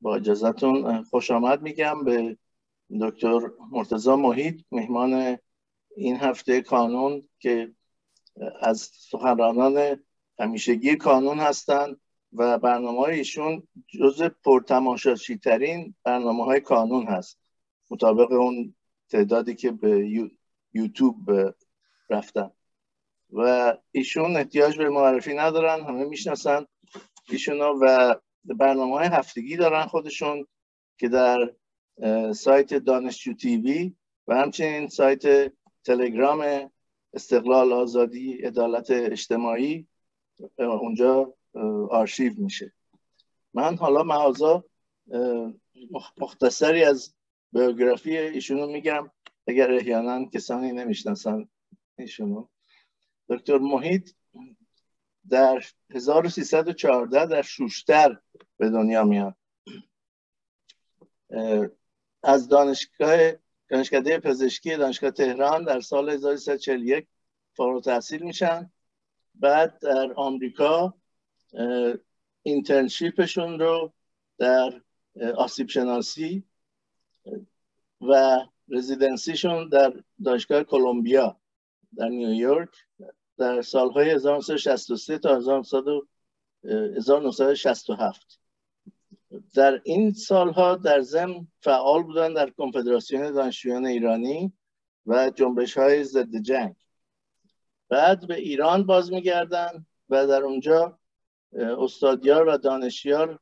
با اجازتون خوش آمد میگم به دکتر مرتضی محیط، مهمان این هفته کانون که از سخنرانان همیشگی کانون هستند و برنامه ایشون جزء پرتماشاچی ترین برنامه های کانون هست مطابق اون تعدادی که به یوتیوب رفتن و ایشون احتیاج به معرفی ندارن، همه میشناسن ایشونا و برنامه‌های هفتگی دارن خودشون که در سایت دانشجو تیوی و همچنین سایت تلگرام استقلال، آزادی، عدالت اجتماعی اونجا آرشیو میشه. من حالا معاذا مختصری از بیوگرافی ایشونو میگم اگر احیانا کسانی نمیشناسن ایشونو. دکتر محیط در 1314 در شوشتر به دنیا میاد. از دانشکده پزشکی دانشگاه تهران در سال 1341 فارغ التحصیل میشن. بعد در آمریکا اینترنشیپشون رو در آسیب شناسی و رزیدنسیشون در دانشگاه کولومبیا در نیویورک در سالهای 1963 تا 1967 در این سالها در ضمن فعال بودن در کنفدراسیون دانشجویان ایرانی و جنبش‌های ضد جنگ. بعد به ایران باز می‌گردن و در اونجا استادیار و دانشیار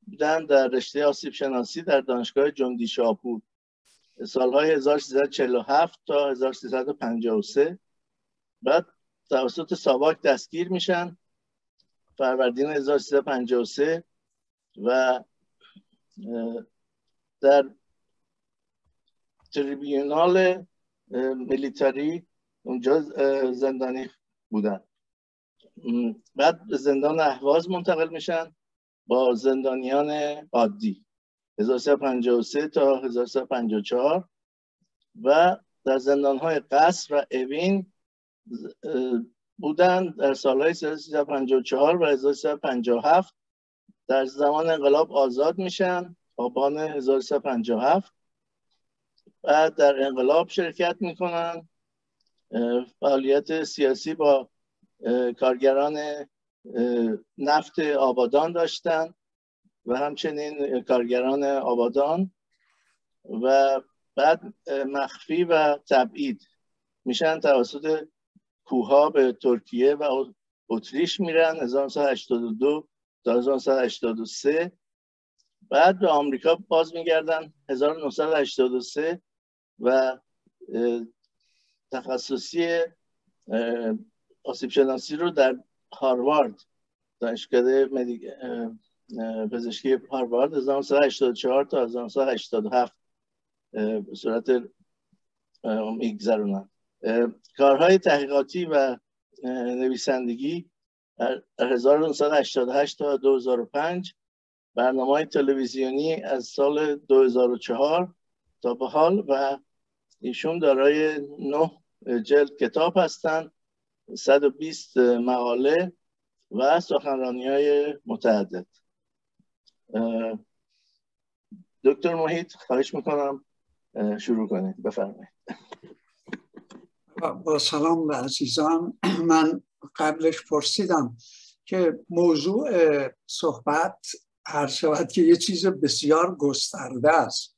بودن در رشته آسیب شناسی در دانشگاه جندی شاپور سالهای 1347 تا 1353. بعد توسط ساواک دستگیر میشن فروردین 1353 و در تریبیونال ملیتاری اونجا زندانی بودن. بعد به زندان اهواز منتقل میشن با زندانیان عادی 1353 تا 1354 و در زندانهای قصر و اوین بودن در سالهای 1354 و 1357. در زمان انقلاب آزاد میشن آبان 1357 و در انقلاب شرکت میکنن. فعالیت سیاسی با کارگران نفت آبادان داشتن و همچنین کارگران آبادان و بعد مخفی و تبعید میشن توسط کوها به ترکیه و اتریش میرن 1982 تا 1983. بعد به آمریکا باز میگردن 1983 و تخصصی آسیب شناسی رو در هاروارد دانشکده پزشکی هاروارد 1984 تا 1987 به صورت میگذرونن. کارهای تحقیقاتی و نویسندگی در 1988 تا 2005، برنامه‌های تلویزیونی از سال 2004 تا به حال و ایشون دارای 9 جلد کتاب هستند، 120 مقاله و سخنرانی‌های متعدد. دکتر محیط خواهش می‌کنم شروع کنید، بفرمایید. با سلام به عزیزان. من قبلش پرسیدم که موضوع صحبت هر شود که یه چیز بسیار گسترده است،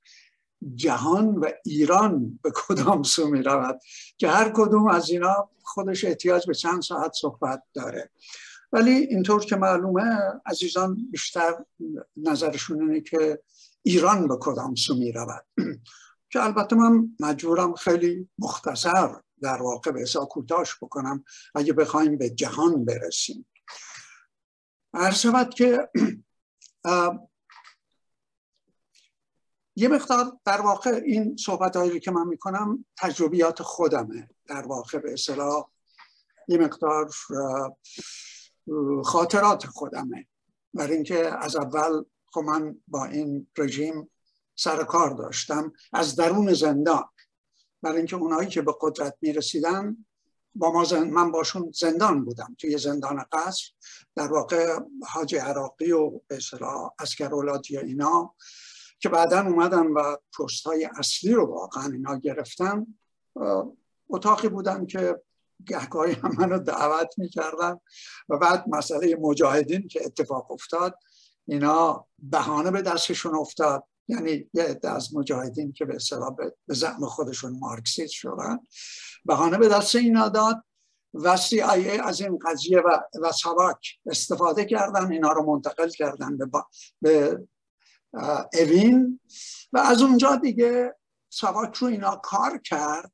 جهان و ایران به کدام سو می رود که هر کدوم از اینا خودش احتیاج به چند ساعت صحبت داره، ولی اینطور که معلومه عزیزان بیشتر نظرشون اینه که ایران به کدام سو می رود که البته من مجبورم خیلی مختصر در واقع به حساب کوتاهش بکنم اگه بخوایم به جهان برسیم. عرضت که یه مقدار در واقع این صحبت‌هایی که من میکنم تجربیات خودمه، در واقع به اصطلاح یه مقدار خاطرات خودمه، برای اینکه از اول خب من با این رژیم سر کار داشتم از درون زندان، برای اینکه اونایی که به قدرت میرسیدن با ما من باشون زندان بودم توی زندان قصر. در واقع حاج عراقی و به اصطلاح اسکرولات یا اینا که بعداً اومدن و پست‌های اصلی رو واقعاً اینا گرفتن، اتاقی بودن که گهگاهی هم منو دعوت می‌کردن و بعد مسئله مجاهدین که اتفاق افتاد اینا بهانه به دستشون افتاد، یعنی یه عده از مجاهدین که به اصطلاح به زعم خودشون مارکسیست شدن بهانه به دست اینا داد و CIA از این قضیه و ساواک استفاده کردن، اینا رو منتقل کردن به اوین و از اونجا دیگه ساواک رو اینا کار کرد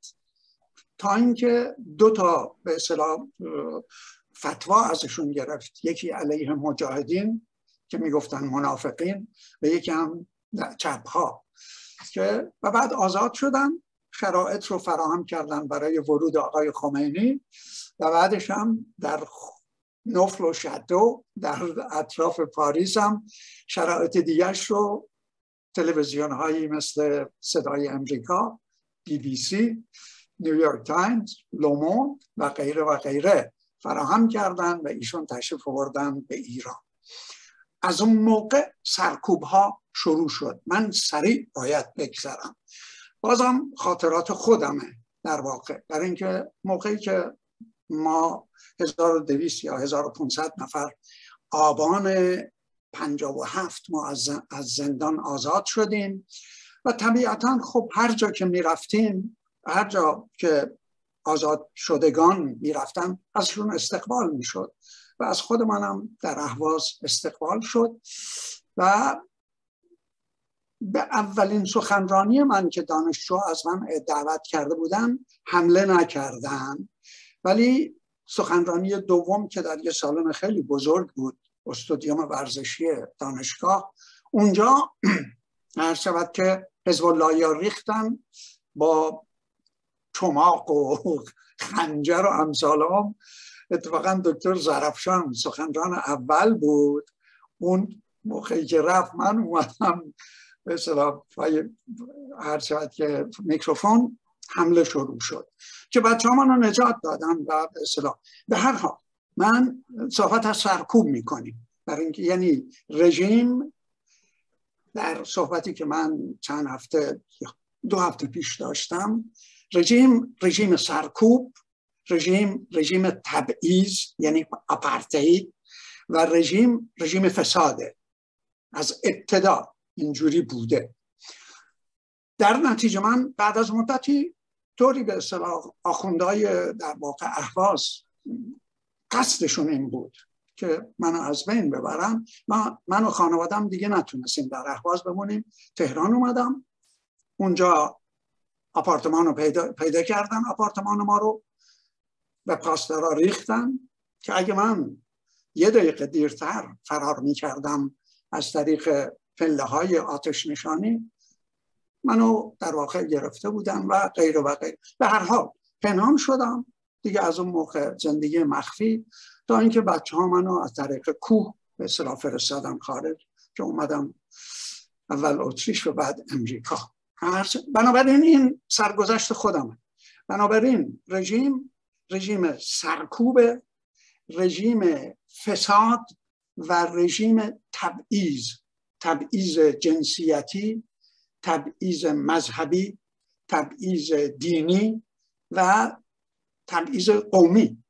تا اینکه دو تا به اصطلاح فتوا ازشون گرفت، یکی علیه مجاهدین که میگفتن منافقین و یکی هم چپ ها که و بعد آزاد شدن، شرایط رو فراهم کردن برای ورود آقای خمینی و بعدش هم در نفل و شتو در اطراف پاریس هم شرایط دیگرش رو تلویزیون هایی مثل صدای امریکا، BBC، نیویورک تایمز، لومون و غیره و غیره فراهم کردن و ایشون تشریف آوردن به ایران. از اون موقع سرکوب ها شروع شد. من سریع باید بگذرم، بازم خاطرات خودمه در واقع، برای اینکه موقعی که ما 1200 یا 1500 نفر آبان 57 ما از زندان آزاد شدیم و طبیعتا خب هر جا که می رفتیم، هر جا که آزاد شدگان می رفتن ازشون استقبال می شد و از خود منم در اهواز استقبال شد و به اولین سخنرانی من که دانشجوها از من دعوت کرده بودن حمله نکردن، ولی سخنرانی دوم که در یه سالن خیلی بزرگ بود، استودیوم ورزشی دانشگاه، اونجا هر شود که حزب الله یا ریختن با چماق و خنجر و امثالام. اتفاقا دکتر زرفشان سخنران اول بود، اون موقعی که رفت من اومدم به اصطلاح هر شود که میکروفون، حمله شروع شد که بچه‌ها منو نجات دادن و به اصطلاح به هر حال من صحبت از سرکوب میکنیم، برای اینکه یعنی رژیم در صحبتی که من چند هفته دو هفته پیش داشتم، رژیم سرکوب، رژیم تبعیض یعنی آپارتاید و رژیم فساده از ابتدا اینجوری بوده. در نتیجه من بعد از مدتی طوری به اصطلاح آخوندهای در واقع اهواز قصدشون این بود که منو از بین ببرن، من و خانوادم دیگه نتونستیم در اهواز بمونیم، تهران اومدم، اونجا آپارتمان رو پیدا کردن، آپارتمان ما رو به پاسترا ریختن که اگه من یه دقیقه دیرتر فرار می‌کردم از طریق پله‌های آتش نشانی منو در واقع گرفته بودن و غیره و غیره. به هر حال پنهان شدم دیگه از اون موقع، زندگی مخفی، تا اینکه بچه‌ها منو از طریق کوه به اصطلاح فرستادن خارج که اومدم اول اتریش و بعد امریکا. بنابراین این سرگذشت خودمه. بنابراین رژیم سرکوب، رژیم فساد و رژیم تبعیض، تبعیض جنسیتی، تبعیض مذهبی، تبعیض دینی و تبعیض قومی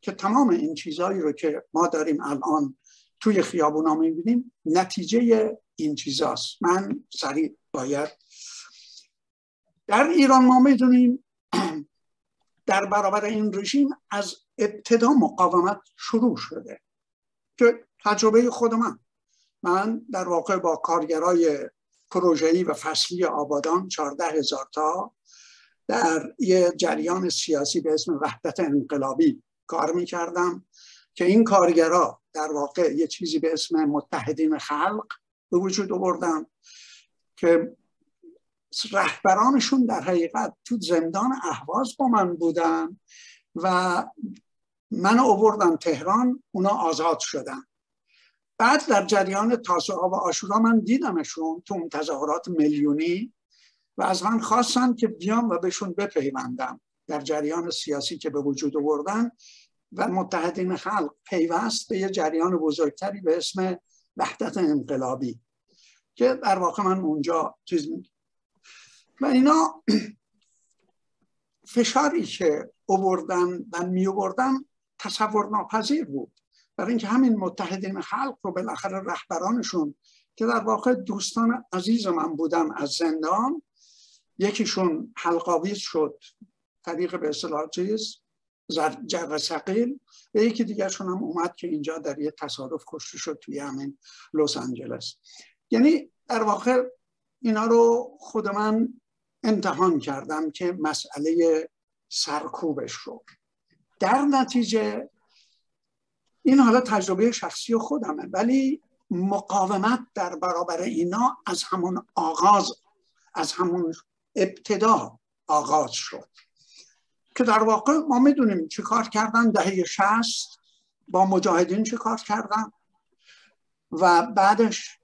که تمام این چیزهایی رو که ما داریم الان توی خیابونا می‌بینیم نتیجه این چیزاست. من سریع باید در ایران ما می‌دونیم در برابر این رژیم از ابتدا مقاومت شروع شده که تجربه خود من در واقع با کارگرای پروژه‌ای و فصلی آبادان 14000 تا در یه جریان سیاسی به اسم وحدت انقلابی کار می‌کردم که این کارگرا در واقع یه چیزی به اسم متحدین خلق به وجود آوردن که رهبرانشون در حقیقت تو زندان اهواز با من بودن و منو آوردن تهران، اونا آزاد شدن. بعد در جریان تاسوعا و عاشورا من دیدمشون تو اون تظاهرات میلیونی و از من خواستن که بیام و بهشون بپیوندم در جریان سیاسی که به وجود آوردن و متحدین خلق پیوست به یه جریان بزرگتری به اسم وحدت انقلابی که در واقع من اونجا چیز میگم و اینا فشاری که آوردن و می آوردن تصور ناپذیر بود، برای اینکه همین متحدین خلق رو بالاخره رهبرانشون که در واقع دوستان عزیز من بودن از زندان، یکیشون حلق‌آویز شد طریق به اصطلاح چیز جرق ثقیل و یکی دیگرشون هم اومد که اینجا در یه تصادف کشته شد توی همین لس آنجلس. یعنی در واقع اینا رو خود من امتحان کردم که مسئله سرکوبش رو، در نتیجه این حالا تجربه شخصی خودمه ولی مقاومت در برابر اینا از همون آغاز، از همون ابتدا آغاز شد که در واقع ما میدونیم چه کار کردن دهه 60 با مجاهدین چه کار کردن و بعدش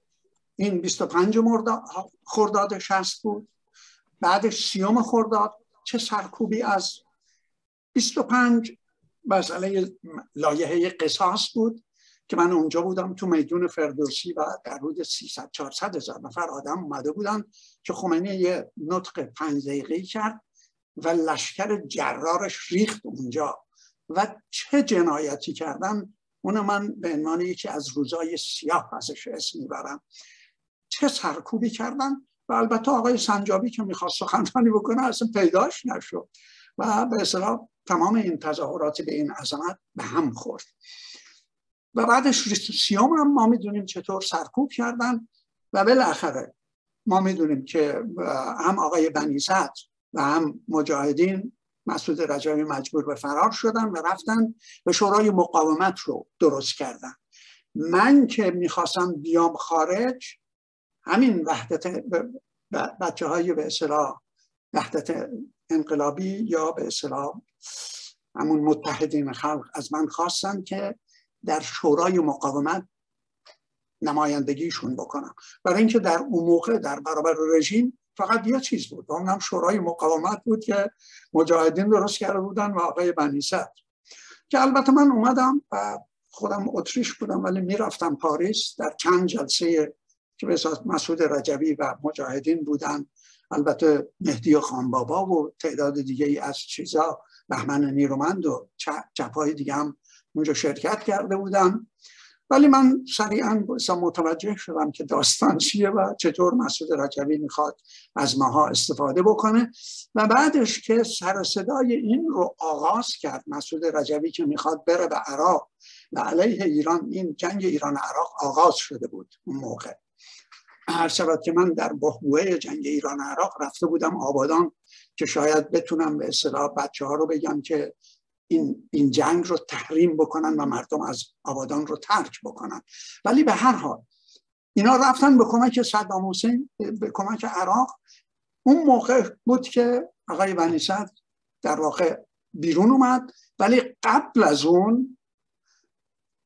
این 25 خرداد 60 بود، بعدش 30 خرداد چه سرکوبی از 25 مسئله لایحه قصاص بود که من اونجا بودم تو میدون فردوسی و در حدود 300-400 هزار نفر آدم اومده بودن که خمینی یه نطق 5 دقیقه‌ای کرد و لشکر جرارش ریخت اونجا و چه جنایتی کردن. اون من به عنوان یکی از روزای سیاه ازش اسم میبرم، چه سرکوبی کردن و البته آقای سنجابی که میخواست سخنرانی بکنه اصلا پیداش نشد و به اصطلاح تمام این تظاهرات به این عظمت به هم خورد و بعدش 30 هم ما میدونیم چطور سرکوب کردن و بالاخره ما میدونیم که هم آقای بنی‌صدر و هم مجاهدین مسعود رجوی مجبور به فرار شدن و رفتن و شورای مقاومت رو درست کردن. من که میخواستم بیام خارج، همین وحدت بچه های به اصطلاح وحدت انقلابی یا به اصطلاح همون متحدین خلق از من خواستن که در شورای مقاومت نمایندگیشون بکنم، برای اینکه در اون موقع در برابر رژیم فقط یه چیز بود، اونم شورای مقاومت بود که مجاهدین درست کرده بودن و آقای بنی‌صدر، که البته من اومدم و خودم اتریش بودم ولی میرفتم پاریس در چند جلسه که به اساس مسعود رجوی و مجاهدین بودن، البته مهدی خان بابا و تعداد دیگه ای از چیزا، بهمن نیرومند و چپای دیگه هم اونجا شرکت کرده بودم. ولی من سریعا متوجه شدم که داستان چیه و چطور مسعود رجوی میخواد از ماها استفاده بکنه و بعدش که سر صدای این رو آغاز کرد مسعود رجوی که میخواد بره به عراق و علیه ایران، این جنگ ایران عراق آغاز شده بود اون موقع، هر شب که من در بحبوحه جنگ ایران عراق رفته بودم آبادان که شاید بتونم به اصطلاح بچه‌ها رو بگم که این جنگ رو تحریم بکنن و مردم از آبادان رو ترک بکنن. ولی به هر حال اینا رفتن به کمک صدام حسین، به کمک عراق. اون موقع بود که آقای بنی‌صدر در واقع بیرون اومد ولی قبل از اون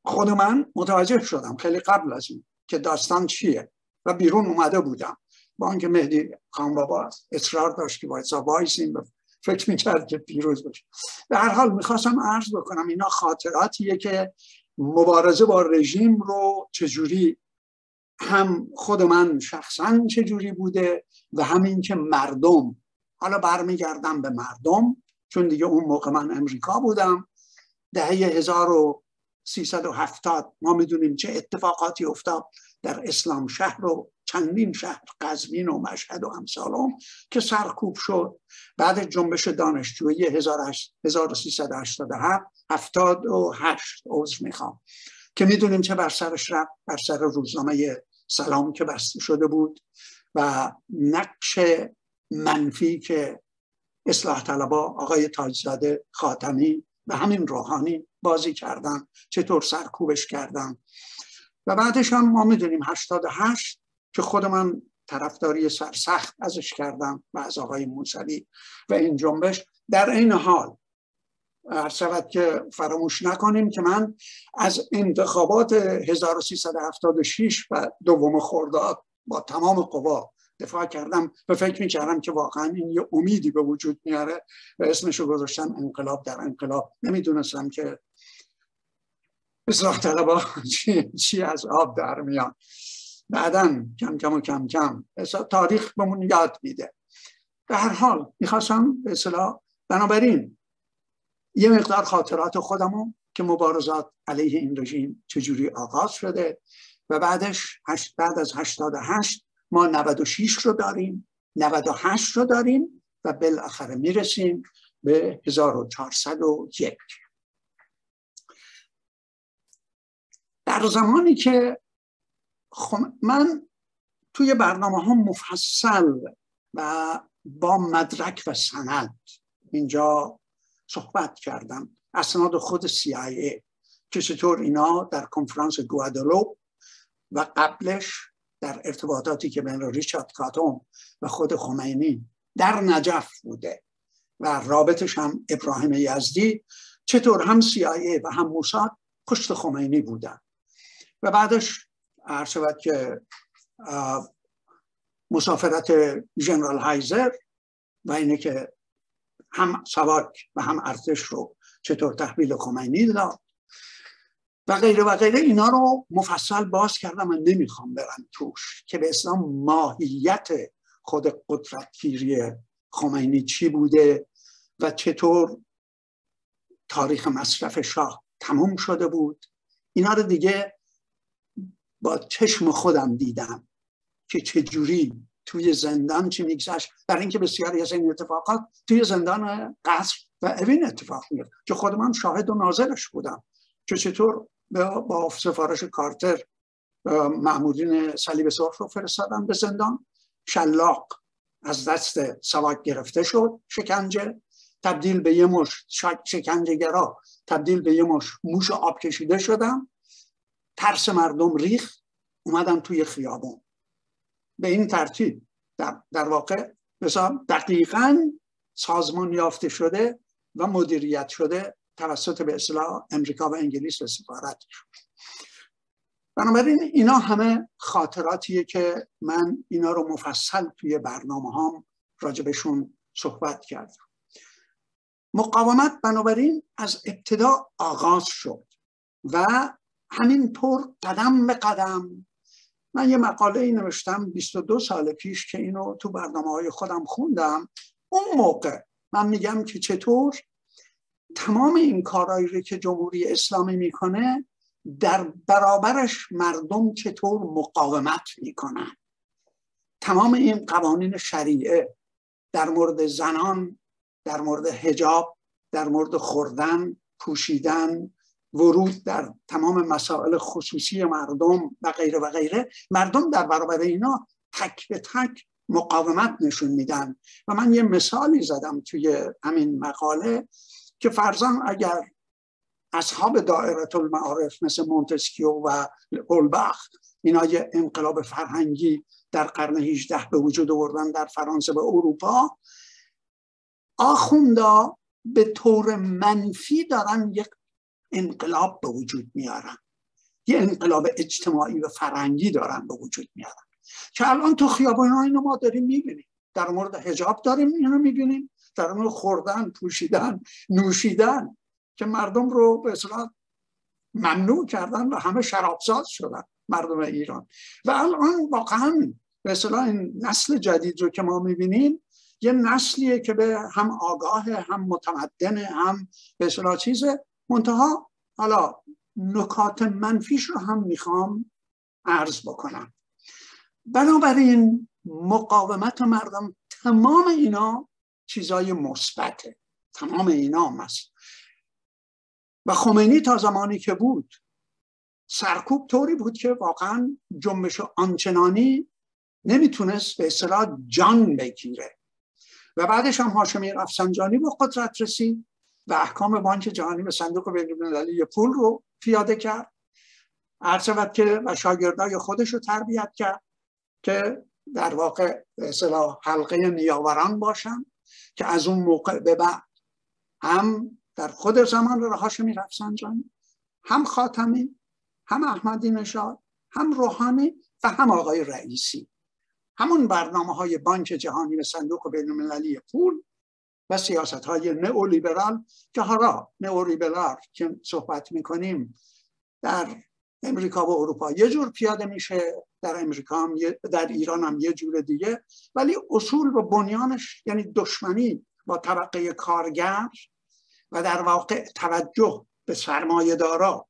خود من متوجه شدم خیلی قبل از اون که داستان چیه و بیرون اومده بودم با اینکه مهدی خان بابا اصرار داشت که باید وایسیم، فکر می‌کرد که پیروز بشه. به هر حال میخواستم عرض بکنم اینا خاطراتیه که مبارزه با رژیم رو چجوری، هم خود من شخصا چجوری بوده و همین که مردم، حالا برمیگردم به مردم چون دیگه اون موقع من امریکا بودم، دهه 1370 ما میدونیم چه اتفاقاتی افتاد در اسلام شهر و چندین شهر، قزوین و مشهد و امثالهم که سرکوب شد. بعد جنبش دانشجویی 1378 که میدونیم چه بر سرش رفت، بر سر روزنامه سلام که بسته شده بود و نقش منفی که اصلاح طلبا آقای تاجزاده خاتمی و همین روحانی بازی کردن، چطور سرکوبش کردن. و بعدش هم ما میدونیم 88 که خود من طرفداری سرسخت ازش کردم و از آقای موسوی و این جنبش. در این حال هر شود که فراموش نکنیم که من از انتخابات 1376 و 2 خرداد با تمام قوا دفاع کردم و فکر می‌کردم که واقعا این یه امیدی به وجود میاره و اسمشو گذاشتم انقلاب در انقلاب. نمیدونستم که اصلاح طلبا چی از آب در میان. بعداً کم کم و کم کم تاریخ بهمون یاد میده. به هر حال میخواستم به اصطلاح بنابراین یه مقدار خاطرات خودمو که مبارزات علیه این رژیم چجوری آغاز شده و بعدش بعد از 88 ما 96 رو داریم، 98 رو داریم و بالاخره میرسیم به 1401. در زمانی که من توی برنامه ها مفصل و با مدرک و سند اینجا صحبت کردم، اسناد خود CIA که چطور اینا در کنفرانس گوادلوپ و قبلش در ارتباطاتی که بین ریچارد کاتوم و خود خمینی در نجف بوده و رابطش هم ابراهیم یزدی، چطور هم CIA و هم موساد پشت خمینی بودن و بعدش عرض شود که مسافرت جنرال هایزر و اینه که هم ساواک و هم ارتش رو چطور تحویل خمینی داد و غیره و غیره. اینا رو مفصل باز کردم، من نمیخوام برم توش که به اسلام ماهیت خود قدرتگیری خمینی چی بوده و چطور تاریخ مصرف شاه تموم شده بود. اینا رو دیگه با چشم خودم دیدم که چجوری توی زندان چی میگذشت، برای اینکه بسیاری از این اتفاقات توی زندان قصر و اوین اتفاق میاد که خودم هم شاهد و ناظرش بودم که چطور با سفارش کارتر مأمورین صلیب سرخ رو فرستادن به زندان. شلاق از دست ساواک گرفته شد، شکنجه تبدیل به یه مش شکنجه‌گرا تبدیل به یه موش آب کشیده شدم. ترس مردم ریخ، اومدم توی خیابون. به این ترتیب در واقع مثلا دقیقاً سازمان یافته شده و مدیریت شده توسط به اصطلاح امریکا و انگلیس و سفارت. بنابراین اینا همه خاطراتیه که من اینا رو مفصل توی برنامه هام راجبشون صحبت کردم. مقاومت بنابراین از ابتدا آغاز شد و همینطور قدم به قدم. من یه مقاله ای نوشتم 22 سال پیش که اینو تو برنامه های خودم خوندم. اون موقع من میگم که چطور تمام این کارهایی رو که جمهوری اسلامی میکنه در برابرش مردم چطور مقاومت میکنن. تمام این قوانین شریعه در مورد زنان، در مورد حجاب، در مورد خوردن، پوشیدن، ورود در تمام مسائل خصوصی مردم و غیره و غیره، مردم در برابر اینا تک به تک مقاومت نشون میدن. و من یه مثالی زدم توی همین مقاله که فرضاً اگر اصحاب دائره المعارف مثل مونتسکیو و اولباخ اینا یه انقلاب فرهنگی در قرن 18 به وجود آوردن در فرانسه و اروپا، آخوندا به طور منفی دارن یک انقلاب به وجود میارن، یه انقلاب اجتماعی و فرهنگی دارن به وجود میارن که الان تو خیابان‌ها اینو ما داریم میبینیم. در مورد حجاب داریم اینو میبینیم، در مورد خوردن، پوشیدن، نوشیدن که مردم رو به اصطلاح ممنوع کردن و همه شرابساز شدن مردم ایران. و الان واقعا به اصطلاح این نسل جدید رو که ما میبینیم یه نسلیه که به هم آگاهه، هم متمدنه، هم به اصطلاح چیزه. منتها حالا نکات منفیش رو هم میخوام عرض بکنم. بنابراین مقاومت مردم، تمام اینا چیزای مثبته، تمام اینا مثبت. و خمینی تا زمانی که بود سرکوب طوری بود که واقعا جنبش آنچنانی نمیتونست به اصطلاح جان بگیره و بعدش هم هاشمی رفسنجانی به قدرت رسید و احکام بانک جهانی و صندوق بین‌المللی پول رو پیاده کرد. عرض شود که و شاگردای خودش رو تربیت کرد که در واقع به اصطلاح حلقه نیاوران باشن که از اون موقع به بعد هم در خود زمان رو هاشمی رفسنجانی، هم خاتمی، هم احمدی نژاد، هم روحانی و هم آقای رئیسی همون برنامه‌های بانک جهانی و صندوق بین‌المللی پول و سیاست‌های نئولیبرال که حالا نئولیبرال که صحبت می‌کنیم در امریکا و اروپا یه جور پیاده میشه، در امریکا هم در ایران هم یه جور دیگه، ولی اصول و بنیانش یعنی دشمنی با طبقه کارگر و در واقع توجه به سرمایه دارا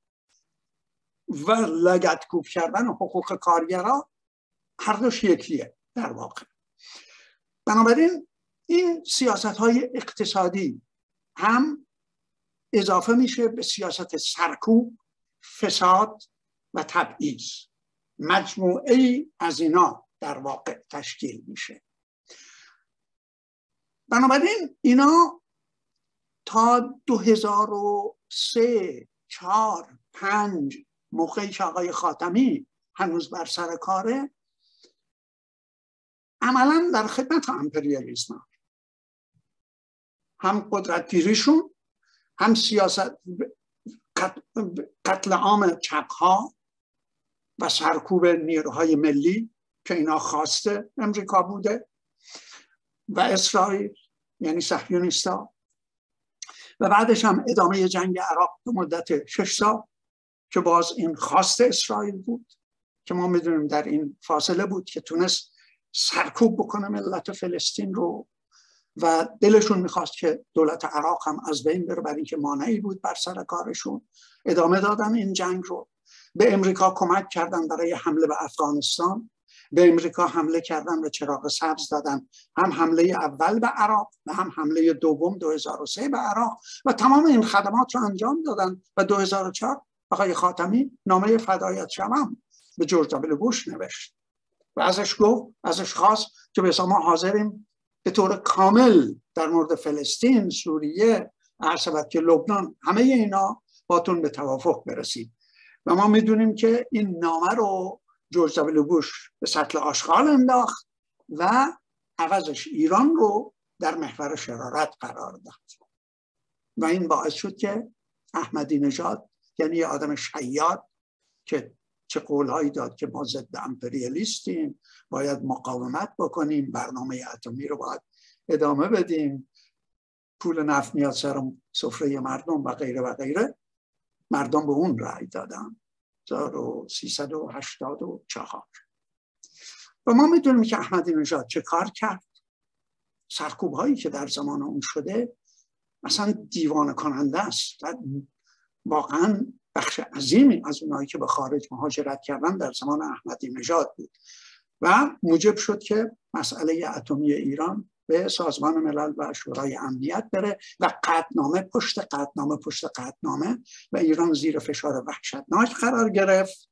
و لگدکوب کردن حقوق کارگرها هر دوش یکیه در واقع. بنابراین این سیاست‌های اقتصادی هم اضافه میشه به سیاست سرکوب، فساد و تبعیض. مجموعه‌ای از اینا در واقع تشکیل میشه. بنابراین اینا تا 2003 4 5 موقعی که آقای خاتمی هنوز بر سر کاره عملا در خدمت امپریالیسم، هم قدرت پیریشون، هم سیاست قتل عام چپ‌ها و سرکوب نیروهای ملی که اینا خواست امریکا بوده و اسرائیل یعنی صهیونیستا، و بعدش هم ادامه جنگ عراق به مدت 6 سال که باز این خواست اسرائیل بود که ما میدونیم در این فاصله بود که تونست سرکوب بکنه ملت فلسطین رو و دلشون میخواست که دولت عراق هم از بین بره، برای اینکه مانعی بود بر سر کارشون. ادامه دادن این جنگ رو، به امریکا کمک کردن برای حمله به افغانستان، به امریکا حمله کردن و چراغ سبز دادن، هم حمله اول به عراق و هم حمله دوم 2003 به عراق، و تمام این خدمات رو انجام دادن. و 2004 آقای خاتمی نامه فدایت شوم به جورج دبلیو بوش نوشت و ازش گفت، ازش خواست که به ما حاضریم به طور کامل در مورد فلسطین، سوریه، عرصبت که لبنان، همه اینا باتون به توافق برسید. و ما میدونیم که این نامه رو جورج دبلیو بوش به سطل آشغال انداخت و عوضش ایران رو در محور شرارت قرار داد. و این باعث شد که احمدی نژاد، یعنی یه آدم شیاد که چه قولهایی داد که ما ضد امپریالیستیم، باید مقاومت بکنیم، برنامه اتمی رو باید ادامه بدیم، پول نفت میاد سر سفره مردم و غیره و غیره. مردم به اون رأی دادن 1384. و ما میدونیم که احمدی نژاد چه کار کرد. سرکوب هایی که در زمان اون شده اصلا دیوانه کننده است. واقعا بخش عظیمی از اونایی که به خارج مهاجرت کردن در زمان احمدی نژاد بود و موجب شد که مسئله اتمی ایران به سازمان ملل و شورای امنیت بره و قطعنامه پشت قطعنامه پشت قطعنامه، و ایران زیر فشار وحشتناک قرار گرفت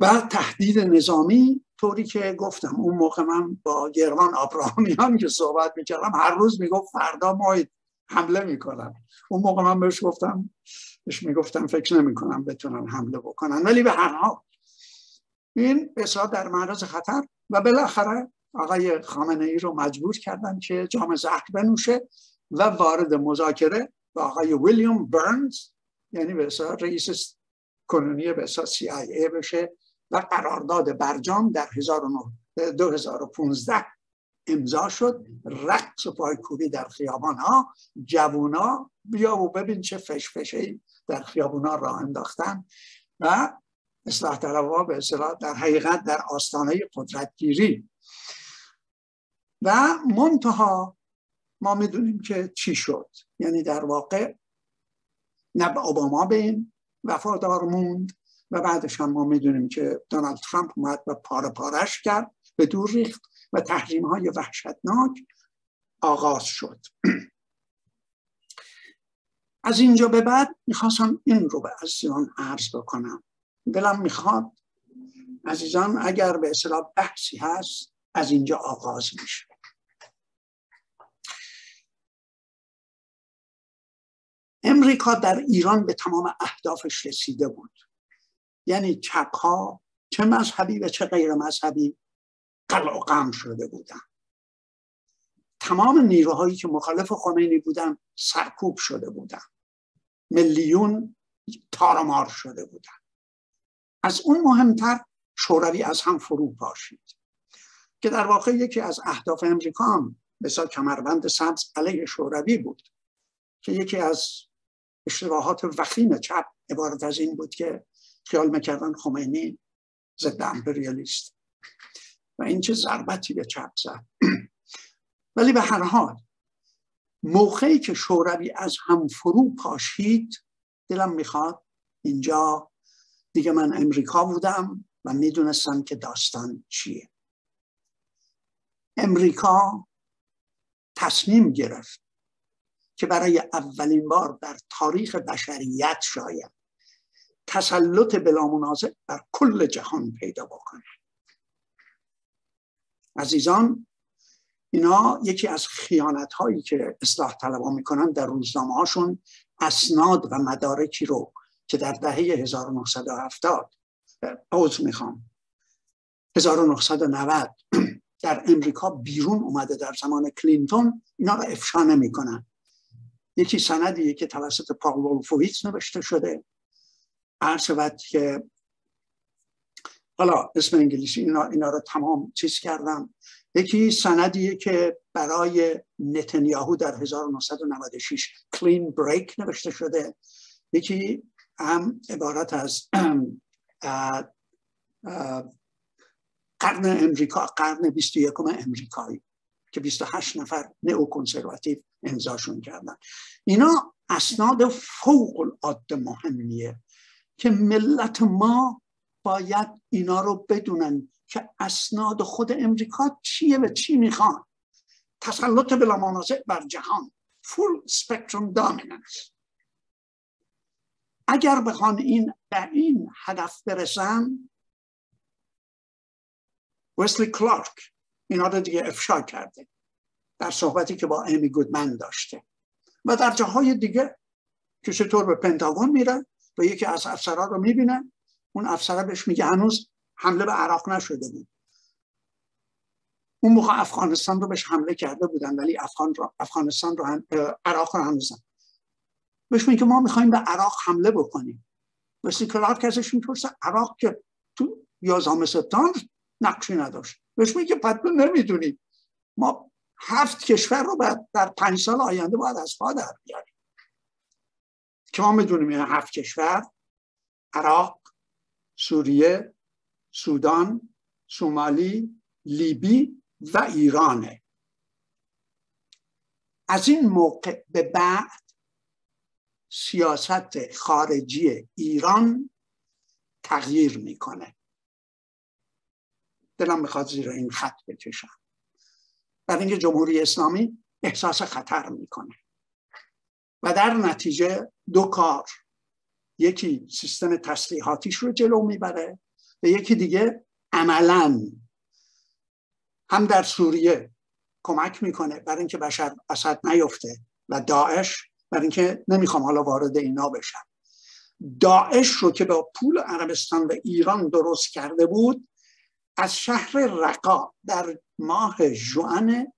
و تهدید نظامی، طوری که گفتم اون موقع من با گرمان آبراهامیان که صحبت می‌کردم هر روز میگفت فردا ماید حمله میکنن. اون موقع من بهش گفتم، فکر نمیکنم بتونن حمله بکنن، ولی به هر حال این بسیار در معرض خطر. و بالاخره آقای خامنه ای رو مجبور کردن که جام زهر بنوشه و وارد مذاکره با آقای ویلیام برنز، یعنی بسیار رئیس کنونی بسیار CIA بشه و قرارداد برجام در 2015 امضا شد. رقص و پایکوبی در خیابان ها، جوون ها بیا و ببین چه فشفشه‌ای در خیابان ها راه انداختن و اصلاح طلبها به اصطلاح در حقیقت در آستانه قدرتگیری. و منتها ما میدونیم که چی شد، یعنی در واقع نه اوباما به این وفادار موند و بعدش هم ما میدونیم که دونالد ترامپ اومد و پاره پارش کرد، به دور ریخت و تحریم‌های وحشتناک آغاز شد. از اینجا به بعد میخواستم این رو به عزیزان عرض بکنم. دلم میخواد عزیزان اگر به اصطلاح بحثی هست از اینجا آغاز میشه. امریکا در ایران به تمام اهدافش رسیده بود، یعنی چپ‌ها چه مذهبی و چه غیر مذهبی قلع و قمع شده بودن. تمام نیروهایی که مخالف خمینی بودن سرکوب شده بودن، میلیون تارمار شده بودن. از اون مهمتر شوروی از هم فرو پاشید. که در واقع یکی از اهداف امریکا هم مثلا کمربند سبز علیه شوروی بود که یکی از اشتباهات وخیم چپ عبارت از این بود که خیال میکردن خمینی ضد امپریالیست و این چه ضربتی به چپ زد. ولی به هر حال موقعی که شوروی از هم فرو پاشید دلم میخواد اینجا دیگه من امریکا بودم و میدونستم که داستان چیه. امریکا تصمیم گرفت که برای اولین بار در تاریخ بشریت شاید تسلط بلامنازع بر کل جهان پیدا بکنه. عزیزان اینا یکی از خیانت‌هایی که اصلاح طلب‌ها می‌کنن در روزنامه‌هاشون اسناد و مدارکی رو که در دهه 1970 1990 در امریکا بیرون اومده در زمان کلینتون اینا رو افشا نمی‌کنن. یکی سندیه که توسط پاول وولفویتز نوشته شده عرض که حالا اسم انگلیسی اینا رو تمام چیز کردم. یکی سندیه که برای نتانیاهو در 1996 کلین بریک نوشته شده. یکی هم عبارت از قرن امریکا، قرن 21 امریکایی که 28 نفر نئوکنسرواتیو امضاشون کردن. اینا اسناد فوق العاده مهمیه که ملت ما باید اینا رو بدونن که اسناد خود امریکا چیه و چی میخوان. تسلط بلامنازع بر جهان، full spectrum dominance. اگر بخوان به این هدف برسن، ویسلی کلارک اینا رو دیگه افشا کرده در صحبتی که با امی گودمن داشته و در جاهای دیگه که چطور به پنتاگون میره و یکی از افسرها رو میبینه، اون افسره بهش میگه هنوز حمله به عراق نشده بود. اون موقع افغانستان رو بهش حمله کرده بودن ولی عراق رو هنوز بهش میگه ما میخوایم به عراق حمله بکنیم. ویسلی کلارک ازش میپرسه عراق که تو 11 سپتامبر نقشی نداشت. بهش میگه پتبه نمیدونی ما 7 کشور رو در 5 سال آینده باید از پا در بیاریم که ما میدونیم این 7 کشور عراق، سوریه، سودان، سومالی، لیبی و ایرانه. از این موقع به بعد سیاست خارجی ایران تغییر میکنه. دلم میخواد زیر این خط بکشم. برای اینکه جمهوری اسلامی احساس خطر میکنه و در نتیجه 2 کار، یکی سیستم تسلیحاتیش رو جلو میبره و یکی دیگه عملاً هم در سوریه کمک میکنه برای اینکه بشر اسد نیفته و داعش، برای اینکه نمیخوام حالا وارد اینا بشم، داعش رو که با پول عربستان و ایران درست کرده بود از شهر رقا در ماه ژوئن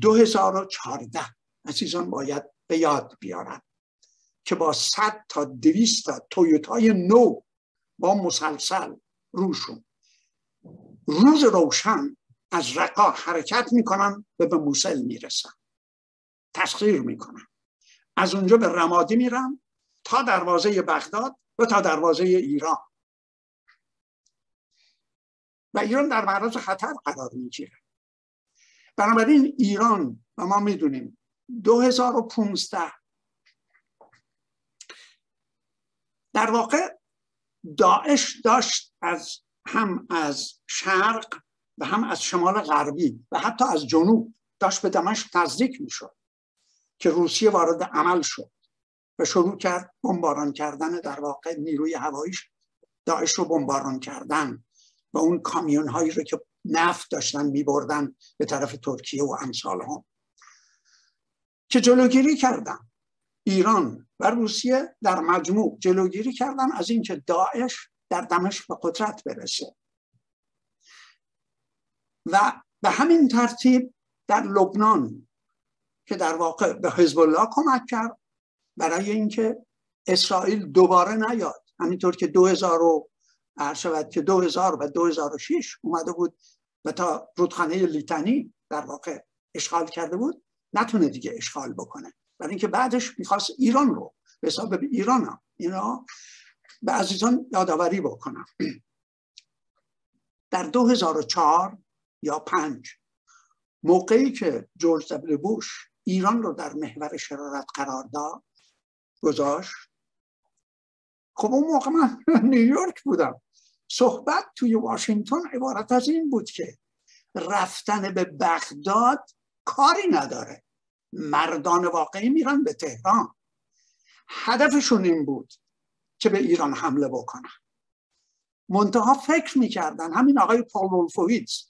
2014 عزیزان باید به یاد بیارن که با 100 تا 200 تا تویوتای نو با مسلسل روشون روز روشن از رقا حرکت میکنن و به موصل میرسن، تسخیر میکنن، از اونجا به رمادی میرن تا دروازه بغداد و تا دروازه ایران و ایران در معرض خطر قرار میگیره. بنابراین ایران و ما میدونیم 2015 در واقع داعش داشت هم از شرق و هم از شمال غربی و حتی از جنوب داشت به دمشق نزدیک میشد که روسیه وارد عمل شد و شروع کرد بمباران کردن، در واقع نیروی هواییش داعش رو بمباران کردن و اون کامیون هایی رو که نفت داشتن میبردن به طرف ترکیه و امثال هم که جلوگیری کردن. ایران و روسیه در مجموع جلوگیری کردن از اینکه داعش در دمشق به قدرت برسه و به همین ترتیب در لبنان که در واقع به حزب الله کمک کرد برای اینکه اسرائیل دوباره نیاد، همینطور که 2000 عرض شود که 2000 و 2006 اومده بود و تا رودخانه لیتانی در واقع اشغال کرده بود، نتونه دیگه اشغال بکنه، برای اینکه بعدش میخواست ایران رو به حساب ایران هم اینا به عزیزان یادآوری بکنم. در 2004 یا 5 موقعی که جورج دبلیو بوش ایران رو در محور شرارت قرار داد گذاشت، خب اون موقع من نیویورک بودم، صحبت توی واشنگتن عبارت از این بود که رفتن به بغداد کاری نداره، مردان واقعی میرن به تهران، هدفشون این بود که به ایران حمله بکنن. منتها فکر میکردن، همین آقای پال وولفویتز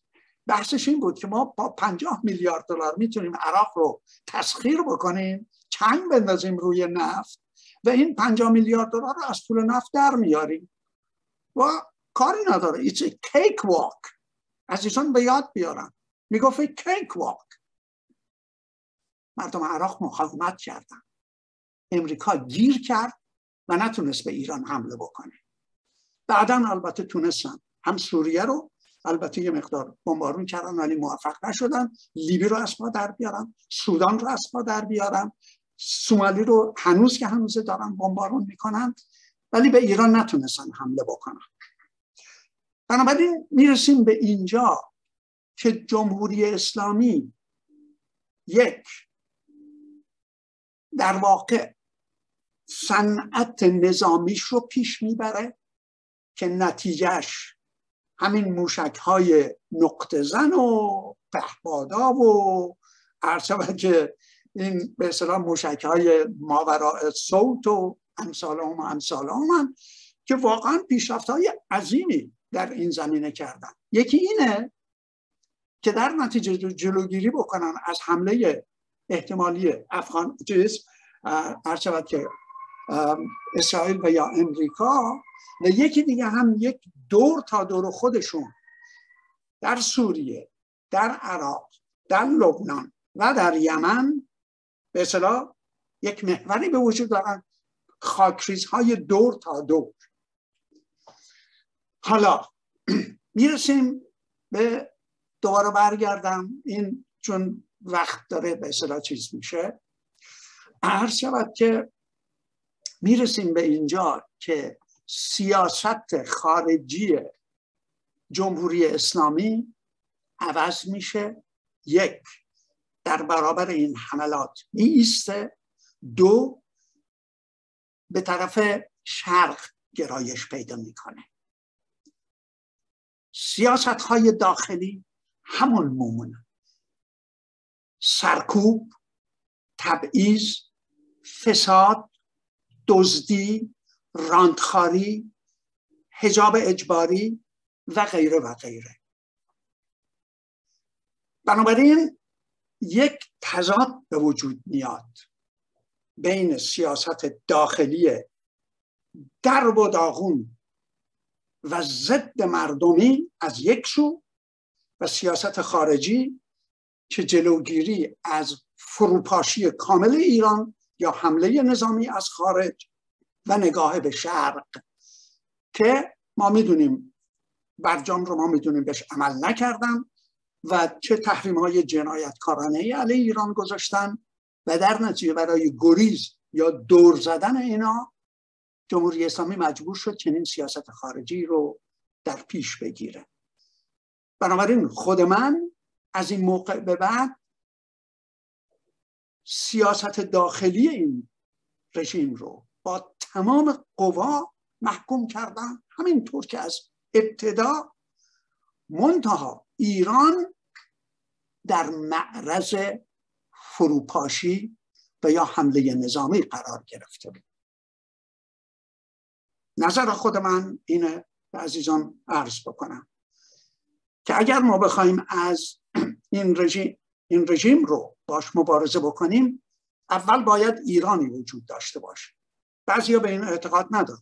بحثش این بود که ما با 50 میلیارد دلار میتونیم عراق رو تسخیر بکنیم، چنگ بندازیم روی نفت و این 50 میلیارد دلار رو از پول نفت در میاریم و کاری نداره. It's a cake walk. عزیزان به یاد بیارن، میگفت cake walk. مردم عراق مقاومت کردن، امریکا گیر کرد و نتونست به ایران حمله بکنه. بعدن البته تونستن، هم سوریه رو البته یه مقدار بمبارون کردن ولی موفق نشدن، لیبی رو از پا در بیارن، سودان رو از پا در بیارن، سومالی رو هنوز که هنوز دارن بمبارون میکنن، ولی به ایران نتونستن حمله بکنن. بنابراین میرسیم به اینجا که جمهوری اسلامی یک در واقع صنعت نظامیش رو پیش میبره که نتیجهش همین موشک های نقطه زن و پهپادا و عرض که این به اصطلاح موشک های ماوراء صوت و امثال هم که واقعا پیشرفت های عظیمی در این زمینه کردن. یکی اینه که در نتیجه جلوگیری بکنن از حمله احتمالی افغان عرض که اسرائیل و یا امریکا، و یکی دیگه هم یک دور تا دور خودشون در سوریه، در عراق، در لبنان و در یمن به اصطلاح یک محوری به وجود دارن، خاکریزهای دور تا دور. حالا میرسیم به دوباره برگردم این چون وقت داره به اصطلاح چیز میشه، عرض شود که میرسیم به اینجا که سیاست خارجی جمهوری اسلامی عوض میشه. یک، در برابر این حملات میایسته. دو، به طرف شرق گرایش پیدا میکنه. سیاست های داخلی همون مومونه، سرکوب، تبعیض، فساد، دزدی، راندخاری، حجاب اجباری و غیره و غیره. بنابراین یک تضاد به وجود میاد بین سیاست داخلی درب و داغون و ضد مردمی از یک سو و سیاست خارجی که جلوگیری از فروپاشی کامل ایران یا حمله نظامی از خارج و نگاه به شرق که ما میدونیم برجام رو ما میدونیم بهش عمل نکردن و چه تحریم های جنایتکارانه علیه ایران گذاشتن و در نتیجه برای گریز یا دور زدن اینا جمهوری اسلامی مجبور شد چنین سیاست خارجی رو در پیش بگیره. بنابراین خود من از این موقع به بعد سیاست داخلی این رژیم رو با تمام قوا محکوم کردن، همینطور که از ابتدا. منتها ایران در معرض فروپاشی و یا حمله نظامی قرار گرفته بود. نظر خود من اینه و عزیزان عرض بکنم که اگر ما بخوایم از این رژیم رو باش مبارزه بکنیم، اول باید ایرانی وجود داشته باشه. بعضیا به این اعتقاد ندارن،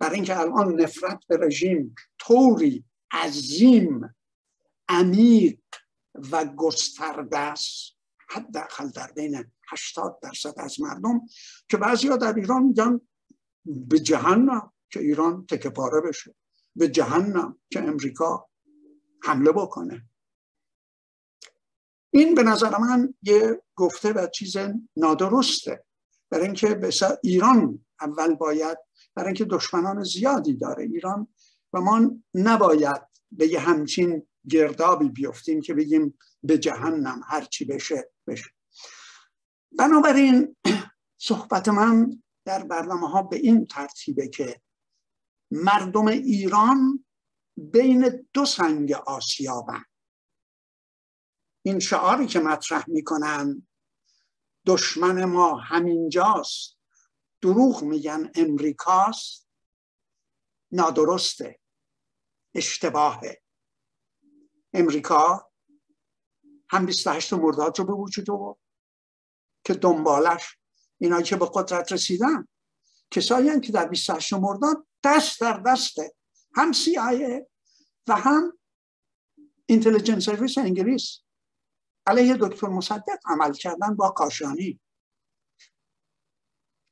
برای اینکه الان نفرت به رژیم طوری عظیم، عمیق و گسترده است، حداقل در بین 80% از مردم، که بعضیا در ایران میگن به جهنم که ایران تکه پاره بشه، به جهنم که امریکا حمله بکنه. این به نظر من یه گفته و چیز نادرسته، برای اینکه ایران اول باید، برای اینکه دشمنان زیادی داره ایران و ما نباید به یه همچین گردابی بیفتیم که بگیم به جهنم هرچی بشه بشه. بنابراین صحبت من در برنامه ها به این ترتیبه که مردم ایران بین دو سنگ آسیابند. این شعاری که مطرح میکنن دشمن ما همینجاست، دروغ میگن امریکاست، نادرسته، اشتباهه. امریکا هم 28 مرداد رو به وجود آورد که دنبالش اینا که به قدرت رسیدن کسایی هم که در 28 مرداد دست در دسته هم CIA و هم اینتلیجنس سرویس انگلیس علیه دکتر مصدق عمل کردن با کاشانی.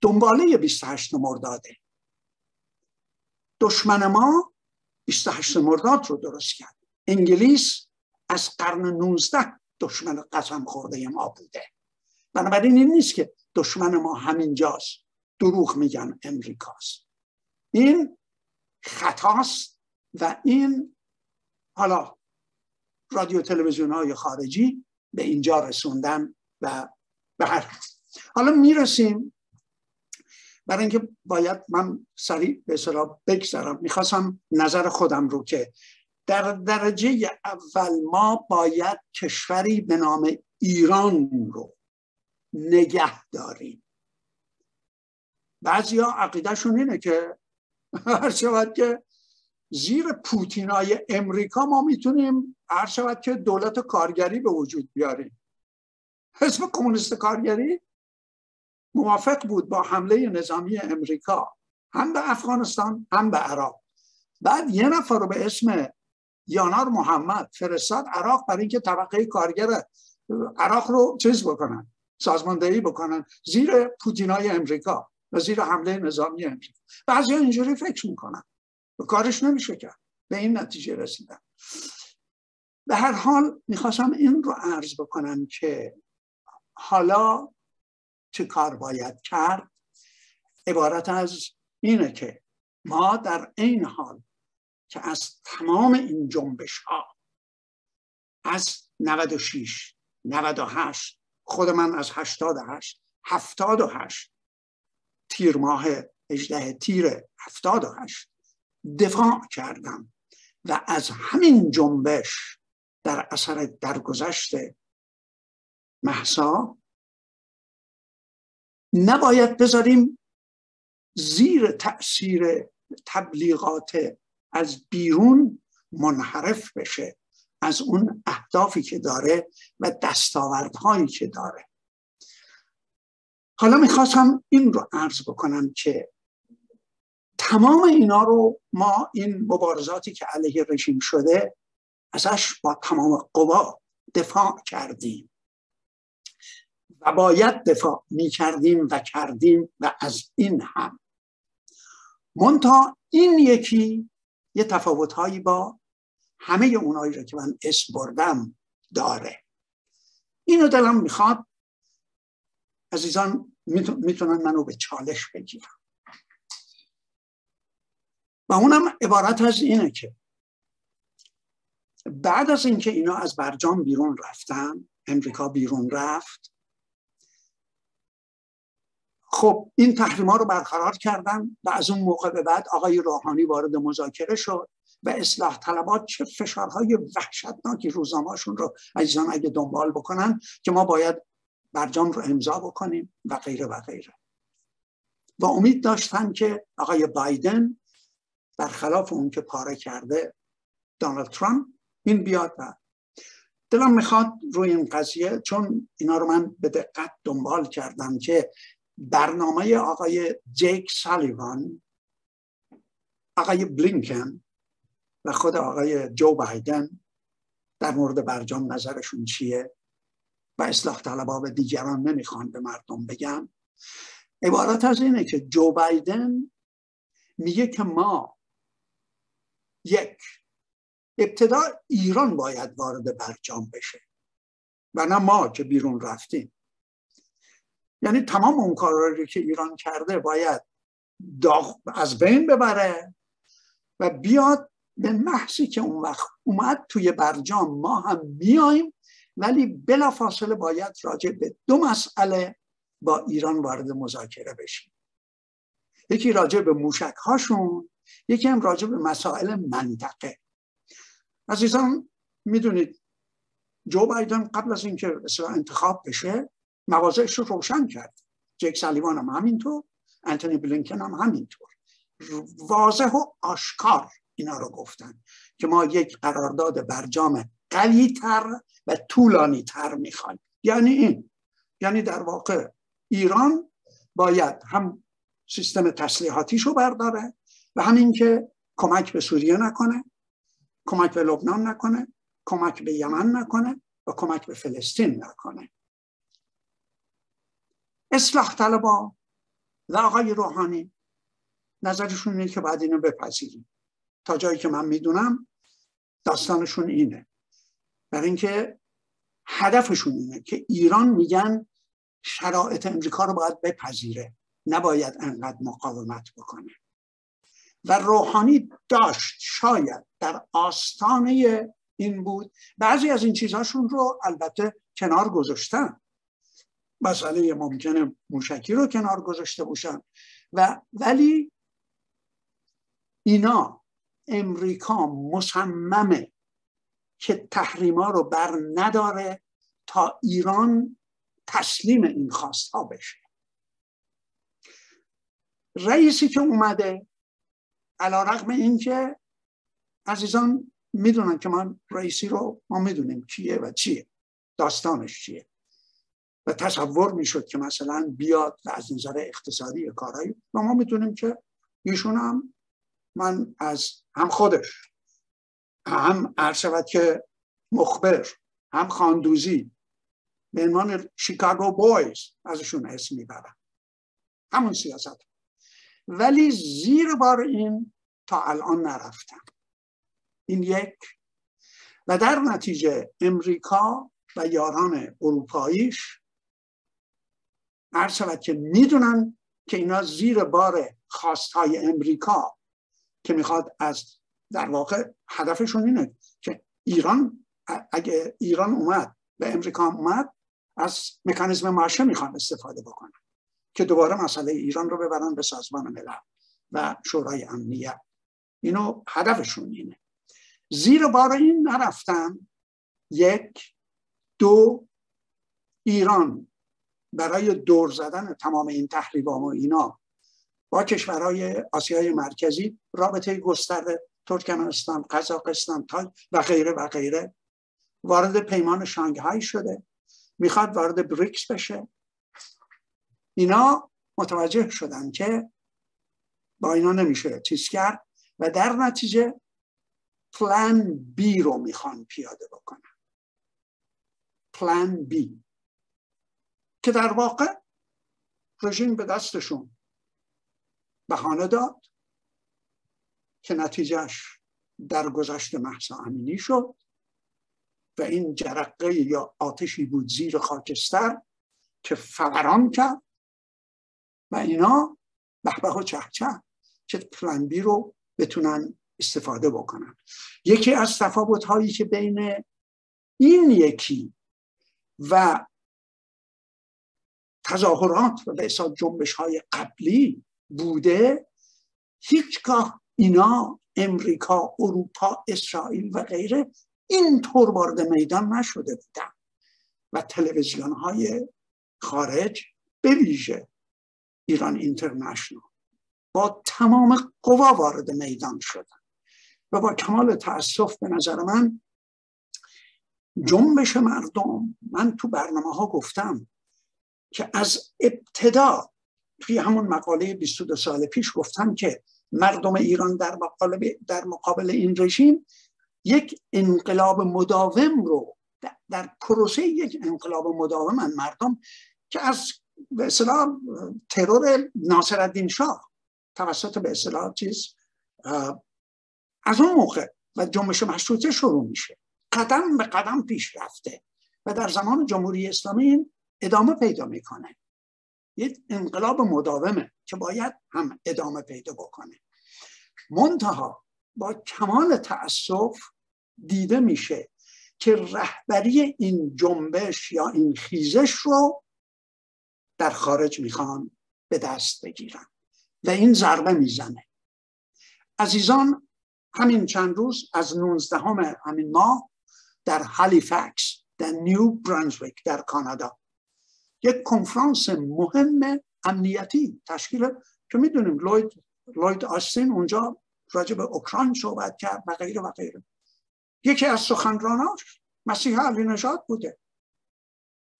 دنباله 28 مرداده. دشمن ما 28 مرداد رو درست کرد. انگلیس از قرن 19 دشمن قسم خورده ما بوده. بنابراین این نیست که دشمن ما همینجاست، دروغ میگن امریکاست. این خطاست و این حالا رادیو تلویزیون های خارجی به اینجا رسوندن و به هر حالا میرسیم. برای اینکه باید من سریع به اصطلاح بگذرم، میخواستم نظر خودم رو که در درجه اول ما باید کشوری به نام ایران رو نگه داریم. بعضیا عقیدهشون اینه که هر شود که زیر پوتینای امریکا ما میتونیم هر شود که دولت کارگری به وجود بیاریم. حزب کمونیست کارگری موافق بود با حمله نظامی امریکا هم به افغانستان هم به عراق. بعد یه نفر رو به اسم یانار محمد فرستاد عراق برای اینکه طبقه کارگر عراق رو چیز بکنن، سازماندهی بکنن زیر پوتینای امریکا و زیر حمله نظامی امریکا. بعضی اینجوری فکر میکنن و کارش نمیشه کرد. به این نتیجه رسیدن. به هر حال میخواستم این رو عرض بکنم که حالا چه کار باید کرد. عبارت از اینه که ما در این حال که از تمام این جنبش ها از 96 98 خود من از 88 78 تیر ماه 18 تیر 78 دفاع کردم و از همین جنبش در اثر درگذشت مهسا نباید بذاریم زیر تأثیر تبلیغات از بیرون منحرف بشه از اون اهدافی که داره و دستاوردهایی که داره. حالا میخواستم این رو عرض بکنم که تمام اینا رو ما این مبارزاتی که علیه رژیم شده ازش با تمام قوا دفاع کردیم و باید دفاع می کردیم و کردیم و از این هم منتها این یکی یه تفاوتهایی با همه اونایی رو که من اسم بردم داره. اینو دلم میخواد عزیزان میتونن منو به چالش بگیرن و اونم عبارت از اینه که بعد از اینکه اینا از برجام بیرون رفتن، امریکا بیرون رفت، خب این تحریما رو برقرار کردن و از اون موقع به بعد آقای روحانی وارد مذاکره شد و اصلاح طلبات چه فشارهای وحشتناکی روزنامه‌شون رو عزیزان اگه دنبال بکنن که ما باید برجام رو امضا بکنیم و غیره و غیره. و امید داشتن که آقای بایدن برخلاف اون که پاره کرده دونالد ترامپ این بیاد. و دلم میخواد روی این قضیه، چون اینا رو من به دقت دنبال کردم که برنامه آقای جک سالیوان، آقای بلینکن و خود آقای جو بایدن در مورد برجام نظرشون چیه و اصلاح طلبها به دیگران نمیخوان به مردم بگن. عبارت از اینه که جو بایدن میگه که ما یک، ابتدا ایران باید وارد برجام بشه و نه ما که بیرون رفتیم. یعنی تمام اون کارهایی که ایران کرده باید از بین ببره و بیاد به محضی که اون وقت اومد توی برجام ما هم میاییم، ولی بلافاصله باید راجع به دو مسئله با ایران وارد مذاکره بشیم. یکی راجع به موشک هاشون، یکی هم راجع به مسائل منطقه. عزیزان میدونید جو بایدن قبل از اینکه انتخاب بشه مواضعش رو روشن کرد، جک سالیوان هم همینطور، انتونی بلینکن هم همینطور، واضح و آشکار اینا رو گفتن که ما یک قرارداد برجام قوی تر و طولانی تر میخوایم. یعنی این، یعنی در واقع ایران باید هم سیستم تسلیحاتیشو برداره و همین که کمک به سوریه نکنه، کمک به لبنان نکنه، کمک به یمن نکنه و کمک به فلسطین نکنه. اصلاح طلبان و آقای روحانی نظرشون اینه که باید اینو بپذیریم. تا جایی که من میدونم داستانشون اینه، برای اینکه هدفشون اینه که ایران میگن شرایط امریکا رو باید بپذیره، نباید انقدر مقاومت بکنه. و روحانی داشت، شاید در آستانه این بود. بعضی از این چیزاشون رو البته کنار گذاشتن، مسئله ممکنه موشکی رو کنار گذاشته باشن و ولی اینا امریکا مصممه که تحریما رو بر نداره تا ایران تسلیم این خواستها بشه. رئیسی که اومده علیرغم این که عزیزان میدونن که من رئیسی رو ما میدونیم کیه و چیه، داستانش چیه و تصور میشد که مثلا بیاد و از نظر اقتصادی کارایی و ما میدونیم که ایشون هم من از هم خودش هم عرشبت که مخبر هم خاندوزی به عنوان شیکاگو بویز ازشون اسم میبرن، همون سیاست، ولی زیر بار این تا الان نرفتن. این یک. و در نتیجه امریکا و یاران اروپاییش عرشبت که میدونن که اینا زیر بار خواستهای امریکا که میخواد از در واقع هدفشون اینه که ایران، اگه ایران اومد و امریکا اومد، از مکانیزم مارشال میخوان استفاده بکنن که دوباره مسئله ایران رو ببرن به سازمان ملل و شورای امنیت. اینو هدفشون اینه. زیر بار این نرفتن. یک. دو، ایران برای دور زدن تمام این تحریم‌ها و اینا با کشورهای آسیای مرکزی رابطه گسترده، ترکمنستان، قزاقستان و غیره و غیره، وارد پیمان شانگهای شده، میخواد وارد بریکس بشه. اینا متوجه شدن که با اینا نمیشه چیز کرد و در نتیجه پلان بی رو میخوان پیاده بکنن. پلان بی که در واقع رژیم به دستشون بهانه داد که نتیجهش درگذشت مهسا امینی شد و این جرقه یا آتشی بود زیر خاکستر که فوران کرد و اینا بهبه و چهچه که پلان بی رو بتونن استفاده بکنن. یکی از تفاوت‌هایی که بین این یکی و تظاهرات و به اصطلاح جنبش‌های قبلی بوده، هیچگاه اینا امریکا، اروپا، اسرائیل و غیره این طور وارد میدان نشده بودن و تلویزیون‌های خارج به ویژه ایران اینترنشنال با تمام قوا وارد میدان شدن و با کمال تأسف به نظر من جنبش مردم، من تو برنامه‌ها گفتم که از ابتدا توی همون مقاله 22 سال پیش گفتم که مردم ایران در مقابل این رژیم یک انقلاب مداوم رو در پروسه یک انقلاب مداوم مردم که از به اصطلاح ترور ناصرالدین شاه توسط به اصطلاح چیز از اون موقع و جنبش مشروطه شروع میشه، قدم به قدم پیش رفته و در زمان جمهوری اسلامی ادامه پیدا میکنه. یک انقلاب مداومه که باید هم ادامه پیدا بکنه. منتها با کمال تأسف دیده میشه که رهبری این جنبش یا این خیزش رو در خارج میخوان به دست بگیرن و این ضربه میزنه. عزیزان، همین چند روز از 19 همین ماه در هالیفکس در نیو برانزویک در کانادا یک کنفرانس مهم امنیتی تشکیل که میدونیم لوید آستین اونجا راجع به اوکراین صحبت کرد و غیره و غیره. یکی از سخنراناش مسیح علینژاد بوده.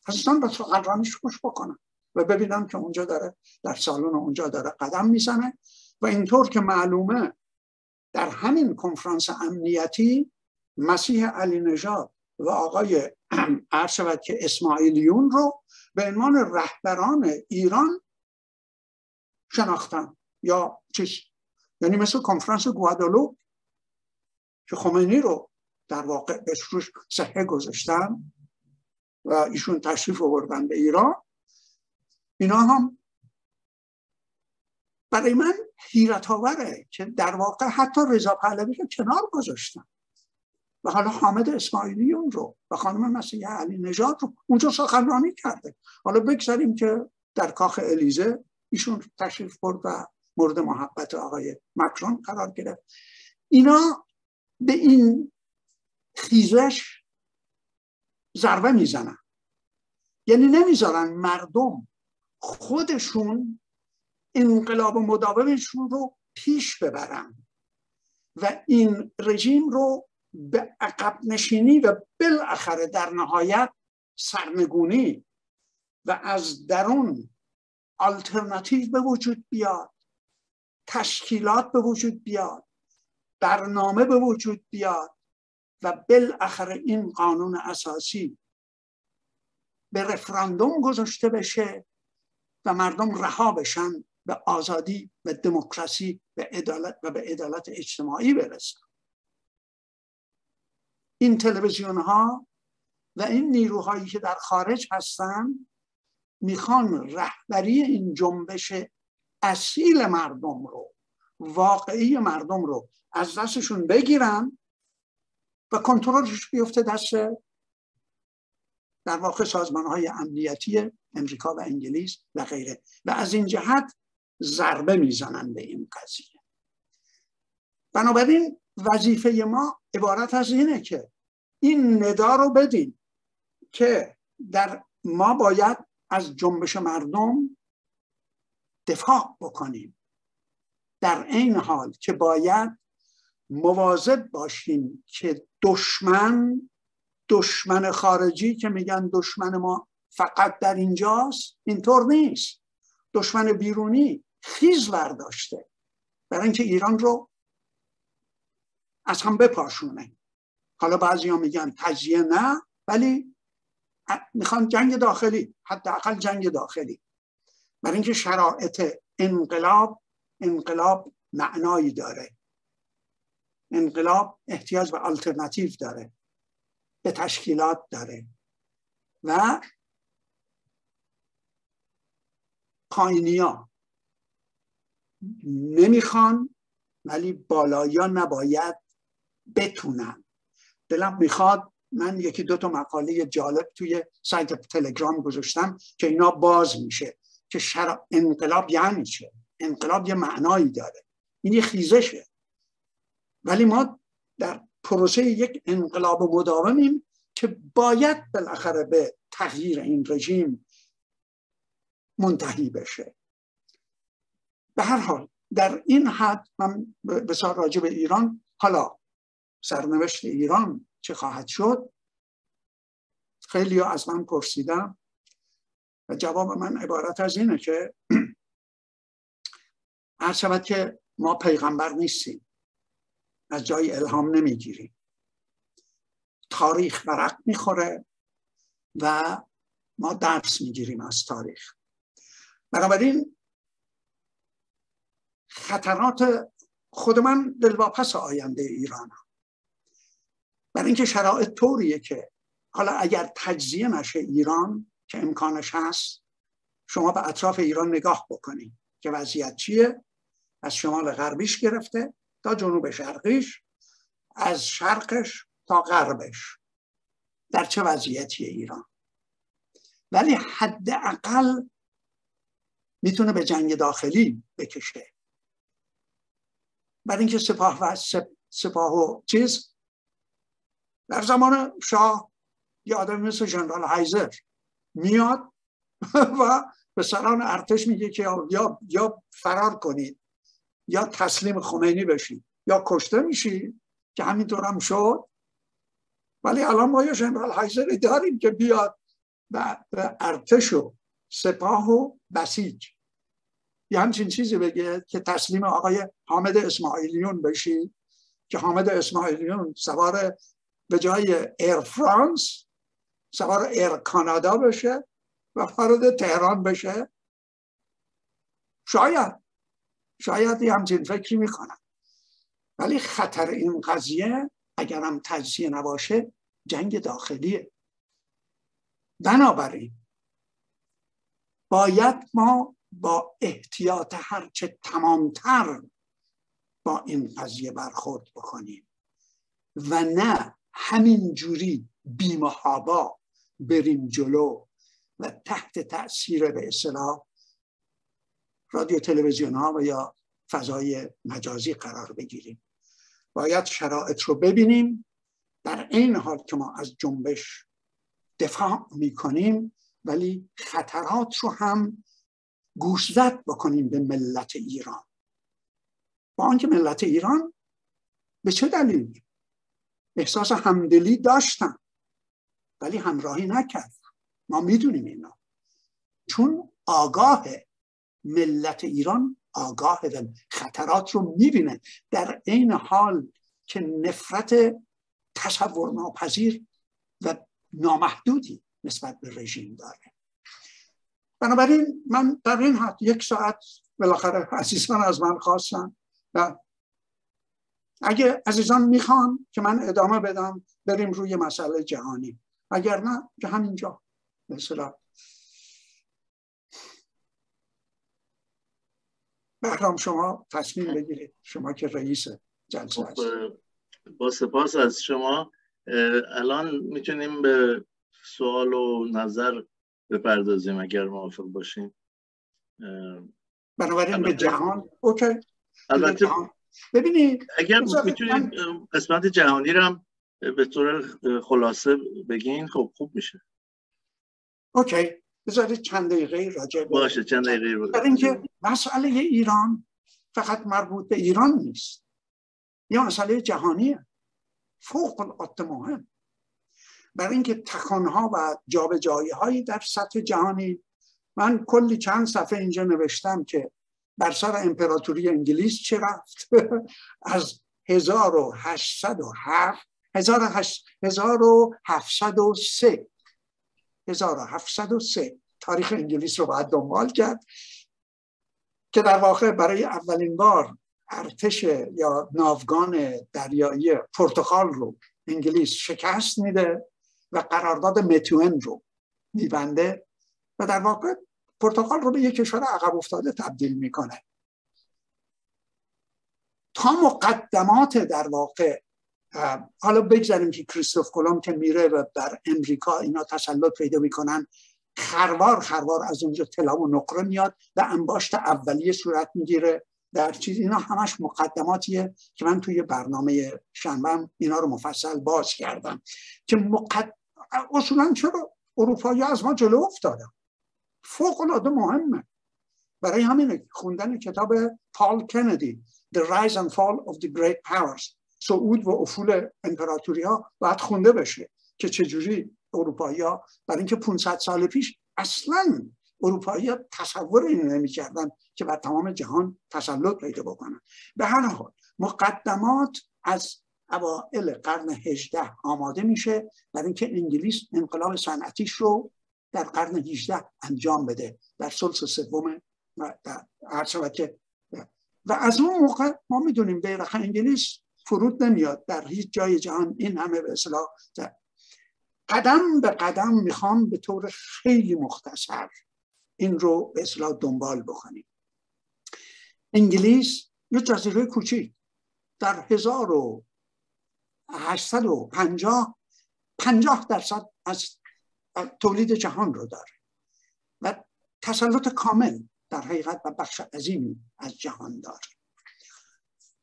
عزیزان به سخنرانیش گوش بکنن و ببینم که اونجا داره در سالن اونجا داره قدم میزنه و اینطور که معلومه در همین کنفرانس امنیتی مسیح علینژاد و آقای عرض شود که اسماعیلیون رو به عنوان رهبران ایران شناختن یا چیز، یعنی مثل کنفرانس گوادالوپ که خمینی رو در واقع بهش روش صحه گذاشتن و ایشون تشریف آوردن به ایران. اینا هم برای من حیرت آوره که در واقع حتی رضا پهلوی رو کنار گذاشتن و حالا حامد اسماعیلیون رو و خانم مسیح علینژاد رو اونجا سخنرانی کرده. حالا بگذاریم که در کاخ الیزه ایشون تشریف برد و مورد محبت آقای مکرون قرار گرفت. اینا به این خیزش ضربه میزنن، یعنی نمیذارن مردم خودشون انقلاب مداومشون رو پیش ببرن و این رژیم رو به عقب نشینی و بالاخره در نهایت سرنگونی و از درون آلترناتیو به وجود بیاد، تشکیلات به وجود بیاد، برنامه به وجود بیاد و بالاخره این قانون اساسی به رفراندوم گذاشته بشه و مردم رها بشن به آزادی و دموکراسی و عدالت و به عدالت اجتماعی برسن. این تلویزیون ها و این نیروهایی که در خارج هستن میخوان رهبری این جنبش اصیل مردم رو، واقعی مردم رو از دستشون بگیرن و کنترلش بیفته دست در واقع سازمانهای امنیتی امریکا و انگلیس و غیره و از این جهت ضربه میزنن به این قضیه. بنابراین وظیفه ما عبارت از اینه که این ندا رو بدیم که در ما باید از جنبش مردم دفاع بکنیم، در این حال که باید مواظب باشیم که دشمن خارجی که میگن دشمن ما فقط در اینجاست، اینطور نیست. دشمن بیرونی خیز برداشته برای اینکه ایران رو از هم بپاشونه. حالا بعضی ها میگن تجزیه نه، ولی میخوان جنگ داخلی، حداقل جنگ داخلی، برای اینکه شرایط انقلاب معنایی داره، انقلاب احتیاج به آلترناتیو داره، به تشکیلات داره و پایینیا نمیخوان ولی بالایا نباید بتونن. دلم میخواد، من یکی دو تا مقاله جالب توی سایت تلگرام گذاشتم که اینا باز میشه که انقلاب یعنی چه، انقلاب یه معنایی داره، این یه خیزشه، ولی ما در پروسه یک انقلاب مداومیم که باید بالاخره به تغییر این رژیم منتهی بشه. به هر حال در این حد من بسیار راجع به ایران، حالا سرنوشت ایران چه خواهد شد، خیلی از من پرسیدم و جواب من عبارت از اینه که هر شود که ما پیغمبر نیستیم، از جای الهام نمیگیریم، تاریخ ورق میخوره و ما درس میگیریم از تاریخ. بنابراین خطرات خود من دلواپس آینده ایرانم، برای اینکه شرایط طوریه که حالا اگر تجزیه نشه ایران که امکانش هست، شما به اطراف ایران نگاه بکنید که وضعیت چیه، از شمال غربیش گرفته تا جنوب شرقیش، از شرقش تا غربش در چه وضعیتی ایران. ولی حداقل میتونه به جنگ داخلی بکشه، برای اینکه سپاه و چیز در زمان شاه یه آدم مثل ژنرال هایزر میاد و به سران ارتش میگه که یا فرار کنید یا تسلیم خمینی بشید یا کشته میشید، که همینطور هم شد. ولی الان ما یه ژنرال هایزری داریم که بیاد و ارتش و سپاه و بسیج یه همچین چیزی بگه که تسلیم آقای حامد اسماعیلیون بشید، که حامد اسماعیلیون سوار به جای ایر فرانس سوار ایر کانادا بشه و وارد تهران بشه. شاید یه همچین فکری میکنن. ولی خطر این قضیه اگر هم تجزیه نباشه جنگ داخلیه. بنابراین باید ما با احتیاط هرچه تمامتر با این قضیه برخورد بکنیم و نه همین جوری بی‌محابا بریم جلو و تحت تأثیر به اصطلاح رادیو تلویزیون ها و یا فضای مجازی قرار بگیریم. باید شرایط رو ببینیم، در این حال که ما از جنبش دفاع میکنیم ولی خطرات رو هم گوشزد بکنیم به ملت ایران، با آنکه ملت ایران به چه دلیل احساس همدلی داشتن ولی همراهی نکرد. ما میدونیم اینا چون آگاه ملت ایران آگاه و خطرات رو میبینه، در این حال که نفرت تصور ناپذیر و نامحدودی نسبت به رژیم داره. بنابراین من در این حد 1 ساعت بالاخره عزیزان از من خواستن و اگه عزیزان میخوان که من ادامه بدم بریم روی مسئله جهانی، اگر نه که همینجا مثلا بهرام شما تصمیم بگیرید، شما که رئیس جلسه هست. با سپاس از شما. الان میتونیم به سوال و نظر بپردازیم اگر موافق باشیم. بنابراین به جهان اوکی. البته ببینید اگر میتونید قسمت جهانی رو هم به طور خلاصه بگین خوب میشه. اوکی بذارید چند دقیقه راجع باشه. چند دقیقه برای اینکه مسئله ایران فقط مربوط به ایران نیست، یه مسئله جهانیه فوق العاده مهم، برای اینکه تکانها و جابجایی هایی در سطح جهانی. من کلی چند صفحه اینجا نوشتم که بر سر امپراتوری انگلیس چه رفت از 1703 تاریخ انگلیس رو باید دنبال کرد که در واقع برای اولین بار ارتش یا ناوگان دریایی پرتغال رو انگلیس شکست میده و قرارداد متوئن رو میبنده و در واقع پرتغال رو به یک کشور عقب افتاده تبدیل میکنه. تا مقدمات در واقع حالا بگذاریم که کریستوف کلمب که میره و بر امریکا اینا تسلط پیدا میکنن، خروار از اونجا طلا و نقره میاد و انباشت اولیه صورت میگیره در چیز. اینا همش مقدماتیه که من توی برنامه شنبه اینا رو مفصل باز کردم که اصولا چرا اروپایی از ما جلو افتادن فوق العاده مهمه. برای همین خوندن کتاب پال کندی The Rise and Fall of the Great Powers، صعود و افول امپراتوری ها، باید خونده بشه که چجوری اروپایی ها، برای اینکه 500 سال پیش اصلا اروپایی ها تصور اینو نمی کردن که بر تمام جهان تسلط پیدا بکنن. به هر حال مقدمات از اوائل قرن 18 آماده میشه برای اینکه انگلیس انقلاب صنعتیش رو در قرن 18 انجام بده در ثلث سوم، و و از اون موقع ما میدونیم بیرق انگلیس فرود نمیاد در هیچ جای جهان. این همه به اصطلاح قدم به قدم میخوام به طور خیلی مختصر این رو به اصطلاح دنبال بکنیم. انگلیس یه جزیره کوچیک در 1850 50% از تولید جهان رو داره و تسلط کامل در حقیقت و بخش عظیمی از جهان داره.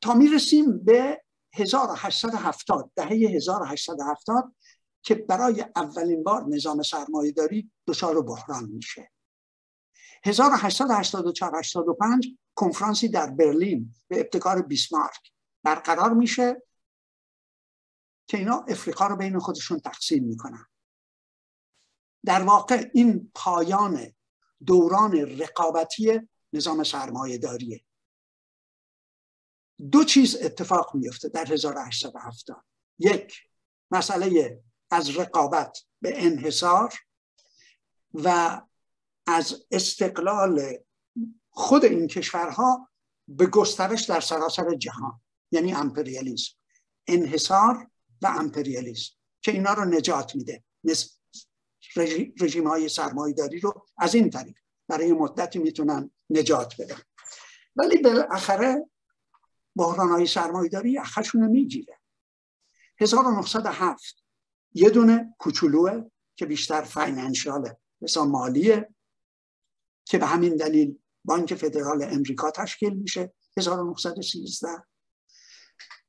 تا میرسیم به 1870 دهه 1870 که برای اولین بار نظام سرمایه‌داری دچار بحران میشه. 1884-85 کنفرانسی در برلین به ابتکار بیسمارک برقرار میشه که اینا افریقا رو بین خودشون تقسیم میکنن. در واقع این پایان دوران رقابتی نظام سرمایه داریه. دو چیز اتفاق میفته در 1870. یک، مسئله از رقابت به انحصار و از استقلال خود این کشورها به گسترش در سراسر جهان، یعنی امپریالیسم، انحصار و امپریالیسم که اینا رو نجات میده. رژیم‌های سرمایه‌داری رو از این طریق برای مدتی میتونن نجات بدن، ولی بالاخره بحران‌های سرمایه‌داری اخرشون میگیره. 1907 یه دونه کوچولوه که بیشتر فاینانشاله، مثلا مالیه، که به همین دلیل بانک فدرال امریکا تشکیل میشه 1913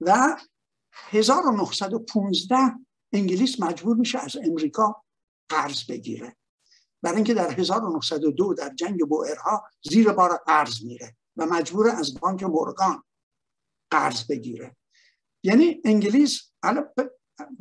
و 1915 انگلیس مجبور میشه از امریکا قرض بگیره برای اینکه در 1902 در جنگ بوئرها زیر بار قرض میره و مجبور از بانک مورگان قرض بگیره. یعنی انگلیس،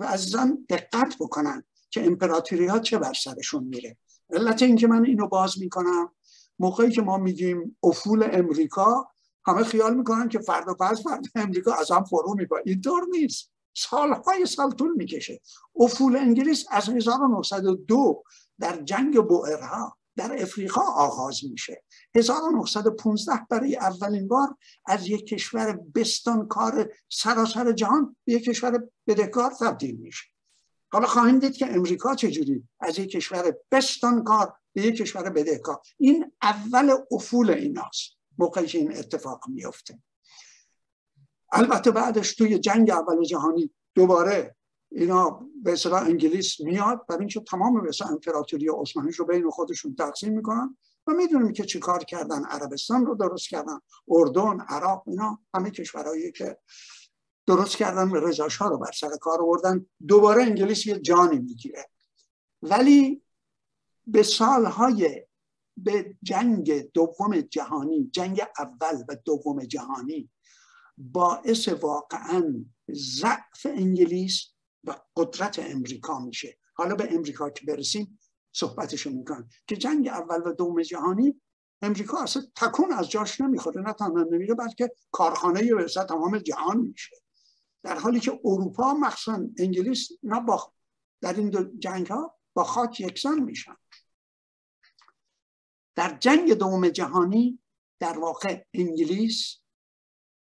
عزیزان دقت بکنن که امپراتوری ها چه بر سرشون میره. علت اینکه من اینو باز میکنم، موقعی که ما میگیم افول امریکا، همه خیال میکنن که فردا پس فردا امریکا از هم فرو میپره. اینطور نیست، سالهای سال طول میکشه. افول انگلیس از 1902 در جنگ بوئرها در افریقا آغاز میشه. 1915 برای اولین بار از یک کشور بستانکار سراسر جهان به یک کشور بدهکار تبدیل میشه. حالا خواهیم دید که امریکا چجوری از یک کشور بستانکار به یک کشور بدهکار. این اول افول ایناست موقعی که این اتفاق میفته. البته بعدش توی جنگ اول جهانی دوباره اینا به اصطلاح انگلیس میاد برای اینکه تمام به اصطلاح امپراتوری عثمانی رو بین خودشون تقسیم میکنن و میدونیم که چی کار کردن. عربستان رو درست کردن، اردن، عراق، اینا همه کشورهایی که درست کردن و رضا شاه رو بر سر کار آوردن. دوباره انگلیس یه جانی میگیره، ولی به سالهای به جنگ دوم جهانی، جنگ اول و دوم جهانی، باعث واقعا ضعف انگلیس و قدرت امریکا میشه. حالا به امریکا که برسیم صحبتشو میکنم که جنگ اول و دوم جهانی امریکا اصلا تکون از جاش نمیخوره، نه تنها نمیره بلکه کارخانه یه وسط تمام جهان میشه. در حالی که اروپا مخصوصا انگلیس در این دو جنگ ها با خاک یکسان میشن. در جنگ دوم جهانی در واقع انگلیس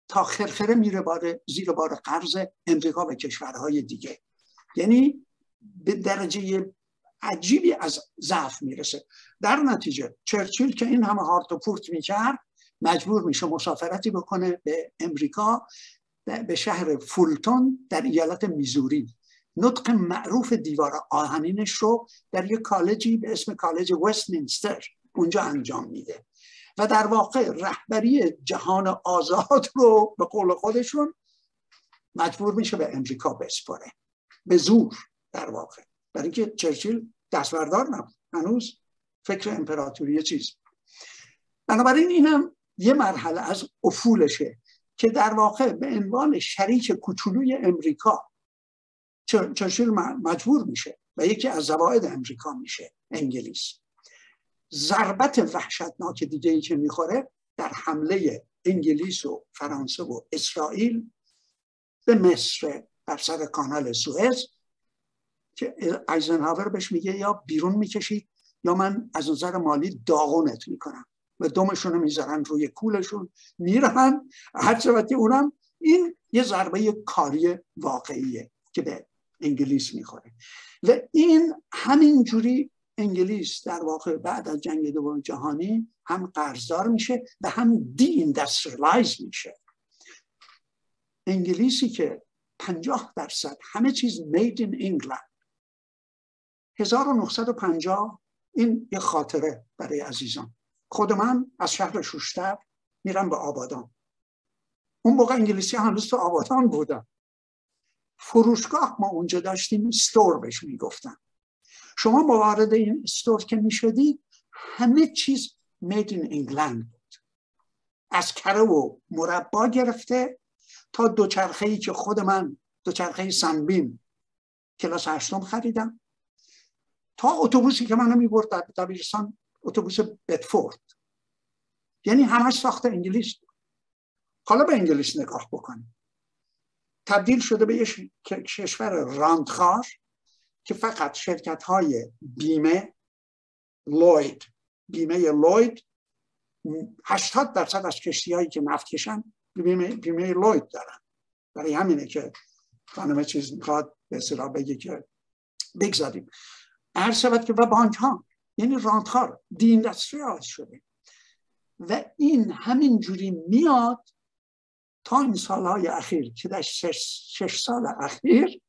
تا خرخره میره زیر بار قرض امریکا و کشورهای دیگه، یعنی به درجه عجیبی از ضعف میرسه. در نتیجه چرچیل که این همه هارت و پورت میکرد مجبور میشه مسافرتی بکنه به امریکا، به شهر فولتون در ایالت میزوری. نطق معروف دیوار آهنینش رو در یک کالجی به اسم کالج وستمینستر اونجا انجام میده و در واقع رهبری جهان آزاد رو به قول خودشون مجبور میشه به امریکا بسپره، به زور در واقع، برای اینکه چرچیل دستبردار نبود، هنوز فکر امپراتوری چیز. بنابراین اینم یه مرحله از افولشه که در واقع به عنوان شریک کوچولوی امریکا چرچیل مجبور میشه و یکی از زوائد امریکا میشه انگلیس. ضربت وحشتناک دیگه ای که میخوره در حمله انگلیس و فرانسه و اسرائیل به مصر بر سر کانال سوئز که ایزنهاور بهش میگه یا بیرون میکشید یا من از نظر مالی داغونت میکنم. و دمشون رو میذارن روی کولشون میرن. هرچوقتی اونم این یه ضربه کاری واقعیه که به انگلیس میخوره و این همینجوری انگلیس در واقع بعد از جنگ دوم جهانی هم قرضدار میشه و هم دی‌اندستریالایز میشه. انگلیسی که 50% همه چیز made in England 1950، این یه خاطره برای عزیزان. خود من از شهر شوشتر میرم به آبادان، اون موقع انگلیسی هنوز تو آبادان بودن. فروشگاه ما اونجا داشتیم، استور بهش میگفتن. شما با وارد این استور که میشدید همه چیز made in England بود، از کره و مربا گرفته تا دوچرخه‌ای که خود من دوچرخه سنبیم کلاس 8 خریدم، تا اتوبوسی که منو میبرد در دبیرستان، اتوبوس بدفورد. یعنی همش ساخت انگلیس. حالا به انگلیس نگاه بکنیم، تبدیل شده به یک کشور راندخوار که فقط شرکت‌های بیمه لوید، بیمه لوید 80% از کشتی‌هایی که نفت کشن بیمه لوید دارن. برای همینه که خانم چیز میخواد به اصطلاح بگه که بگذاریم هر شبت که و بانک ها، یعنی راندخوار دی‌اندستریالایز شده و این همین جوری میاد تا این سالهای اخیر که در 6 سال اخیر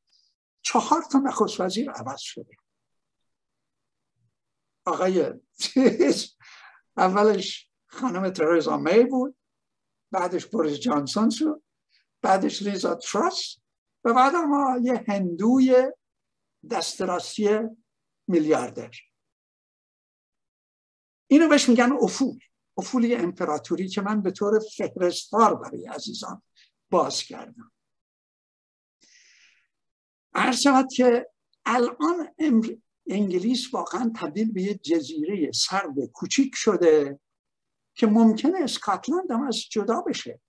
4 تا نخست وزیر عوض شده. آقای اولش خانم ترزا می بود، بعدش بوریس جانسون شد، بعدش لیزا تراس و بعد ما یه هندوی دسترسی میلیاردر. اینو بهش میگن افول، افولی امپراتوری که من به طور فهرستوار برای عزیزان باز کردم. عرض شود که الان انگلیس واقعا تبدیل به یه جزیره سرد کوچیک شده که ممکنه اسکاتلند هم از جدا بشه،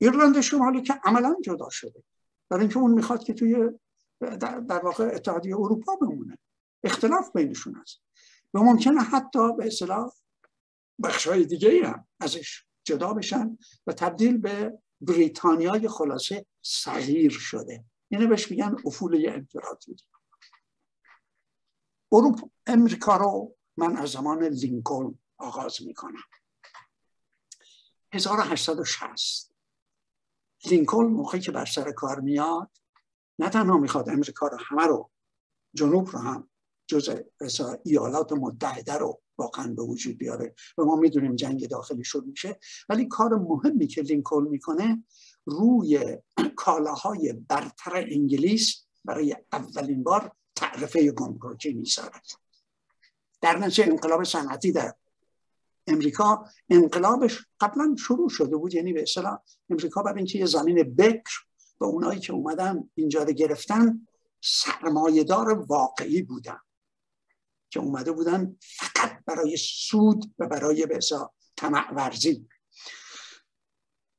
ایرلند شمالی که عملا جدا شده برای اینکه اون میخواد که توی در واقع اتحادیه اروپا بمونه، اختلاف بینشون هست و ممکنه حتی به اصطلاح بخشای دیگه هم ازش جدا بشن و تبدیل به بریتانیای خلاصه صغیر شده. اینه بهش میگن افول امپراتوری. اروپا امریکا رو من از زمان لینکلن آغاز میکنم. 1860 لینکلن موقعی که بر سر کار میاد نه تنها میخواد امریکا رو همه رو، جنوب رو هم جزء ایالات متحده رو واقعا به وجود بیاره و ما میدونیم جنگ داخلی شروع میشه، ولی کار مهمی که لینکلن میکنه روی کالاهای برتر انگلیس برای اولین بار تعرفه گمرکی میذاره. در نتیجه انقلاب صنعتی در امریکا، انقلابش قبلا شروع شده بود، یعنی به اصطلاح امریکا برای اینکه یه زمین بکر و اونایی که اومدن اینجا رو گرفتن سرمایه‌دار واقعی بودن که اومده بودن فقط برای سود و برای به اصطلاح طمع ورزی.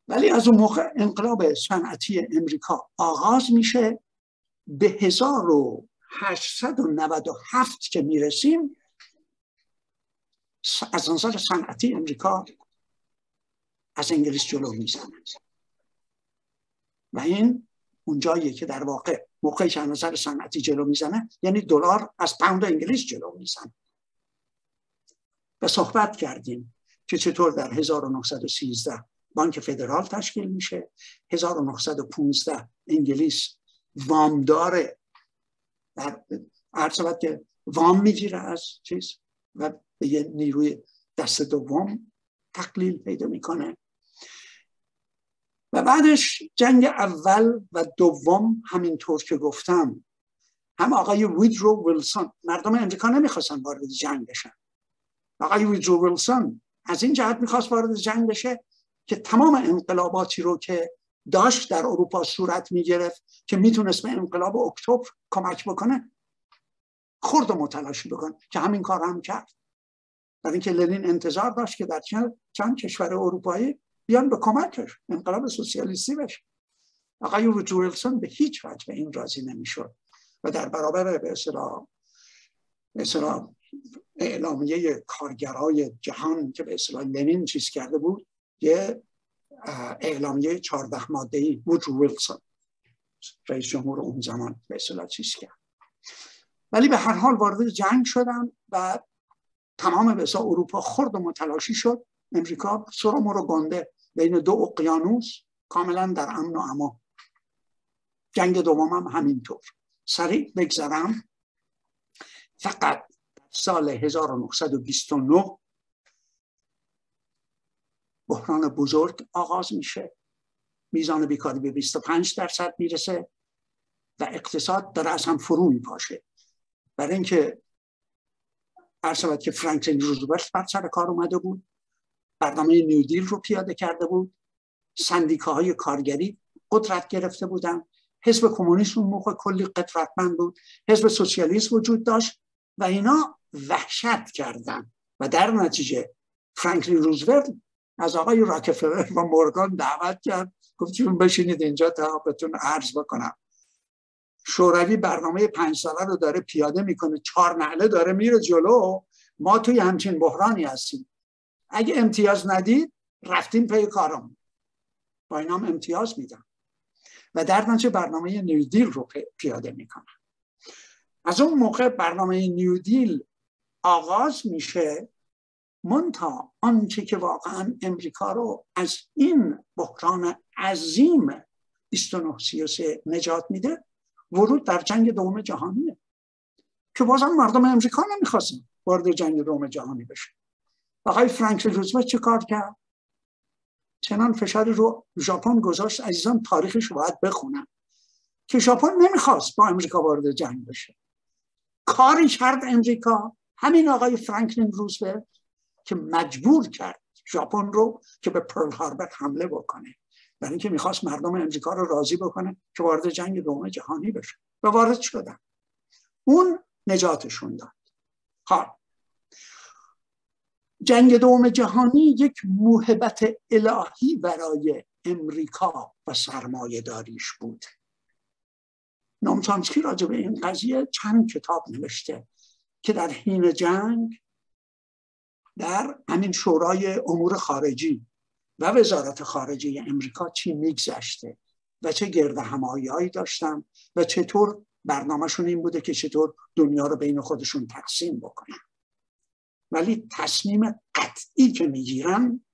ولی از اون موقع انقلاب صنعتی امریکا آغاز میشه. به 1897 که میرسیم از نظر صنعتی امریکا از انگلیس جلو میزنه و این اونجاییه که در واقع موقعی که از نظر صنعتی جلو میزنه یعنی دلار از پوند انگلیس جلو میزنه. و صحبت کردیم که چطور در 1913 بانک فدرال تشکیل میشه، 1915 انگلیس وامداره در ارتباط که وام میگیره از چیز و به یه نیروی دست دوم تقلیل پیدا میکنه و بعدش جنگ اول و دوم همینطور که گفتم هم آقای ویدرو ویلسون، مردم امریکا نمیخواستن وارد جنگ بشن، آقای ویدرو ویلسون از این جهت میخواست وارد جنگ بشه که تمام انقلاباتی رو که داشت در اروپا صورت میگرفت که میتونست به انقلاب اکتبر کمک بکنه خرد و متلاشی بکنه، که همین کار هم کرد. برای اینکه لنین انتظار داشت که در چند کشور اروپایی بیان به کمکش، انقلاب سوسیالیستی بشه. آقای ویدرو ویلسون به هیچ وجه به این راضی نمیشد و در برابر به اصطلاح اعلامیه کارگرای جهان که به اصطلاح لنین چیز کرده بود، یه اعلامیه 14 ماده‌ای بود، ویلسون رئیس جمهور اون زمان به اصطلاح چیز کرد. ولی به هر حال وارد جنگ شدن و تمام بسا اروپا خرد و متلاشی شد. امریکا سرم رو گنده بین دو اقیانوس، کاملا در امن و امان. جنگ دوم هم همینطور. سریع بگذرم، فقط سال 1929 بحران بزرگ آغاز میشه. میزان بیکاری به 25% میرسه و اقتصاد داره از هم فرو میپاشه. برای اینکه عرصه که فرانکلین روزولت بر سر کار اومده بود، برنامه نیودیل رو پیاده کرده بود، سندیکاهای کارگری قدرت گرفته بودن، حزب کمونیسم اون موقع کلی قدرتمند بود، حزب سوسیالیسم وجود داشت و اینا وحشت کردن و در نتیجه فرانکلین روزولت از آقای راکفلر و مورگان دعوت کرد، گفت بشینید اینجا تا بهتون عرض بکنم. شوروی برنامه 5 ساله رو داره پیاده میکنه، 4 نعله داره میره جلو، ما توی همچین بحرانی هستیم. اگه امتیاز ندید رفتیم پی کارم، با اینام امتیاز میدن و در نتیجه برنامه نیودیل رو پیاده میکنن. از اون موقع برنامه نیودیل آغاز میشه، منتها آنچه که واقعا امریکا رو از این بحران عظیم 29-33 نجات میده ورود در جنگ دوم جهانیه که بازم مردم امریکا نمیخواستن وارد جنگ دوم جهانی بشه. آقای فرانکلین روزولت چه کار کرد؟ چنان فشار رو ژاپن گذاشت، عزیزان تاریخش باید بخونن، که ژاپن نمیخواست با امریکا وارد جنگ بشه. کاری کرد امریکا، همین آقای فرانکلین روزولت، که مجبور کرد ژاپن رو که به پرل هاربر حمله بکنه، برای اینکه میخواست مردم امریکا رو راضی بکنه که وارد جنگ دوم جهانی بشه و وارد شدن. اون نجاتشون داد. ها، جنگ دوم جهانی یک موهبت الهی برای امریکا و سرمایه داریش بود. نوم چامسکی راجع به این قضیه چند کتاب نوشته که در حین جنگ در همین شورای امور خارجی و وزارت خارجه امریکا چی میگذشته و چه گرد همایی هایی داشتن و چطور برنامهشون این بوده که چطور دنیا رو بین خودشون تقسیم بکنن. ولی تصمیم قطعی که میگیرن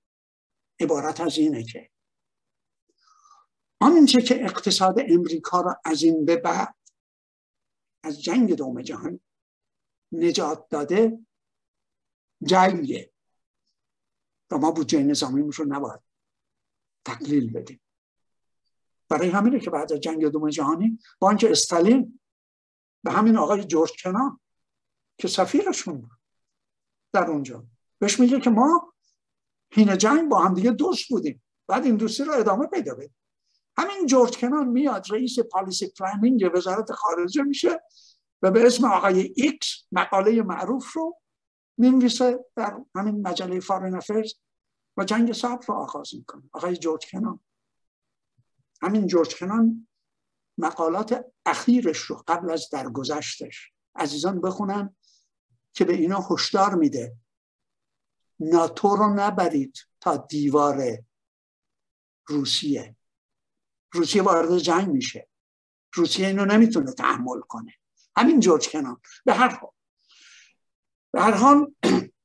عبارت از اینه که آنچه که اقتصاد امریکا رو از این به بعد از جنگ دوم جهانی نجات داده جنگه و ما بودجه نظامیمون رو نباید تقلیل بدیم. برای همینه که بعد از جنگ دوم جهانی بانک استالین به همین آقای جورج کنان که سفیرشون بود در اونجا بهش میگه که ما حین جنگ با همدیگه دوست بودیم، بعد این دوستی رو ادامه پیدا بدیم. همین جورج کنان میاد رئیس پالیسی پلنینگ وزارت خارجه میشه و به اسم آقای ایکس مقاله معروف رو می‌نویسه در همین مجله فارن افیرز و جنگ سرد رو آغاز میکنه. آقای جورج کنان، همین جورج کنان مقالات اخیرش رو قبل از درگذشتش عزیزان بخونن که به اینا هشدار میده ناتو رو نبرید تا دیوار روسیه. روسیه وارد جنگ میشه، روسیه اینو نمیتونه تحمل کنه. همین جورج کنان. به هر حال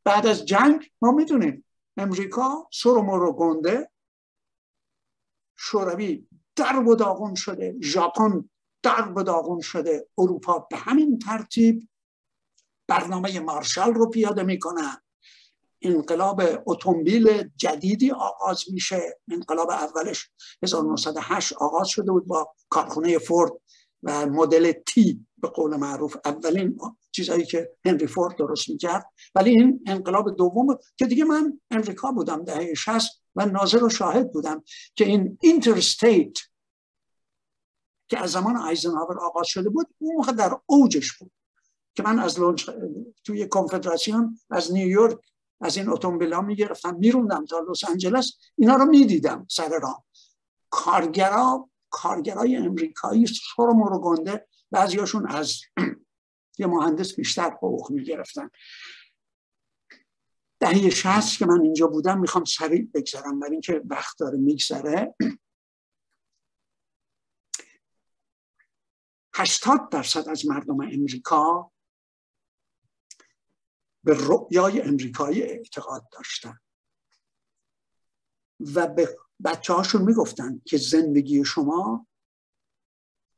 بعد از جنگ ما میدونیم امریکا سر و مو رو گنده، شوروی درب و داغون شده، ژاپن درب و داغون شده، اروپا به همین ترتیب برنامه مارشال رو پیاده میکنن. انقلاب اتومبیل جدیدی آغاز میشه. انقلاب اولش 1908 آغاز شده بود با کارخونه فورد و مدل تی به قول معروف، اولین چیزایی که هنری فورد درست میکرد. ولی این انقلاب دوم که دیگه من امریکا بودم دهه 60 و ناظر و شاهد بودم که این اینترستیت که از زمان آیزنهاور آغاز شده بود اون موقع در اوجش بود که من از لونج توی کنفدراسیون از نیویورک از این اتومبیلا میگرفتم میروندم تا لس آنجلس، اینا رو میدیدم سر راه. کارگرای امریکایی سرمو رو گنده، بعضیاشون از یه مهندس بیشتر حقوق میگرفتن. دهه 60 که من اینجا بودم، میخوام سریع بگذرم برای اینکه وقت داره میگذره. 80% از مردم امریکا به رؤیای امریکایی اعتقاد داشتن و به بچه هاشون میگفتن که زندگی شما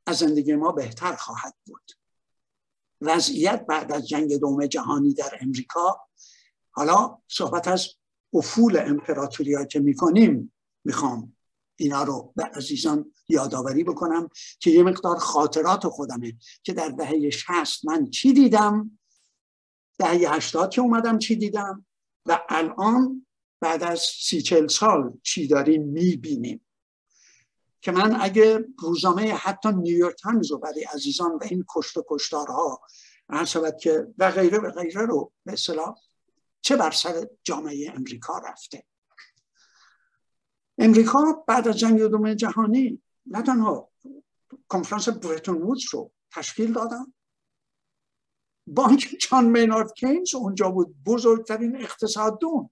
از زندگی ما بهتر خواهد بود. وضعیت بعد از جنگ دوم جهانی در امریکا، حالا صحبت از افول امپراتوری ها که می کنیم، میخوام اینا رو به عزیزان یادآوری بکنم که یه مقدار خاطرات خودمه که در دهه 60 من چی دیدم، دهه 80 که اومدم چی دیدم و الان بعد از 30-40 سال چی داریم میبینیم. که من اگه روزنامه حتی نیویورک تایمز رو برای عزیزان و این کشت و کشتارها هر که و غیره و غیره رو به اصطلاح چه بر سر جامعه امریکا رفته. امریکا بعد از جنگ دوم جهانی نه تنها کنفرانس برتون وودز رو تشکیل دادن، بانک جان مینارد کینز اونجا بود، بزرگترین اقتصاددان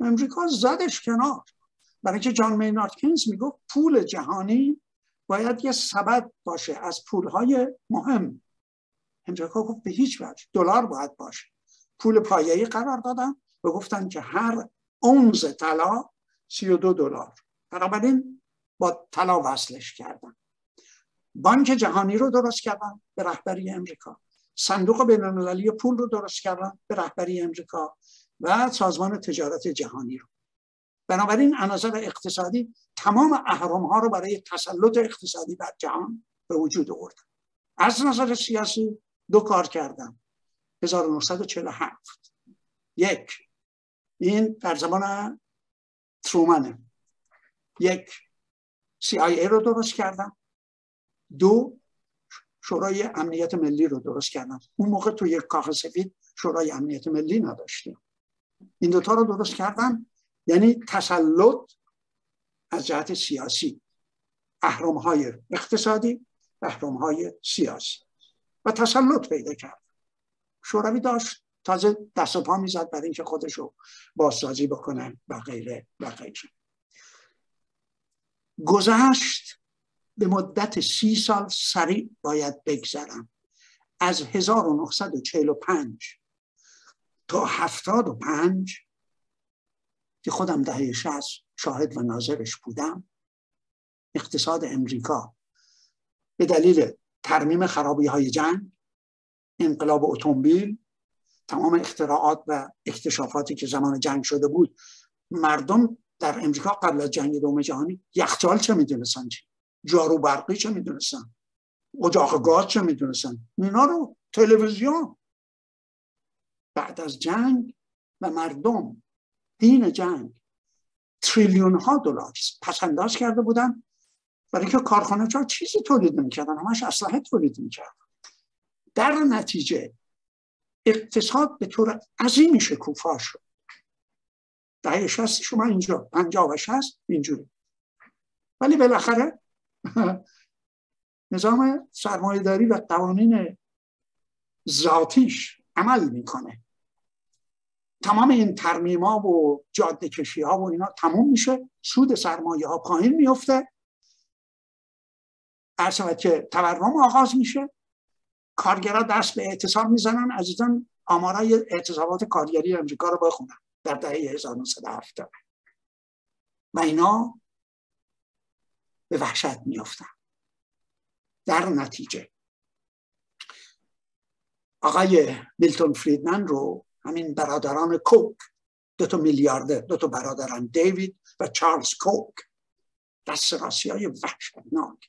امریکا، زدش کنار. برای که جان مینارد کینز میگفت پول جهانی باید یه سبد باشه از پولهای مهم. امریکا گفت به هیچ وجه، دلار باید باشه. پول پایه‌ای قرار دادن و گفتن که هر اونز طلا $32. بنابراین با طلا وصلش کردن. بانک جهانی رو درست کردن به رهبری امریکا. صندوق بین‌المللی پول رو درست کردن به رهبری امریکا و سازمان تجارت جهانی رو. بنابراین عناصر اقتصادی تمام اهرم‌ها رو برای تسلط اقتصادی بر جهان به وجود آوردن. از نظر سیاسی دو کار کردن. 1947 یک، این در زمان ترومنه، یک CIA رو درست کردم، دو شورای امنیت ملی رو درست کردم. اون موقع تو یک کاخ سفید شورای امنیت ملی نداشتیم. این دوتا رو درست کردم، یعنی تسلط از جهت سیاسی، اهرم‌های اقتصادی، اهرم‌های سیاسی و تسلط پیدا کرد. شوروی داشت تازه دست و پا میزد برای اینکه خودشو بازسازی بکنه و غیره و غیره. گذشت به مدت 30 سال، سریع باید بگذرم، از 1945 تا 75 که خودم دهه 60 شاهد و ناظرش بودم، اقتصاد امریکا به دلیل ترمیم خرابی‌های جنگ، انقلاب اتومبیل، تمام اختراعات و اکتشافاتی که زمان جنگ شده بود، مردم در امریکا قبل از جنگ دوم جهانی یخچال چه میدونستن، جارو برقی چه میدونستن، اجاق گاز چه میدونستن، اینا رو تلویزیون. بعد از جنگ و مردم دین جنگ $تریلیون‌ها پس‌انداز کرده بودن برای اینکه کارخانه‌ها چیزی تولید نمی‌کردن، همش اسلحه تولید می‌کردن. در نتیجه اقتصاد به طور عظیمی شکوفا شد. دهه 60 شما اینجا، 50 و 60 اینجوری. ولی بالاخره نظام سرمایه‌داری و قوانین ذاتیش عمل میکنه. تمام این ترمیما و جاده کشی ها و اینا تموم میشه، سود سرمایه ها پایین میفته، عرصه که تورم آغاز میشه، کارگرها دست به اعتصاب میزنن. عزیزان آمارای اعتصابات کارگری امریکا رو بخونن در دهه 1970 و اینا به وحشت میافتن. در نتیجه آقای میلتون فریدمن رو همین برادران کوک، دوتا میلیاردر، دوتا برادران دیوید و چارلز کوک، دست راسی‌های وحشتناک،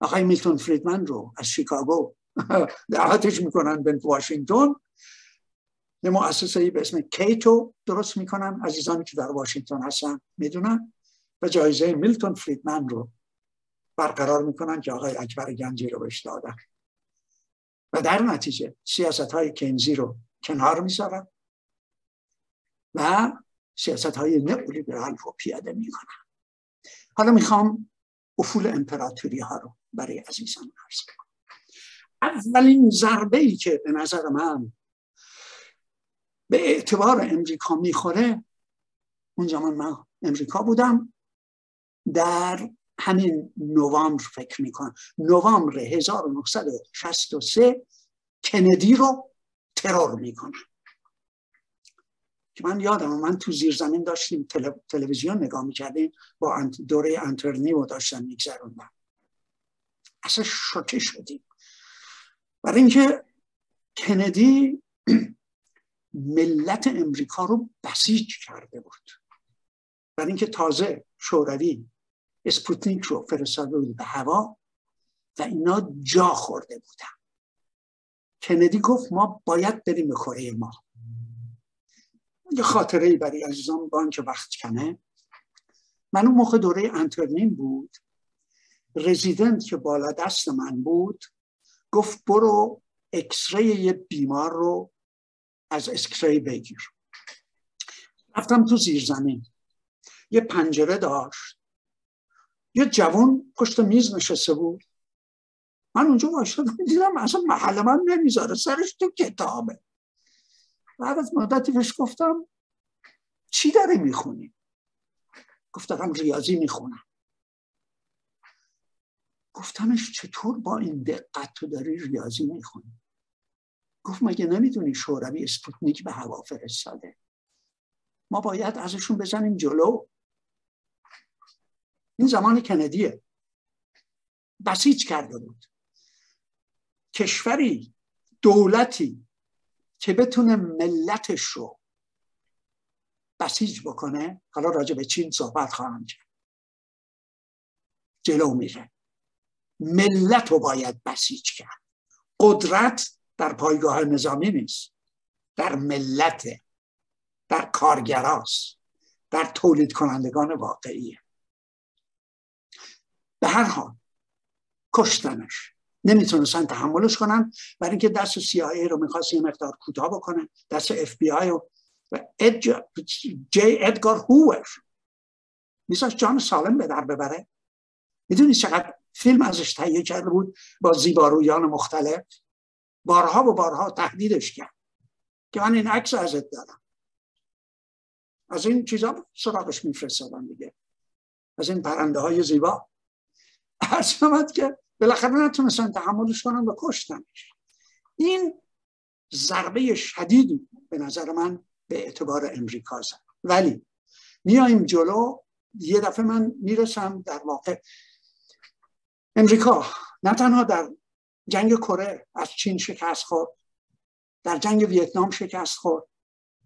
آقای میلتون فریدمن رو از شیکاگو دعوتش میکنن به واشنگتن، یه مؤسسه‌ای به اسم کیتو درست میکنن، عزیزانی که در واشنگتن هستن میدونن، و جایزه میلتون فریدمن رو برقرار میکنن که آقای اکبر گنجی رو بهش دادن و در نتیجه سیاست‌های کینزی رو کنار میذارن و سیاست‌های نئولیبرال رو پیاده میکنن. حالا میخوام افول امپراتوری ها رو برای عزیزان عرض کنم. اولین ضربه‌ای که به نظر من به اعتبار امریکا میخوره، اون زمان من امریکا بودم، در همین نوامبر فکر میکنم، نوامبر 1963 کندی رو ترور میکنن. که من یادم، من تو زیرزمین داشتیم تلویزیون نگاه میکردیم، با دوره انترنی رو داشتم میگذروندم، اصلا شوکه شدیم. برای اینکه کندی ملت امریکا رو بسیج کرده بود، برای اینکه تازه شوروی اسپوتنیک رو فرستاده بود به هوا و اینا جا خورده بودن. کندی گفت ما باید بریم به کره ما. یه خاطره‌ای برای عزیزان بانک وقت کنه. من اون موقع دوره انترنین بود، رزیدنت که بالا دست من بود گفت برو اکسری یه بیمار رو از اسکری بگیر. رفتم تو زیرزمین، یه پنجره داشت، یه جوان پشت میز نشسته بود. من اونجا وایسادم، دیدم اصلا محل من نمیذاره، سرش تو کتابه. بعد از مدتی بهش گفتم چی داری میخونی؟ گفت دارم ریاضی میخونم. گفتمش چطور با این دقت تو داری ریاضی میخونی؟ گفت مگه نمیدونی شوروی اسپوتنیک به هوا فرستاده، ما باید ازشون بزنیم جلو. این زمان کندیه، بسیج کرده بود. کشوری، دولتی که بتونه ملتش رو بسیج بکنه، حالا راجع به چین صحبت خواهم کرد، جلو میره. ملت رو باید بسیج کرد. قدرت در پایگاه نظامی نیست، در ملته، در کارگراست، در تولید کنندگان واقعیه. به هر حال کشتنش، نمیتونستن تحملش کنن، برای اینکه دست CIA رو میخواست یه مقدار کوتاه بکنن، دست FBI رو و جی ادگار هوور میخواست جان سالم به در ببره. میدونی چقدر فیلم ازش تهیه کرده بود با زیبارویان مختلف، بارها و بارها تهدیدش کرد که من این عکس ازت دارم، از این چیزا سراغش میفرستادم دیگه، از این پرنده های زیبا. عرض آمد که بالاخره نتونستن تحملش کنن و کشتنش. این ضربه شدیدی به نظر من به اعتبار امریکا زد. ولی میایم جلو، یه دفعه من میرسم در واقع امریکا نه تنها در جنگ کره از چین شکست خورد، در جنگ ویتنام شکست خورد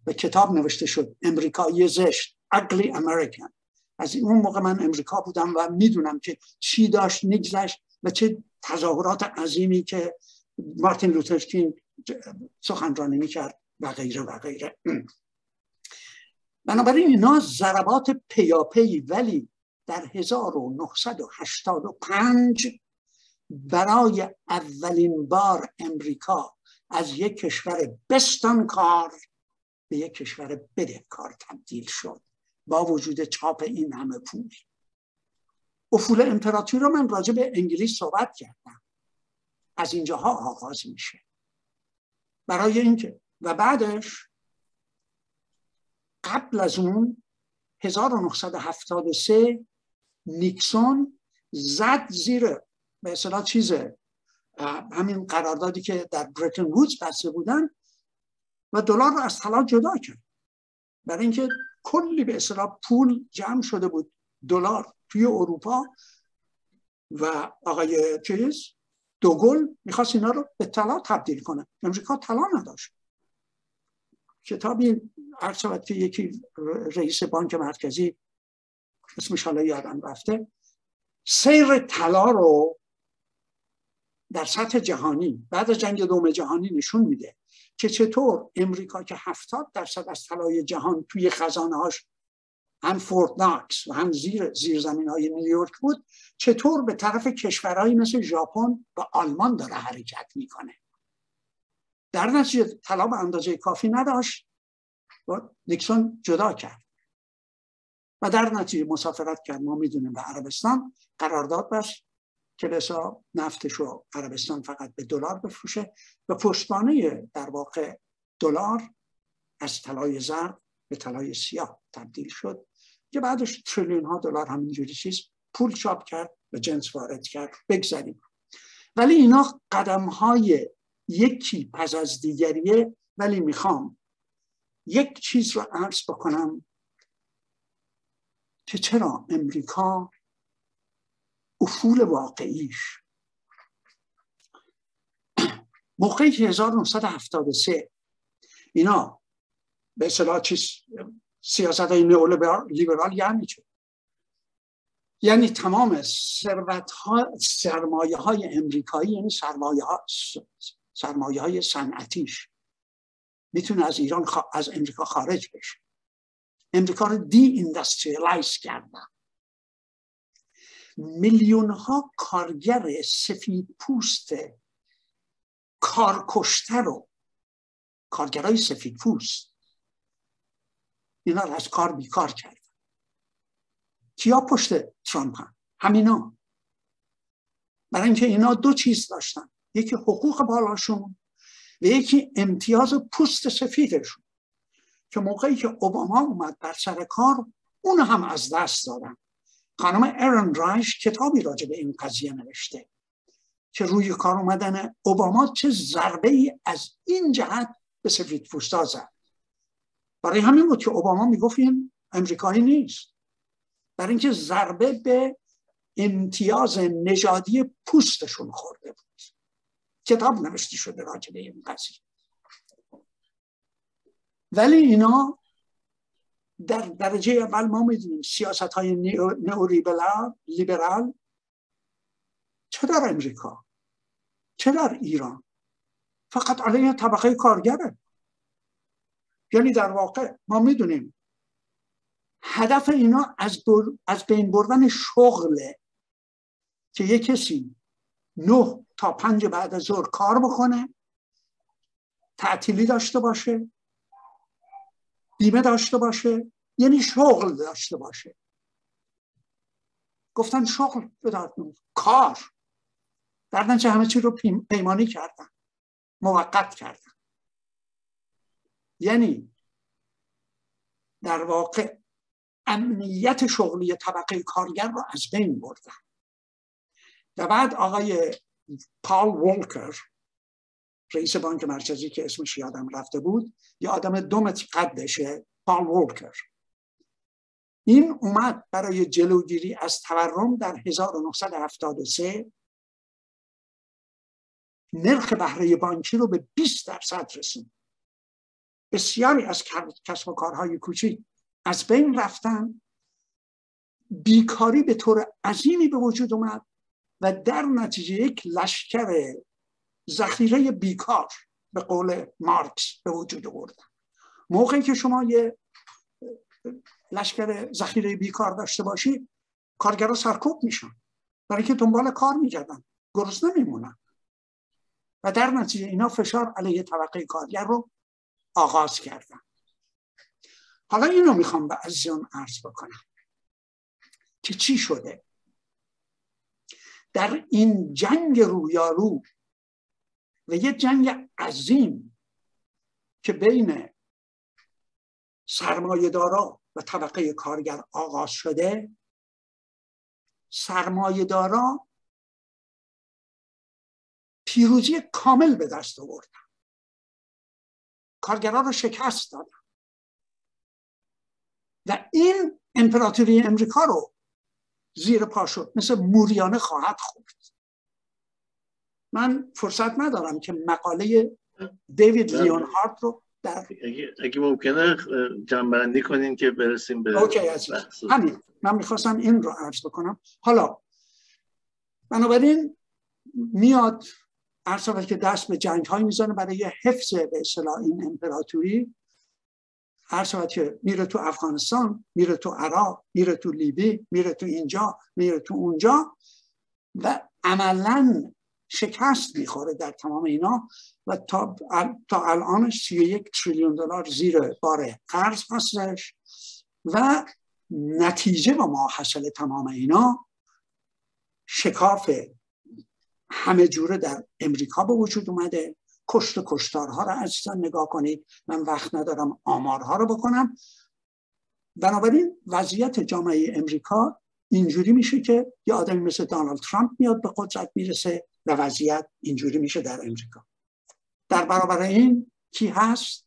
و کتاب نوشته شد امریکایی زشت، Ugly American. از اون موقع من امریکا بودم و میدونم که چی داشت میگذشت و چه تظاهرات عظیمی که مارتین لوتر کینگ سخنرانی میکرد و غیره و غیره. بنابراین اینا ضربات پیاپی، ولی در 1985 برای اولین بار امریکا از یک کشور بستانکار به یک کشور بدهکار تبدیل شد با وجود چاپ این همه پول. افول امپراتوری رو من راجع به انگلیس صحبت کردم، از اینجاها آغاز میشه. برای اینکه و بعدش قبل از اون 1973 نیکسون زد زیر به اصطلاح چیزه همین قراردادی که در بریتن وودز بسته بودن و دلار رو از طلا جدا کرد، برای اینکه کلی به اصطلاح پول جمع شده بود، دلار توی اروپا، و آقای چیز دوگل میخواست اینا رو به طلا تبدیل کنه. امریکا طلا نداشت. کتابی عرض شد که یکی رئیس بانک مرکزی اسمش حالا یادم رفته، سیر طلا رو در سطح جهانی بعد از جنگ دوم جهانی نشون میده که چطور امریکا که 70% از طلای جهان توی خزانه هاش هم فورت ناکس و هم زیرزمین های نیویورک بود، چطور به طرف کشورهایی مثل ژاپن و آلمان داره حرکت میکنه. در نتیجه طلا به اندازه کافی نداشت و نیکسون جدا کرد و در نتیجه مسافرت کرد، ما میدونیم، به عربستان قرارداد بست که لذا نفتشو عربستان فقط به دلار بفروشه و پشتوانه در واقع دلار از طلای زرد به طلای سیاه تبدیل شد که بعدش تریلیون ها دلار همینجوری چیز پول چاپ کرد و جنس وارد کرد. بگذاریم. ولی اینا قدم های یکی پس از دیگریه. ولی میخوام یک چیز رو عرض بکنم که چرا امریکا افول واقعیش موقعی که 1973 اینا به اصطلاح سیاست های نئولیبرال یعنی چه؟ یعنی تمام سرمایه های امریکایی، یعنی سرمایه های صنعتیش میتونه از ایران از امریکا خارج بشه. امریکا رو دی اندستریالایز کردن. میلیون ها کارگر سفید پوست کارکشته رو، کارگرای سفید پوست، اینا رو از کار بیکار کردن. کیا پشت ترامپ هم؟ همینا. برای اینکه اینا دو چیز داشتن، یکی حقوق بالاشون و یکی امتیاز پوست سفیدشون که موقعی که اوباما اومد بر سر کار اون هم از دست دادن. خانم ارن رایش کتابی راجع به این قضیه نوشته که روی کار اومدن اوباما چه ضربه ای از این جهت به سفید پوستا زد. برای همین بود که اوباما میگفت این امریکایی نیست، برای اینکه ضربه به امتیاز نژادی پوستشون خورده بود. کتاب نوشته شده راجع به این قضیه. ولی اینا در درجه اول ما میدونیم سیاست های نئولیبرال چه در امریکا چه در ایران فقط علیه طبقه کارگره. یعنی در واقع ما میدونیم هدف اینا از بین بردن شغله که یک کسی 9 تا 5 بعد از ظهر کار بکنه، تعطیلی داشته باشه، بیمه داشته باشه، یعنی شغل داشته باشه. گفتن شغل بدارد کار در نتیجه همه چی رو پیمانی کردن، موقت کردن. یعنی در واقع امنیت شغلی طبقه کارگر رو از بین بردن. و بعد آقای پال والکر، رئیس بانک مرکزی که اسمش یادم رفته بود، یه آدم 2 متر قدشه، پال والکر، این اومد برای جلوگیری از تورم در 1973 نرخ بهره بانکی رو به 20% رسید. بسیاری از کسب و کارهای کوچیک از بین رفتن، بیکاری به طور عظیمی به وجود اومد و در نتیجه یک لشکر ذخیره بیکار به قول مارکس به وجود آوردن. موقعی که شما یه لشکر ذخیره بیکار داشته باشی، کارگرها سرکوب میشن، برای که دنبال کار میگردن، گرسنه نمیمونن و در نتیجه اینا فشار علیه طبقه کارگر رو آغاز کردن. حالا اینو میخوام به عزیزان عرض بکنم که چی شده در این جنگ رویارو و یه جنگ عظیم که بین سرمایه‌دارا و طبقه کارگر آغاز شده. سرمایه‌دارا پیروزی کامل به دست آوردن، کارگرها رو شکست دادن و این امپراتوری امریکا رو زیر پا شد، مثل موریانه خواهد خورد. من فرصت ندارم که مقاله دیوید لیون هارت رو اگه ممکنه جمع‌بندی کنین که برسیم به همین. من میخواستم این رو عرض بکنم. حالا بنابراین میاد عرض که دست به جنگ هایی میزنه برای حفظ به اصطلاح این امپراتوری. عرض که میره تو افغانستان، میره تو عراق، میره تو لیبی، میره تو اینجا، میره تو اونجا و عملاً شکست میخوره در تمام اینا و تا الان 31 تریلیون دلار زیر بار قرض هستش و نتیجه و ماحصل تمام اینا شکاف همه جوره در امریکا به وجود اومده. کشت و کشتارها رو عزیزان نگاه کنید، من وقت ندارم آمارها رو بکنم. بنابراین وضعیت جامعه امریکا اینجوری میشه که یه آدمی مثل دونالد ترامپ میاد به قدرت میرسه و وضعیت اینجوری میشه در امریکا. در برابر این کی هست؟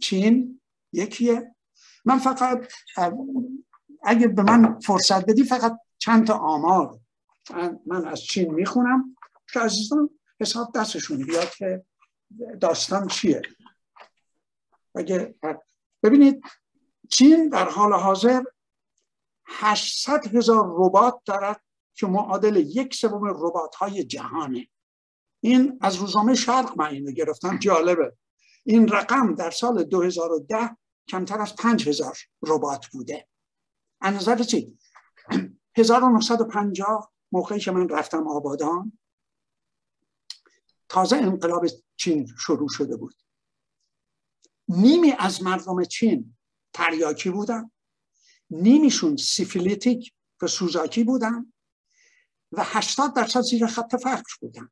چین یکیه. من فقط اگه به من فرصت بدی فقط چند تا آمار من از چین میخونم که عزیزان حساب دستشون بیاد که داستان چیه. ببینید چین در حال حاضر 800,000 ربات دارد که معادل 1/3 ربات‌های جهانه. این از روزنامه شرق من اینو گرفتم، جالبه. این رقم در سال 2010 کمتر از 5,000 ربات بوده. از نظر چی؟ 1950 موقعی که من رفتم آبادان تازه انقلاب چین شروع شده بود. نیمی از مردم چین تریاکی بودن، نیمیشون سیفیلیتیک و سوزاکی بودن و 80% زیر خط فقر بودن.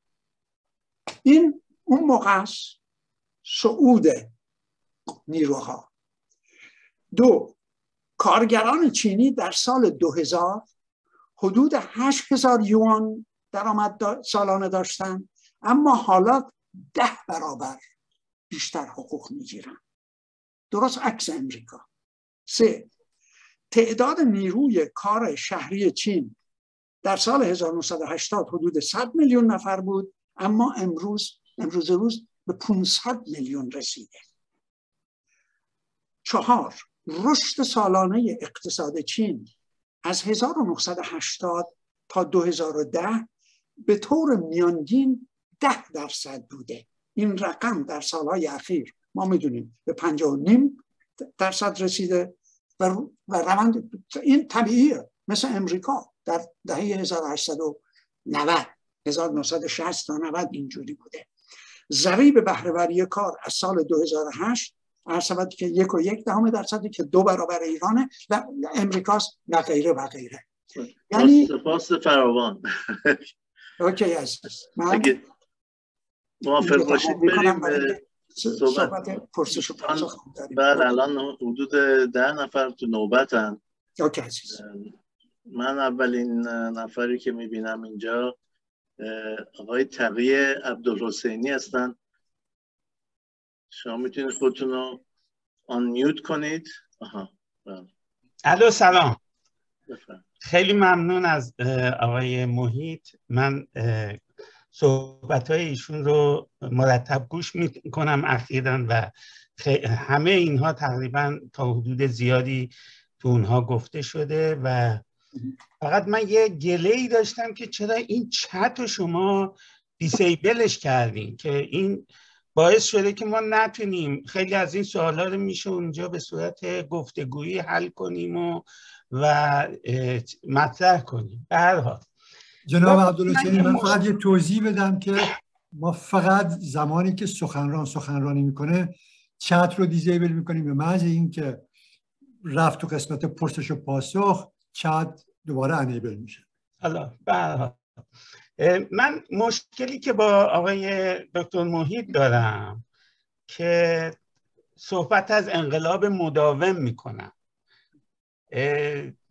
این اون موقع است صعود نیروها. دو، کارگران چینی در سال 2000 حدود 8,000 یوان درآمد سالانه داشتن، اما حالا 10 برابر بیشتر حقوق میگیرن. درست عکس امریکا. سه، تعداد نیروی کار شهری چین در سال 1980 حدود 100 میلیون نفر بود، اما امروز به 500 میلیون رسیده. چهار، رشد سالانه اقتصاد چین از 1980 تا 2010 به طور میانگین 10% بوده. این رقم در سالهای اخیر ما میدونیم به 5.5% رسیده و روند این طبیعیه، مثل امریکا در دهه 1890 1960 تا 90 اینجوری بوده. ضریب بهره‌وری کار از سال 2008 ارسبت که 1.1% که 2 برابر ایرانه و امریکاست و غیره و غیره. یعنی سپاس فراوان. اوکی عزیز، من موافق باشید بریم صحبت پرسش و پاسخ داریم. بله الان حدود 10 نفر تو نوبتن. اوکی عزیز، من اولین نفری که میبینم اینجا آقای تقی عبدالحسینی هستن. شما میتونید خودتون رو آن میوت کنید. الو سلام، خیلی ممنون از آقای محیط. من صحبت‌های ایشون رو مرتب گوش میکنم اخیراً و همه اینها تقریباً تا حدود زیادی تو اونها گفته شده و فقط من یه گله‌ای داشتم که چرا این چت رو شما دیسیبلش کردین که این باعث شده که ما نتونیم خیلی از این سوال‌ها رو میشه اونجا به صورت گفتگویی حل کنیم و مطرح کنیم. به هر حال جناب عبدالحسین، من فقط یه توضیح بدم که ما فقط زمانی که سخنرانی میکنه چت رو دیزیبل میکنیم، به محض اینکه رفت تو قسمت پرسش و پاسخ چت دوباره انیبل میشه. حالا به هر حال من مشکلی که با آقای دکتر محیط دارم که صحبت از انقلاب مداوم میکنم،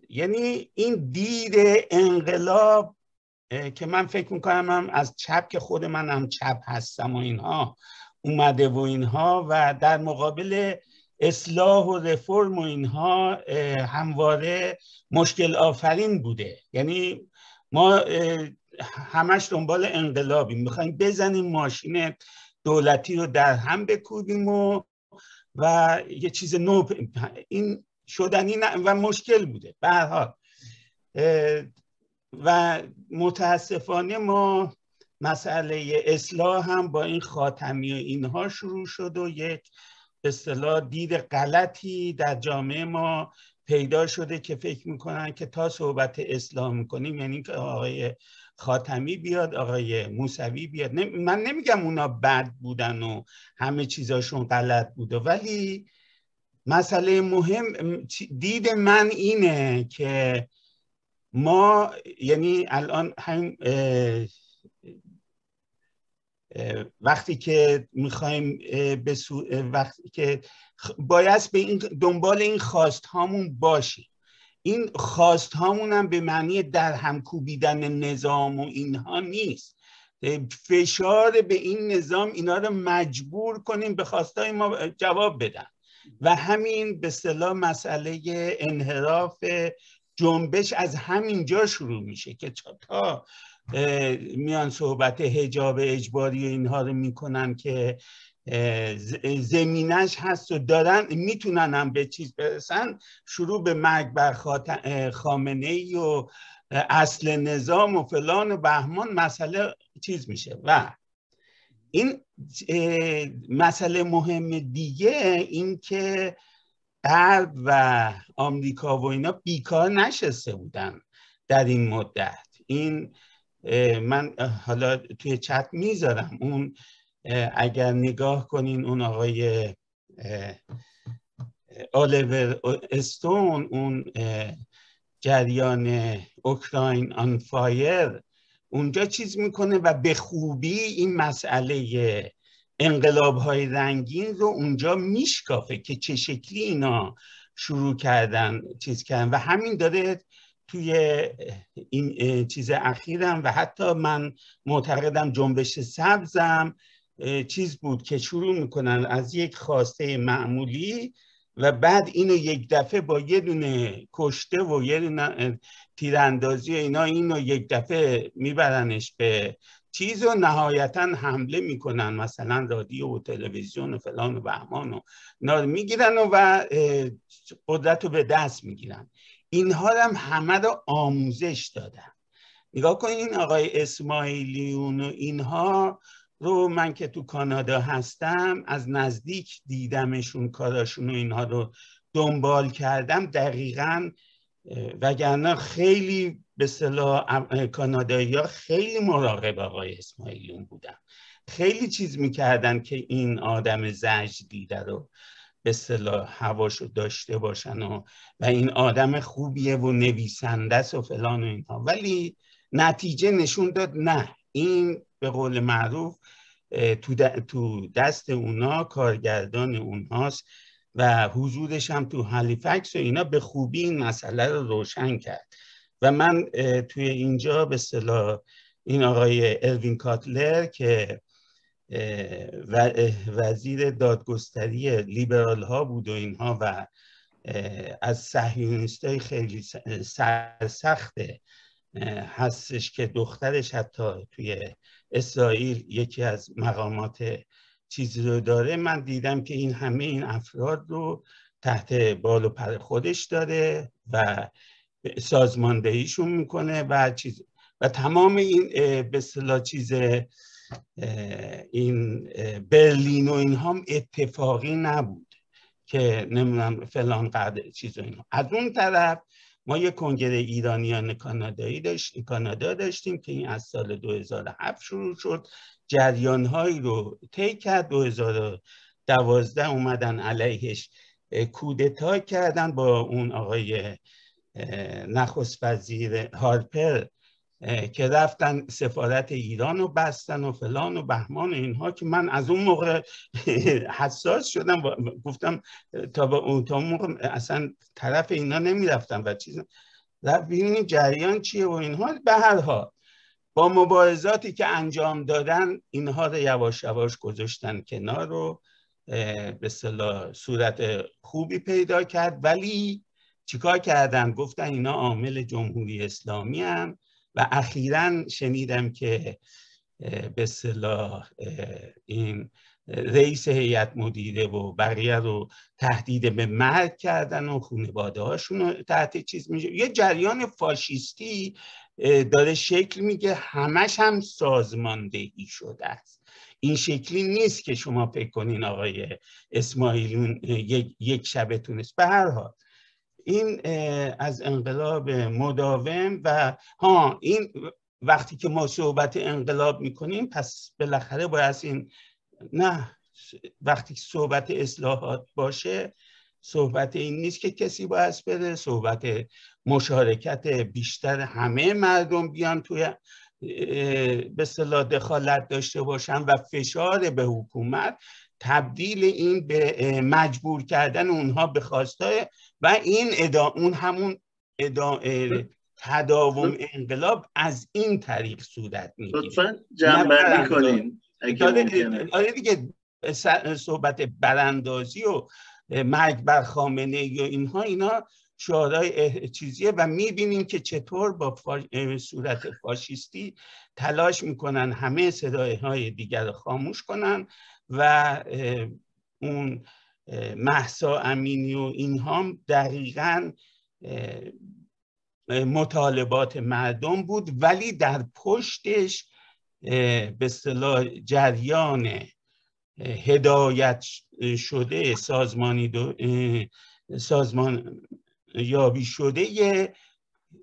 یعنی این دید انقلاب که من فکر میکنم هم از چپ که خود من هم چپ هستم و اینها اومده و اینها و در مقابل اصلاح و رفرم و اینها همواره مشکل آفرین بوده. یعنی ما همش دنبال انقلابیم، میخوایم بزنیم ماشین دولتی رو در هم بکوبیم و یه چیز نو. این شدنی و مشکل بوده. به هر حال و متاسفانه ما مسئله اصلاح هم با این خاتمی و اینها شروع شد و یک به اصطلاح دید غلطی در جامعه ما پیدا شده که فکر میکنن که تا صحبت اصلاح میکنیم یعنی که آقای خاتمی بیاد، آقای موسوی بیاد. من نمیگم اونا بد بودن و همه چیزاشون غلط بوده، ولی مسئله مهم دید من اینه که ما یعنی الان هم وقتی که میخوایم وقتی که باید به این دنبال این خواست هامون باشیم، این خواست هامون هم به معنی در هم کوبیدن نظام و اینها نیست. فشار به این نظام اینا رو مجبور کنیم به خواستای ما جواب بدن و همین به اصطلاح مسئله انحراف جنبش از همینجا شروع میشه که تا میان صحبت حجاب اجباری و اینها رو میکنن که زمینش هست و دارن میتونن هم به چیز برسن، شروع به مرگ بر خامنه‌ای و اصل نظام و فلان و بهمان مسئله چیز میشه. و این مسئله مهم دیگه این که غرب و آمریکا و اینا بیکار نشسته بودن در این مدت. این من حالا توی چت میذارم، اون اگر نگاه کنین اون آقای الیور استون، اون جریان اوکراین آن فایر اونجا چیز میکنه و به خوبی این مسئله انقلاب‌های رنگین رو اونجا میشکافه که چه شکلی اینا شروع کردن چیز کردن و همین داره توی این چیز اخیرم و حتی من معتقدم جنبش سبزم چیز بود که شروع میکنن از یک خواسته معمولی و بعد اینو یک دفعه با یه دونه کشته و یه دونه تیراندازی اینا اینو یک دفعه میبرنش به چیز و نهایتا حمله میکنن، مثلا رادیو و تلویزیون و فلان و بهمان و اینا میگیرن و قدرت رو به دست میگیرن. اینها هم همه رو آموزش دادن. نگاه کنین این آقای اسماعیلیون و اینها رو من که تو کانادا هستم از نزدیک دیدمشون، کاراشون و اینها رو دنبال کردم دقیقاً، وگرنه خیلی به اصطلاح کانادایی‌ها خیلی مراقب آقای اسماعیلیون بودن، خیلی چیز میکردن که این آدم زج دیده رو به اصطلاح هواشو داشته باشن و این آدم خوبیه و نویسنده است و فلان و اینها، ولی نتیجه نشون داد نه، این به قول معروف تو دست اونا، کارگردان اونهاست و حضورش هم تو هالیفکس و اینا به خوبی این مسئله رو روشن کرد. و من توی اینجا به اصطلاح این آقای اروین کاتلر که وزیر دادگستری لیبرال ها بود و اینها و از صهیونیستای خیلی سرسخت هستش که دخترش حتی توی اسرائیل یکی از مقامات چیزی رو داره، من دیدم که این همه این افراد رو تحت بال و پر خودش داره و سازماندهیشون میکنه و تمام این به اصطلاح چیز این برلین و این هم اتفاقی نبود که نمیدونم فلان قدر چیز و این. از اون طرف ما یک کنگره ایرانیان کانادایی داشتیم، کانادا داشتیم که این از سال 2007 شروع شد، جریانهایی رو طی کرد، 2012 اومدن علیهش کودتا کردن با اون آقای نخست وزیر هارپر که رفتن سفارت ایران رو بستن و فلان و بهمان و اینها که من از اون موقع حساس شدم، گفتم تا موقع اصلا طرف اینا نمیرفتم و چیز ببینیم جریان چیه و اینها. به هر حال با مبارزاتی که انجام دادن اینها رو یواش یواش گذاشتن کنار رو به اصطلاح صورت خوبی پیدا کرد، ولی چیکار کردن؟ گفتن اینا عامل جمهوری اسلامی هم و اخیراً شنیدم که به اصطلاح این رئیس هیئت مدیره و بقیه رو تهدید به مرگ کردن و خانواده هاشون رو تحت چیز میشه. یه جریان فاشیستی داره شکل میگه، همش هم سازماندهی شده است. این شکلی نیست که شما فکر کنین آقای اسماعیلیون یک شبه تونست. به هر حال این از انقلاب مداوم و ها این وقتی که ما صحبت انقلاب میکنیم پس بالاخره باید این نه، وقتی که صحبت اصلاحات باشه صحبت این نیست که کسی باید بره، صحبت مشارکت بیشتر همه مردم بیان توی به اصطلاح دخالت داشته باشن و فشار به حکومت، تبدیل این به مجبور کردن اونها به خواستای و این اون همون تداوم انقلاب از این طریق صورت میگیره. لطفاً جمع‌بندی کنین. آره دیگه، صحبت براندازی و مرگ بر خامنه ای و اینا شعارهای چیزیه و میبینیم که چطور با صورت فاشیستی تلاش میکنن همه صدایهای دیگر رو خاموش کنن و اون مهسا امینی و اینها دقیقاً مطالبات مردم بود، ولی در پشتش به اصطلاح جریان هدایت شده سازمان یابی شده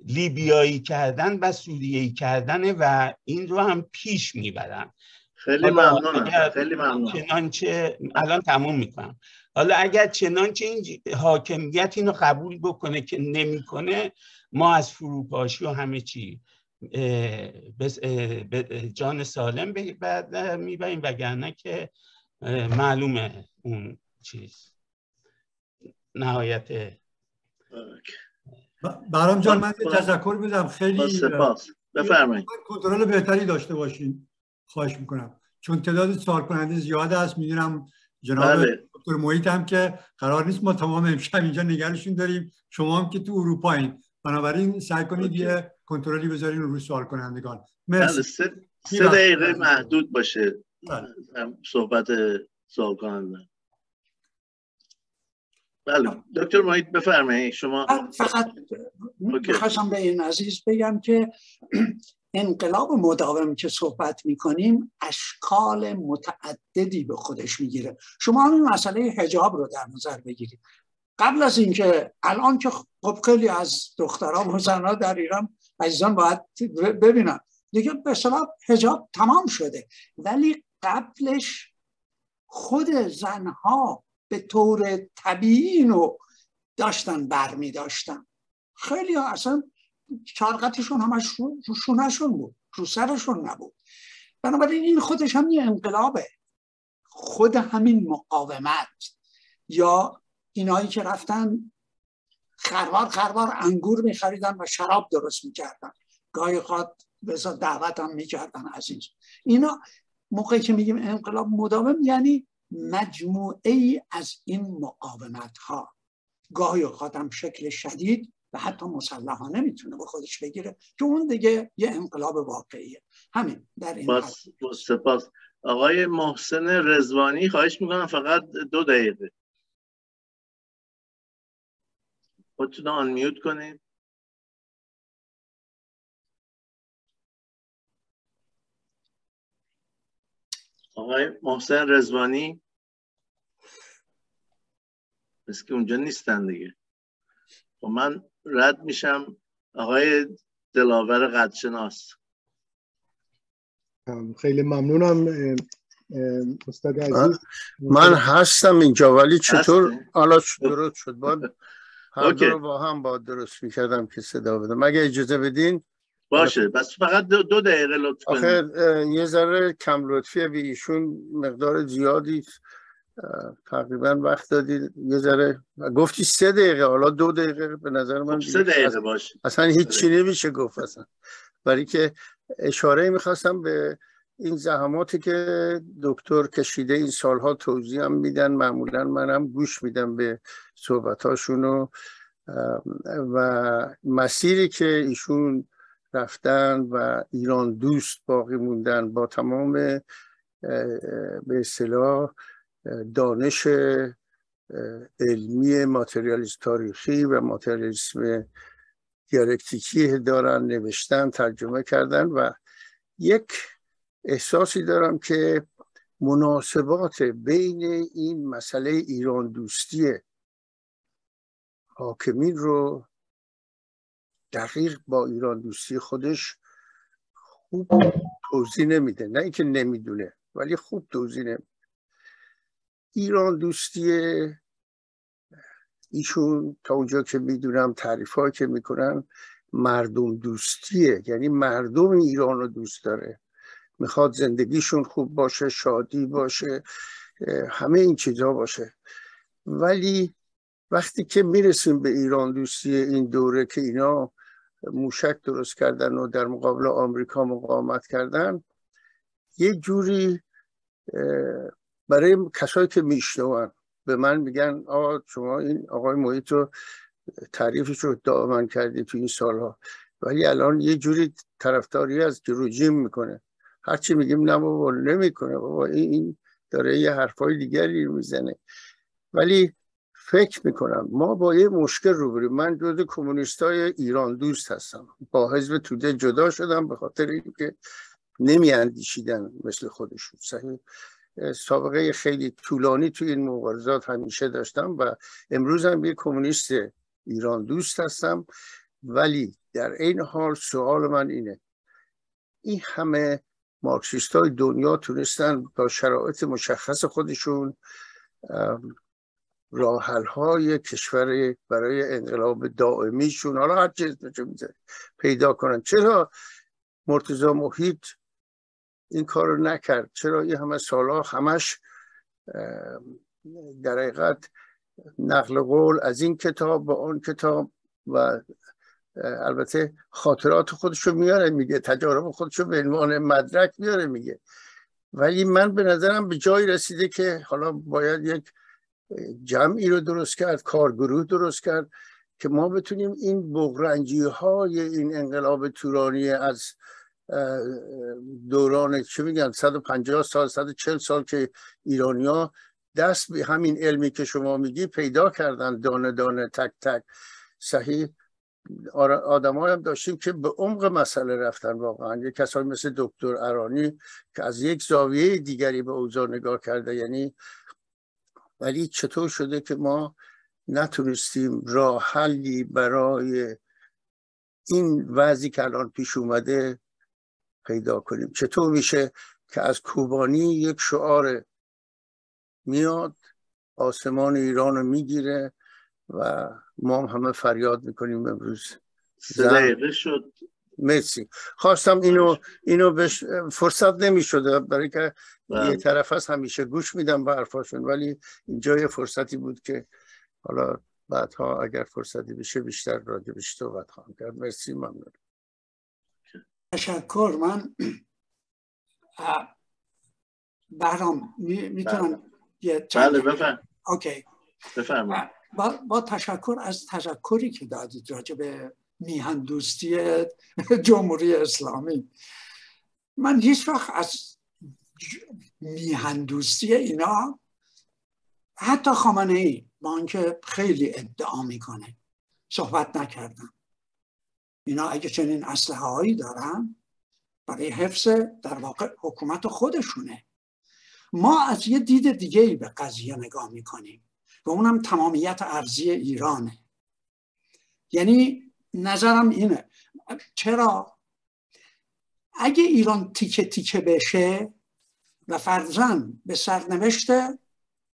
لیبیایی کردن و سوریه‌ای کردن و این رو هم پیش میبرن. خیلی ممنونم، خیلی ممنونم. چنانچه الان تموم میکنم. حالا اگر چنانچه این حاکمیت اینو قبول بکنه که نمیکنه، ما از فروپاشی و همه چی جان سالم میبریم، وگرنه که معلومه اون چیز نهایت. برام جان من تشکر میدم، خیلی سپاس. بفرمایید. کنترل بهتری داشته باشین خواهش میکنم، چون تعداد سوال کننده زیاد است. میدونم جناب دکتر محیط هم که قرار نیست ما تمام امشب اینجا نگرشون داریم، شما هم که تو اروپایین، بنابراین سعی کنید یه کنترلی بذارین روی سوال کنندگان. مرسی. 3 دقیقه محدود باشه صحبت سوال کننده. بله دکتر محیط بفرمایید شما. فقط میخواستم به این عزیز بگم که انقلاب مداوم که صحبت میکنیم اشکال متعددی به خودش میگیره. شما همین مسئله حجاب رو در نظر بگیرید. قبل از اینکه الان که خب خیلی از دختران و زنان در ایران عزیزان باید ببینن دیگه به اصطلاح حجاب تمام شده، ولی قبلش خود زنها به طور طبیعی اینو داشتن برمی داشتن. خیلی ها اصلا چارقتشون همش رو شونهشون بود، رو سرشون نبود. بنابراین این خودش هم یه انقلابه، خود همین مقاومت یا اینایی که رفتن خروار انگور میخریدن و شراب درست میکردن، گاهی خود بزا دعوت هم میکردن. عزیز اینا موقعی که میگیم انقلاب مداوم یعنی مجموعه ای از این مقاومت ها، گاهی خود هم شکل شدید و حتی مسلحانه میتونه به خودش بگیره که اون دیگه یه انقلاب واقعیه. همین در این سپاس. آقای محسن رضوانی خواهش میکنم فقط 2 دقیقه خودتون آن میوت کنید. آقای محسن رضوانی بس که اونجا نیستن دیگه و من رد میشم. آقای دلاور قدشناس. خیلی ممنونم استاد عزیز. من هستم اینجا ولی چطور حالا درست شد باید هر دو با هم با درست میکردم که صدا بدم. مگه اجازه بدین؟ باشه بس فقط 2 دقیقه لطف کنید. آخه یه ذره کم لطفیه به ایشون، مقدار زیادی تقریبا وقت دادید. یه ذره گفتی 3 دقیقه، حالا 2 دقیقه به نظر من 3 دقیقه باشه، اصلا هیچی نمیشه گفت اصلا. برای که اشاره میخواستم به این زحماتی که دکتر کشیده این سالها توضیح هم میدن، معمولا منم گوش میدم به صحبتاشون و مسیری که ایشون رفتن و ایران دوست باقی موندن با تمام به اصطلاح دانش علمی ماتریالیسم تاریخی و ماتریالیسم دیالکتیکی دارن، نوشتن، ترجمه کردن و یک احساسی دارم که مناسبات بین این مسئله ایران دوستی حاکمین رو دقیق با ایران دوستی خودش خوب توضیح نمیده. نه اینکه نمیدونه ولی خوب توضیح نمیده. ایران دوستی ایشون تا اونجا که میدونم تعریف هایی که میکنن مردم دوستیه، یعنی مردم ایران رو دوست داره، میخواد زندگیشون خوب باشه، شادی باشه، همه این چیزها باشه. ولی وقتی که میرسیم به ایران دوستی این دوره که اینا موشک درست کردن و در مقابل آمریکا مقاومت کردن، یه جوری برای کسایی که میشنون به من میگن آقا شما این آقای محیط رو تعریفش رو دامن کردی تو این سالها، ولی الان یه جوری طرفداری از رژیم میکنه. هرچی میگیم نه بابا نمیکنه، بابا این داره یه حرفای دیگری میزنه. ولی فکر میکنم ما با یه مشکل روبرو. من جزو کمونیستای ایران دوست هستم، با حزب توده جدا شدم به خاطر اینکه نمیاندیشیدن مثل خودشون. صحیح سابقه خیلی طولانی تو این مبارزات همیشه داشتم و امروز هم یه کمونیست ایران دوست هستم. ولی در این حال سوال من اینه، این همه مارکسیستای دنیا تونستن با شرایط مشخص خودشون راه‌حل‌های کشور برای انقلاب دائمیشون، حالا هر چیز پیدا کنن، چرا مرتضی محیط این کار رو نکرد؟ چرا این همه سالها همش در حقیقت نقل قول از این کتاب به آن کتاب و البته خاطرات خودشو میاره میگه، تجارب خودشو به عنوان مدرک میاره میگه، ولی من به نظرم به جایی رسیده که حالا باید یک جمعی رو درست کرد، کارگروه درست کرد که ما بتونیم این بغرنجی های این انقلاب تورانی از دوران چه میگن 150 سال 140 سال که ایرانیا دست به همین علمی که شما میگی پیدا کردن، دانه دانه تک تک. صحیح آدمایی هم داشتیم که به عمق مسئله رفتن واقعا، یه کسایی مثل دکتر ارانی که از یک زاویه دیگری به اوضاع نگاه کرده. یعنی ولی چطور شده که ما نتونستیم راه حلی برای این وضعی که الان پیش اومده پیدا کنیم؟ چطور میشه که از کوبانی یک شعار میاد آسمان ایران رو میگیره و ما همه فریاد میکنیم امروز دقیقه شد. مرسی، خواستم اینو بهش فرصت نمیشده برای که یه طرف هست همیشه گوش میدم به حرفاشون، ولی اینجا یه فرصتی بود که حالا بعدها اگر فرصتی بشه بیشتر راجبش صحبت خواهم کرد. مرسی، ممنون. تشکر. من بهرام میتونم یه چند بفرمایید. با تشکر از تذکری که دادید راجع به میهن دوستی جمهوری اسلامی، من هیچ وقت از میهن دوستی اینا، حتی خامنه ای با اینکه خیلی ادعا میکنه، صحبت نکردم. اینا اگه چنین اسلحه هایی دارن برای حفظ در واقع حکومت خودشونه. ما از یه دید دیگه ای به قضیه نگاه میکنیم و اونم تمامیت ارضی ایرانه. یعنی نظرم اینه، چرا اگه ایران تیکه تیکه بشه و فرضاً به سرنوشت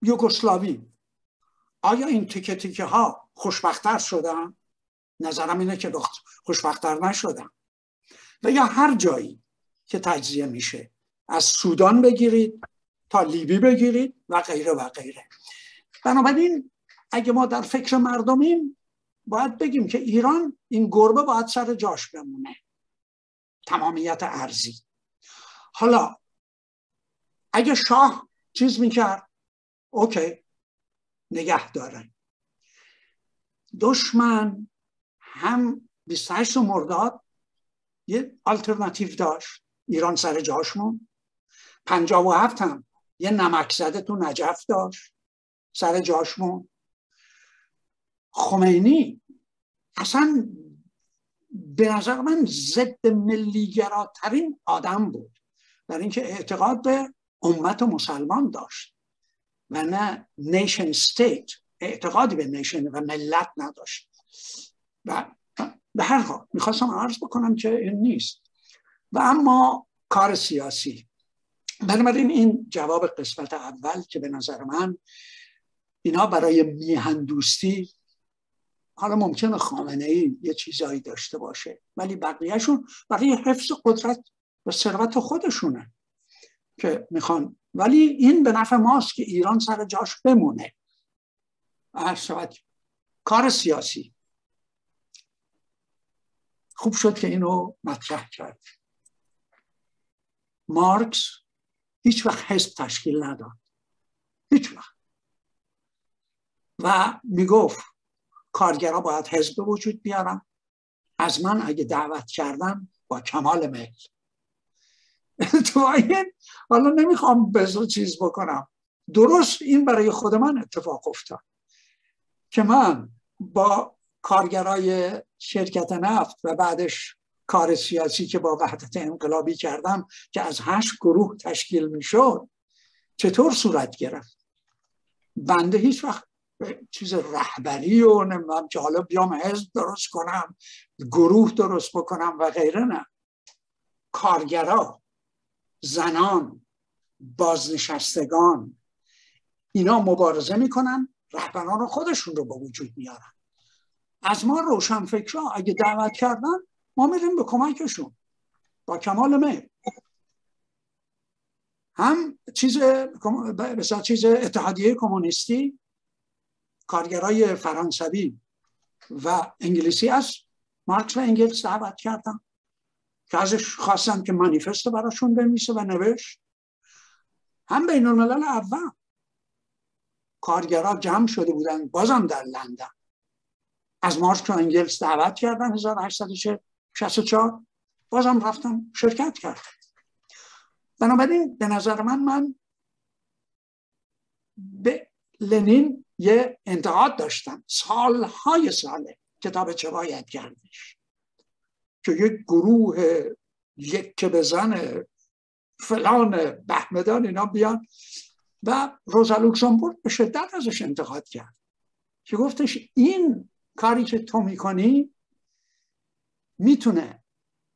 یوگسلاوی، آیا این تیکه تیکه ها خوشبخت‌تر شدن؟ نظرم اینه که خوشبخت‌تر نشدن. و یا هر جایی که تجزیه میشه، از سودان بگیرید تا لیبی بگیرید و غیره و غیره. بنابراین اگه ما در فکر مردمیم باید بگیم که ایران این گربه باید سر جاش بمونه، تمامیت ارضی. حالا اگه شاه چیز میکرد اوکی نگه دارن. دشمن هم 28 مرداد یه آلترناتیو داشت، ایران سر جاش موند. 57 هم یه نمک زده تو نجف داشت، سر جاش موند. خمینی اصلا به نظر من ضد ملی‌گراترین آدم بود، در اینکه اعتقاد به امت مسلمان داشت و نه نیشن ستیت، اعتقادی به نیشن و ملت نداشت. و به هر حال میخواستم عرض بکنم که این نیست. و اما کار سیاسی، بنابراین این جواب قسمت اول که به نظر من اینا برای میهن دوستی حالا ممکنه خامنه‌ای یه چیزایی داشته باشه، ولی بقیهشون بقیه حفظ قدرت و ثروت خودشونه که میخوان. ولی این به نفع ماست که ایران سر جاش بمونه. کار سیاسی خوب شد که اینو مطرح کرد. مارکس هیچ وقت حزب تشکیل نداد، هیچ وقت، و میگفت کارگرها باید حزب به وجود بیارن، از من اگه دعوت کردن با کمال میل. حالا نمیخوام بزر چیز بکنم، درست این برای خود من اتفاق افتاد که من با کارگرای شرکت نفت و بعدش کار سیاسی که با وحدت انقلابی کردم که از 8 گروه تشکیل میشد چطور صورت گرفت. بنده هیچ وقت چیز رهبری و نمیدونم که حالا بیام حزب درست کنم، گروه درست بکنم و غیره، نه. کارگرا، زنان، بازنشستگان، اینا مبارزه میکنن، رهبران خودشون رو به وجود میارن. از ما روشنفکرها اگه دعوت کردن ما میریم به کمکشون با کمال میل. هم چیز اتحادیه کمونیستی کارگرای فرانسوی و انگلیسی از مارکس و انگلس دعوت کردن که ازش خواستن که مانیفست براشون بنویسه و نوشت. هم بین الملل اول کارگرها جمع شده بودن بازم در لندن، از مارکس و انگلس دعوت کردن 1864 بازم رفتن شرکت کردن. بنابراین به نظر من به لنین یه انتقاد داشتم سالهای ساله، کتاب چه باید کردش، که یک گروه که بزن فلان بهمدان اینا بیان، و روزا لوکسامبورگ به شدت ازش انتقاد کرد که گفتش این کاری که تو میکنی میتونه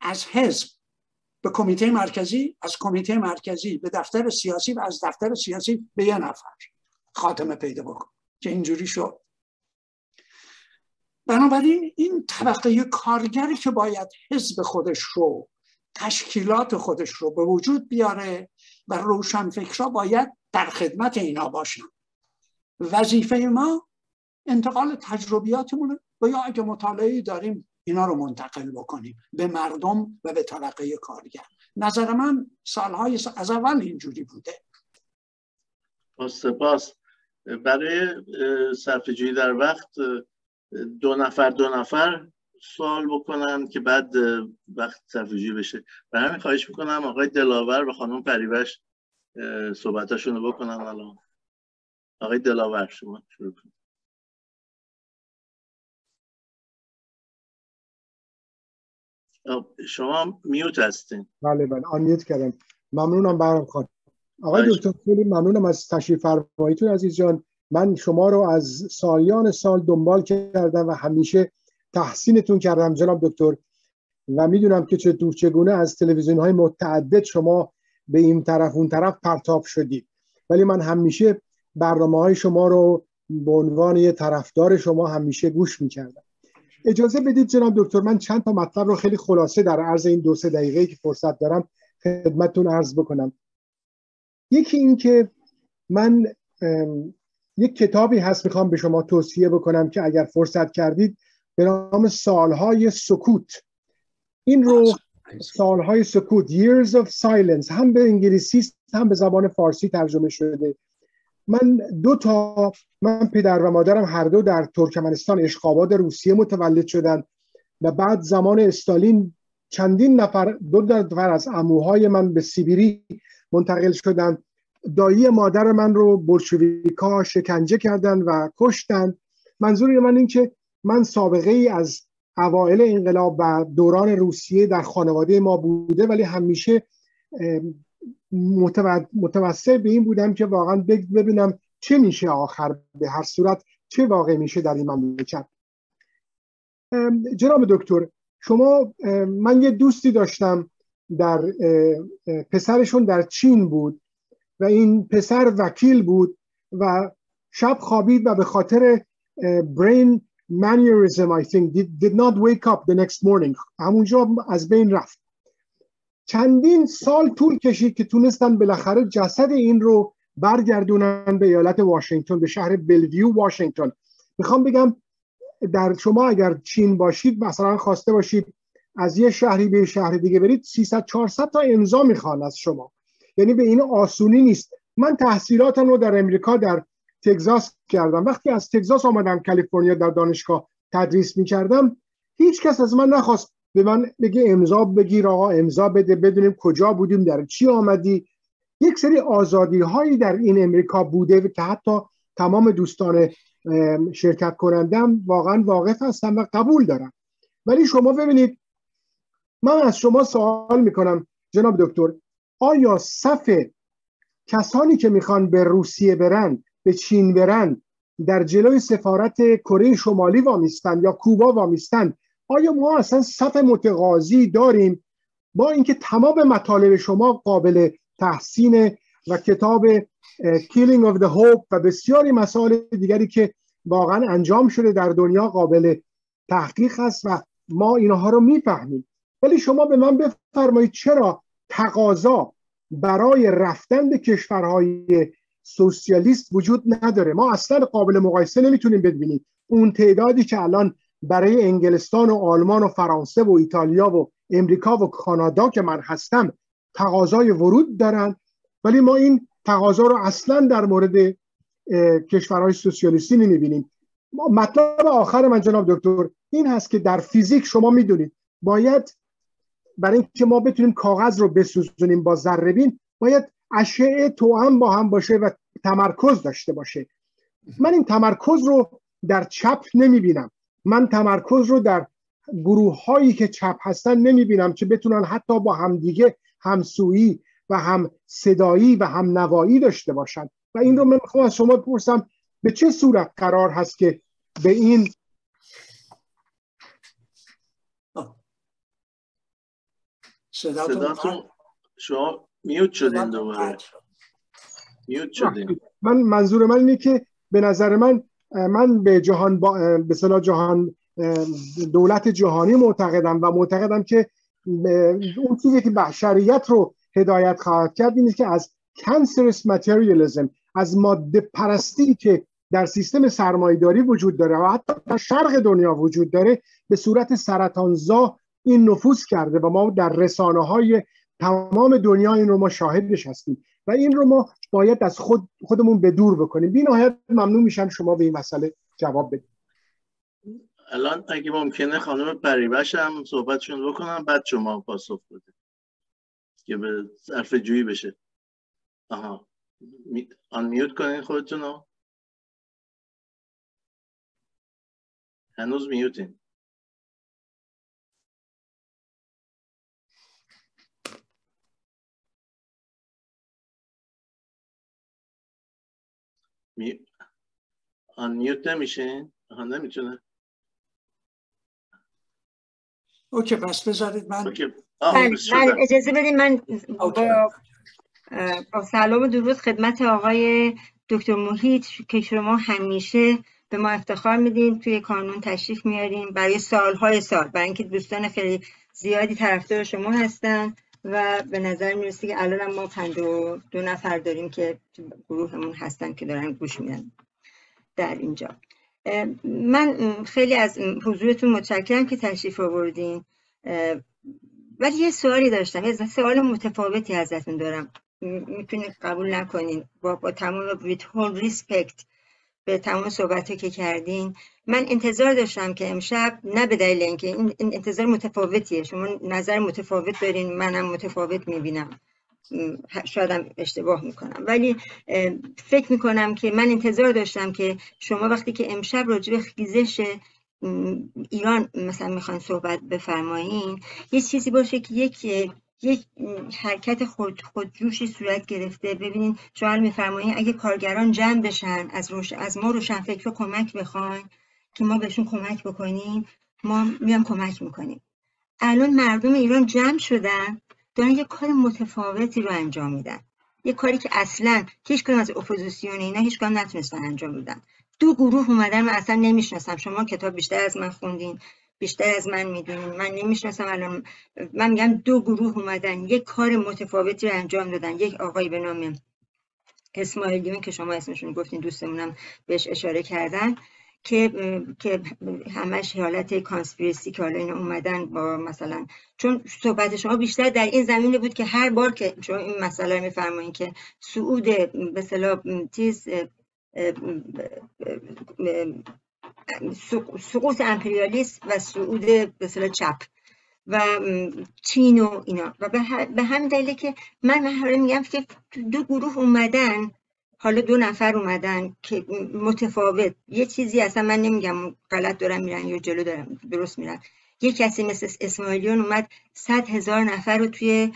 از حزب به کمیته مرکزی، از کمیته مرکزی به دفتر سیاسی و از دفتر سیاسی به یه نفر خاتمه پیدا بکن، که اینجوری شد. بنابراین این طبقه کارگری که باید حزب خودش رو، تشکیلات خودش رو به وجود بیاره و روشنفکرها باید در خدمت اینا باشن. وظیفه ما انتقال تجربیاتمونه و یا اگه مطالعه‌ای داریم اینا رو منتقل بکنیم به مردم و به طبقه کارگر. نظر من سالهای از اول اینجوری بوده. با سپاس. برای صرفه‌جویی در وقت دو نفر سوال بکنن که بعد وقت صرفه‌جویی بشه. برای همین خواهش میکنم آقای دلاور و خانم پریوش صحبتاشون رو بکنن. الان آقای دلاور شما شروع کنید. شما میوت هستین. بله آن میوت کردم. ممنونم برام خان. آقای دکتر خیلی ممنونم از تشریف فرماییتون عزیز جان. من شما رو از سالیان سال دنبال کردم و همیشه تحسینتون کردم جناب دکتر، و میدونم که چگونه از تلویزیون‌های متعدد شما به این طرف اون طرف پرتاب شدید، ولی من همیشه برنامه‌های شما رو به عنوان یه طرفدار شما همیشه گوش می‌کردم. اجازه بدید جناب دکتر من چند تا مطلب رو خیلی خلاصه در عرض این 2-3 دقیقه‌ای که فرصت دارم خدمتتون عرض بکنم. یکی این که من یک کتابی هست میخوام به شما توصیه بکنم که اگر فرصت کردید، به نام سالهای سکوت. این رو سالهای سکوت Years of Silence هم به انگلیسی هم به زبان فارسی ترجمه شده. من پدر و مادرم هر دو در ترکمنستان اشغاباد روسیه متولد شدند و بعد زمان استالین چندین نفر، 2 نفر از عموهای من به سیبری منتقل شدند. دایی مادر من رو بولشویک‌ها شکنجه کردند و کشتند. منظور من این که من سابقه ای از اوایل انقلاب و دوران روسیه در خانواده ما بوده، ولی همیشه متوسل به این بودم که واقعا ببینم چه میشه آخر، به هر صورت چه واقع میشه در این مملکت. جناب دکتر شما، من یه دوستی داشتم در پسرشون در چین بود و این پسر وکیل بود و شب خوابید و به خاطر برین mannerism, I think, did not wake up the next morning. همونجا از بین رفت. چندین سال طول کشید که تونستن بالاخره جسد این رو برگردونن به ایالت واشنگتن، به شهر بلویو واشنگتن. میخوام بگم در شما اگر چین باشید، مثلا خواسته باشید از یه شهری به شهر دیگه برید، 300-400 تا امضا میخوان از شما، یعنی به این آسونی نیست. من تحصیلاتم رو در امریکا در تگزاس کردم. وقتی از تگزاس آمدم کالیفرنیا در دانشگاه تدریس میکردم، هیچ کس از من نخواست به من بگه امضا بگیر، آقا امضا بده، بدونیم کجا بودیم، در چی آمدی. یک سری آزادی هایی در این امریکا بوده که حتی تمام دوستان شرکت کنندم واقعا واقف هستم و قبول دارم. ولی شما ببینید، من از شما سوال میکنم جناب دکتر، آیا صف کسانی که میخوان به روسیه برن، به چین برن، در جلوی سفارت کره شمالی وامیستن یا کوبا وامیستن، آیا ما اصلا صف متقاضی داریم؟ با اینکه تمام مطالب شما قابل تحسین و کتاب Killing of the Hope و بسیاری مسائل دیگری که واقعا انجام شده در دنیا قابل تحقیق است و ما اینها رو میفهمیم، ولی شما به من بفرمایید چرا تقاضا برای رفتن به کشورهای سوسیالیست وجود نداره؟ ما اصلا قابل مقایسه نمیتونیم ببینیم اون تعدادی که الان برای انگلستان و آلمان و فرانسه و ایتالیا و امریکا و کانادا که من هستم تقاضای ورود دارن، ولی ما این تقاضا رو اصلا در مورد کشورهای سوسیالیستی نمیبینیم. مطلب آخر من جناب دکتر این هست که در فیزیک شما میدونید باید برای اینکه ما بتونیم کاغذ رو بسوزونیم با ذره‌بین، باید اشعه توأم با هم باشه و تمرکز داشته باشه. من این تمرکز رو در چپ نمیبینم، من تمرکز رو در گروه هایی که چپ هستن نمیبینم که بتونن حتی با همدیگه همسویی و هم صدایی و هم نوایی داشته باشن. و این رو من خواهم از شما بپرسم به چه صورت قرار هست که به این صداتون شما میوت شدین دوباره میوت شدین. من منظور من اینه که به نظر من به جهان به صلاح جهان دولت جهانی معتقدم و معتقدم که اون چیزی که بشریت رو هدایت خواهد کرد اینه که از cancerous materialism، از ماده پرستی که در سیستم سرمایه‌داری وجود داره و حتی در شرق دنیا وجود داره به صورت سرطانزا این نفوذ کرده و ما در رسانه‌های تمام دنیا این رو ما شاهدش هستیم و این رو ما باید از خودمون به دور بکنیم. بی‌نهایت ممنون میشم شما به این مسئله جواب بدید. الان اگه ممکنه خانم پریوش هم صحبتشون بکنم بعد شما پاسخ بدید که به ظرف جویی بشه. آها، آن میوت کنین خودتون رو، هنوز میوتین. آن میوت نمیشین؟ آها نمیتونه. اوکی، پس بذارید من اجازه بدید من با سلام و درود خدمت آقای دکتر محیط که شما همیشه به ما افتخار میدین، توی کانون تشریف میارین برای سالهای سال، برای اینکه دوستان خیلی زیادی طرفدار شما هستن و به نظر میرسه که الان ما 52 نفر داریم که گروهمون هستن که دارن گوش میدن در اینجا. من خیلی از حضورتون متشکرم که تشریف آوردین، ولی یه سوالی داشتم، یه سوال متفاوتی ازتون دارم، میتونید قبول نکنین با تمام with all respect به تمام صحبت‌ها که کردین. من انتظار داشتم که امشب، نه به دلیل اینکه این انتظار متفاوتیه، شما نظر متفاوت دارین، منم متفاوت میبینم، شایدم اشتباه میکنم، ولی فکر میکنم که من انتظار داشتم که شما وقتی که امشب راجع به خیزش ایران مثلا میخواین صحبت بفرمایین، یه چیزی باشه که یک حرکت خودجوشی صورت گرفته. ببینین شما میفرمایین اگه کارگران جمع بشن از ما روشنفکر کمک بخواین که ما بهشون کمک بکنیم، ما میام کمک میکنیم. الان مردم ایران جمع شدن، دارن یک کار متفاوتی رو انجام میدن. یه کاری که اصلا هیچ کدوم از اپوزیسیون اینا هیچ کدوم نتونستن انجام بدن. دو گروه اومدن، من اصلا نمیشناسم، شما کتاب بیشتر از من خوندین، بیشتر از من میدونین، من نمیشناسم. الان من میگم دو گروه اومدن یک کار متفاوتی رو انجام دادن. یک آقایی به نام اسماعیلیون که شما اسمشون گفتین، دوستمونم بهش اشاره کردن، که همش حالت کانسپیرسی که حالا اینا اومدن با مثلا، چون صحبت شما بیشتر در این زمینه بود که هر بار که شما این مسئله میفرمایین که صعود به اصطلاح تیز سقوط امپریالیسم و صعود به اصطلاح چپ و چین و اینا، و به همین دلیله که من میگم که دو گروه اومدن، حالا دو نفر اومدن که متفاوت، یه چیزی اصلا من نمیگم غلط دارم میرن یا جلو دارم درست میرن. یه کسی مثل اسماعیلیون اومد 100,000 نفر رو توی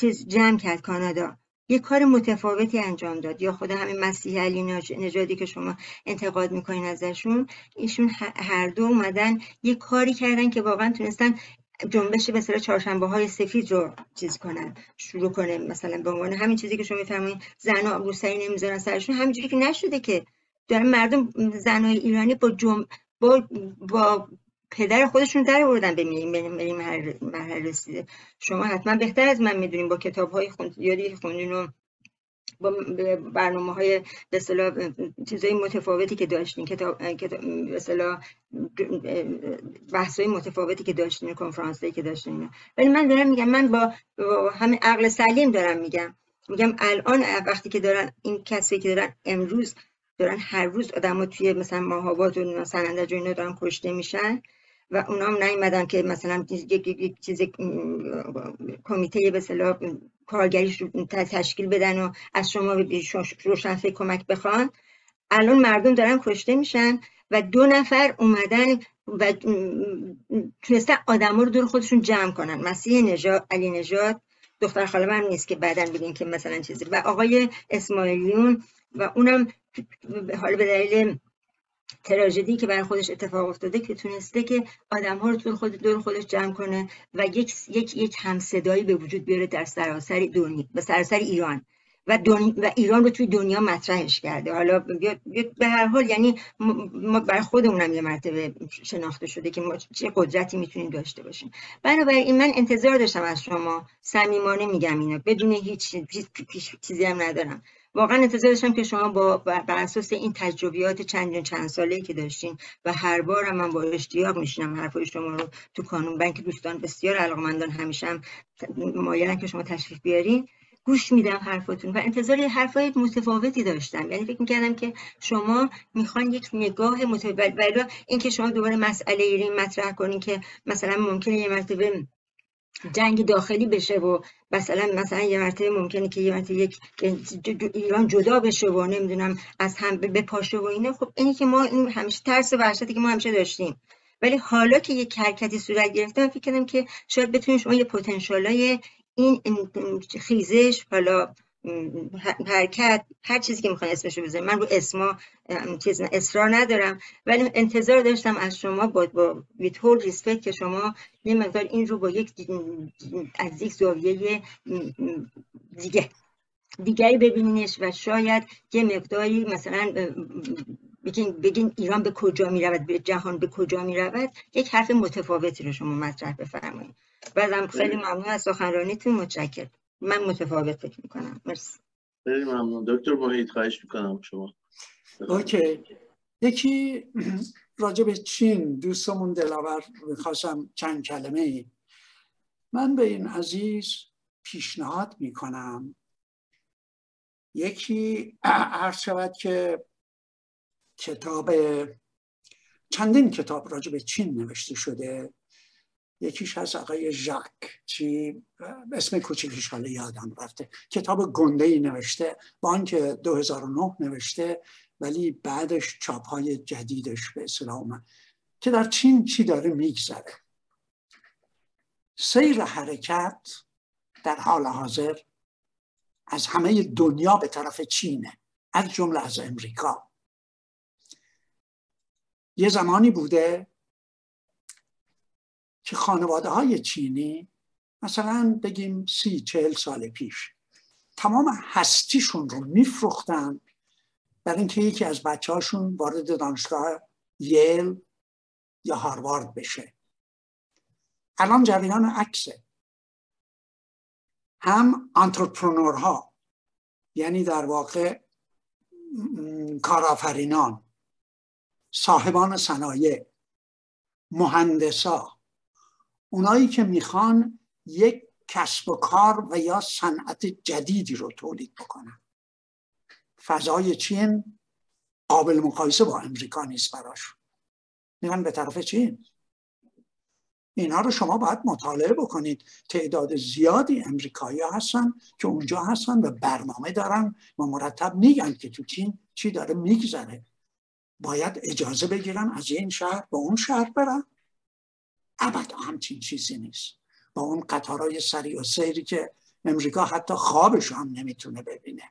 چیز جمع کرد کانادا، یه کار متفاوتی انجام داد. یا خود همین مسیح علینژادی که شما انتقاد میکنین ازشون، ایشون هر دو اومدن یه کاری کردن که واقعا تونستن جنبش به اصطلاح چهارشنبه‌های سفید رو چیز کنن، شروع کنه، مثلا به عنوان همین چیزی که شما می‌فرمایید زنا روسری نمیذارن سرشون، همینجوری که نشده که دارن مردم زنای ایرانی با با پدر خودشون در آوردن. ببینیم هر مرحله رسیده. شما حتما بهتر از من میدونین، با کتاب‌های خوندین و با برنامه‌های به اصطلاح چیزای متفاوتی که داشتین، کتاب به اصطلاح بحث‌های متفاوتی که داشتین، کنفرانس‌هایی که داشتین. ولی من دارم میگم، من با همین عقل سلیم دارم میگم الان وقتی که دارن این کسایی که دارن امروز دارن هر روز آدم‌ها توی مثلا ماهاباد و سنندج و اینا دارن کشته میشن و اونا هم نیومدن که مثلا یک چیز کمیته به اصطلاح کارگریش رو تشکیل بدن و از شما به روشنفکر کمک بخوان. الان مردم دارن کشته میشن و دو نفر اومدن و تونستن آدم ها رو دور خودشون جمع کنن. مسیح علینژاد، دختر خاله من نیست که بعداً بگین که مثلا چیزی، و آقای اسماعیلیون، و اونم حالا به دلیل تراژدی که برای خودش اتفاق افتاده که تونسته که آدم‌ها رو دور خودش جمع کنه و یک همصدایی به وجود بیاره در سراسر دنیا، به سراسر ایران و ایران رو توی دنیا مطرحش کرده. حالا به هر حال یعنی ما برای خودمونم یه مرتبه شناخته شده که ما چه قدرتی میتونیم داشته باشیم. بنابراین من انتظار داشتم از شما، صمیمانه میگم اینو، بدون هیچ چیزی هم ندارم، واقعا انتظار داشتم که شما بر اساس این تجربیات چند ساله‌ای که داشتین، و هر بار من با اشتیاق میشینم حرفای شما رو تو کانون بنک، دوستان بسیار علاقه‌مندان همیشه هم مایلن که شما تشریف بیارین، گوش میدم حرفاتون و انتظار حرفای متفاوتی داشتم. یعنی فکر می‌کردم که شما میخوان یک نگاه متفاوت، ولی اینکه شما دوباره مسئله ایران مطرح کنین که مثلا ممکنه یه مرتبه جنگ داخلی بشه و مثلا یه مرتبه ممکنه که یه مرتبه یک ایران جدا بشه و نمیدونم از هم بپاشه و اینه، خب اینی که ما این همیشه ترس و وحشتی که ما همیشه داشتیم، ولی حالا که یک حرکتی صورت گرفته فکر کردم که شاید بتونیم شما یه پتانسیلای این خیزش، حالا حرکت، هر چیزی که میخواین اسمش رو بزنید، من رو اسما اصرار ندارم، ولی انتظار داشتم از شما با with all respect که شما یه مقدار این رو با یک زاویه دیگری ببینینش و شاید یه مقداری مثلا بگین ایران به کجا میرود، به جهان به کجا میرود، یک حرف متفاوتی رو شما مطرح بفرمایید. بازم خیلی ممنون از سخنرانیتون، متشکرم. من متفاوت فکر میکنم. مرسی. خیلی ممنون دکتر محیط، خواهش میکنم شما. اوکی. یکی راجع به چین دوستمون دلاور میخواستم چند کلمه ای. من به این عزیز پیشنهاد میکنم، یکی عرض شود که چندین کتاب راجع به چین نوشته شده، یکیش از آقای ژاک چی، اسم کوچیکش حالا یادم رفته، کتاب گنده‌ای نوشته، بانک 2009 نوشته، ولی بعدش چاپ‌های جدیدش به اصطلاح اومد که در چین چی داره میگذره. سیر حرکت در حال حاضر از همه دنیا به طرف چینه، از جمله از امریکا. یه زمانی بوده که خانواده های چینی، مثلا بگیم 30-40 سال پیش، تمام هستیشون رو میفروختن برای اینکه یکی از بچه‌هاشون وارد دانشگاه ییل یا هاروارد بشه. الان جریان عکسه. هم انترپرنورها، یعنی در واقع کارآفرینان، صاحبان صنایع، مهندسا، اونایی که میخوان یک کسب و کار و یا صنعت جدیدی رو تولید بکنن. فضای چین قابل مقایسه با امریکا نیست براشون. میرن به طرف چین. اینا رو شما باید مطالعه بکنید. تعداد زیادی امریکایی‌ها هستن که اونجا هستن و برنامه دارن و مرتب میگن که تو چین چی داره میگذره. باید اجازه بگیرن از این شهر به اون شهر برن. البته همچین چیزی نیست. با اون قطارهای سریع و سیری که امریکا حتی خوابش هم نمیتونه ببینه.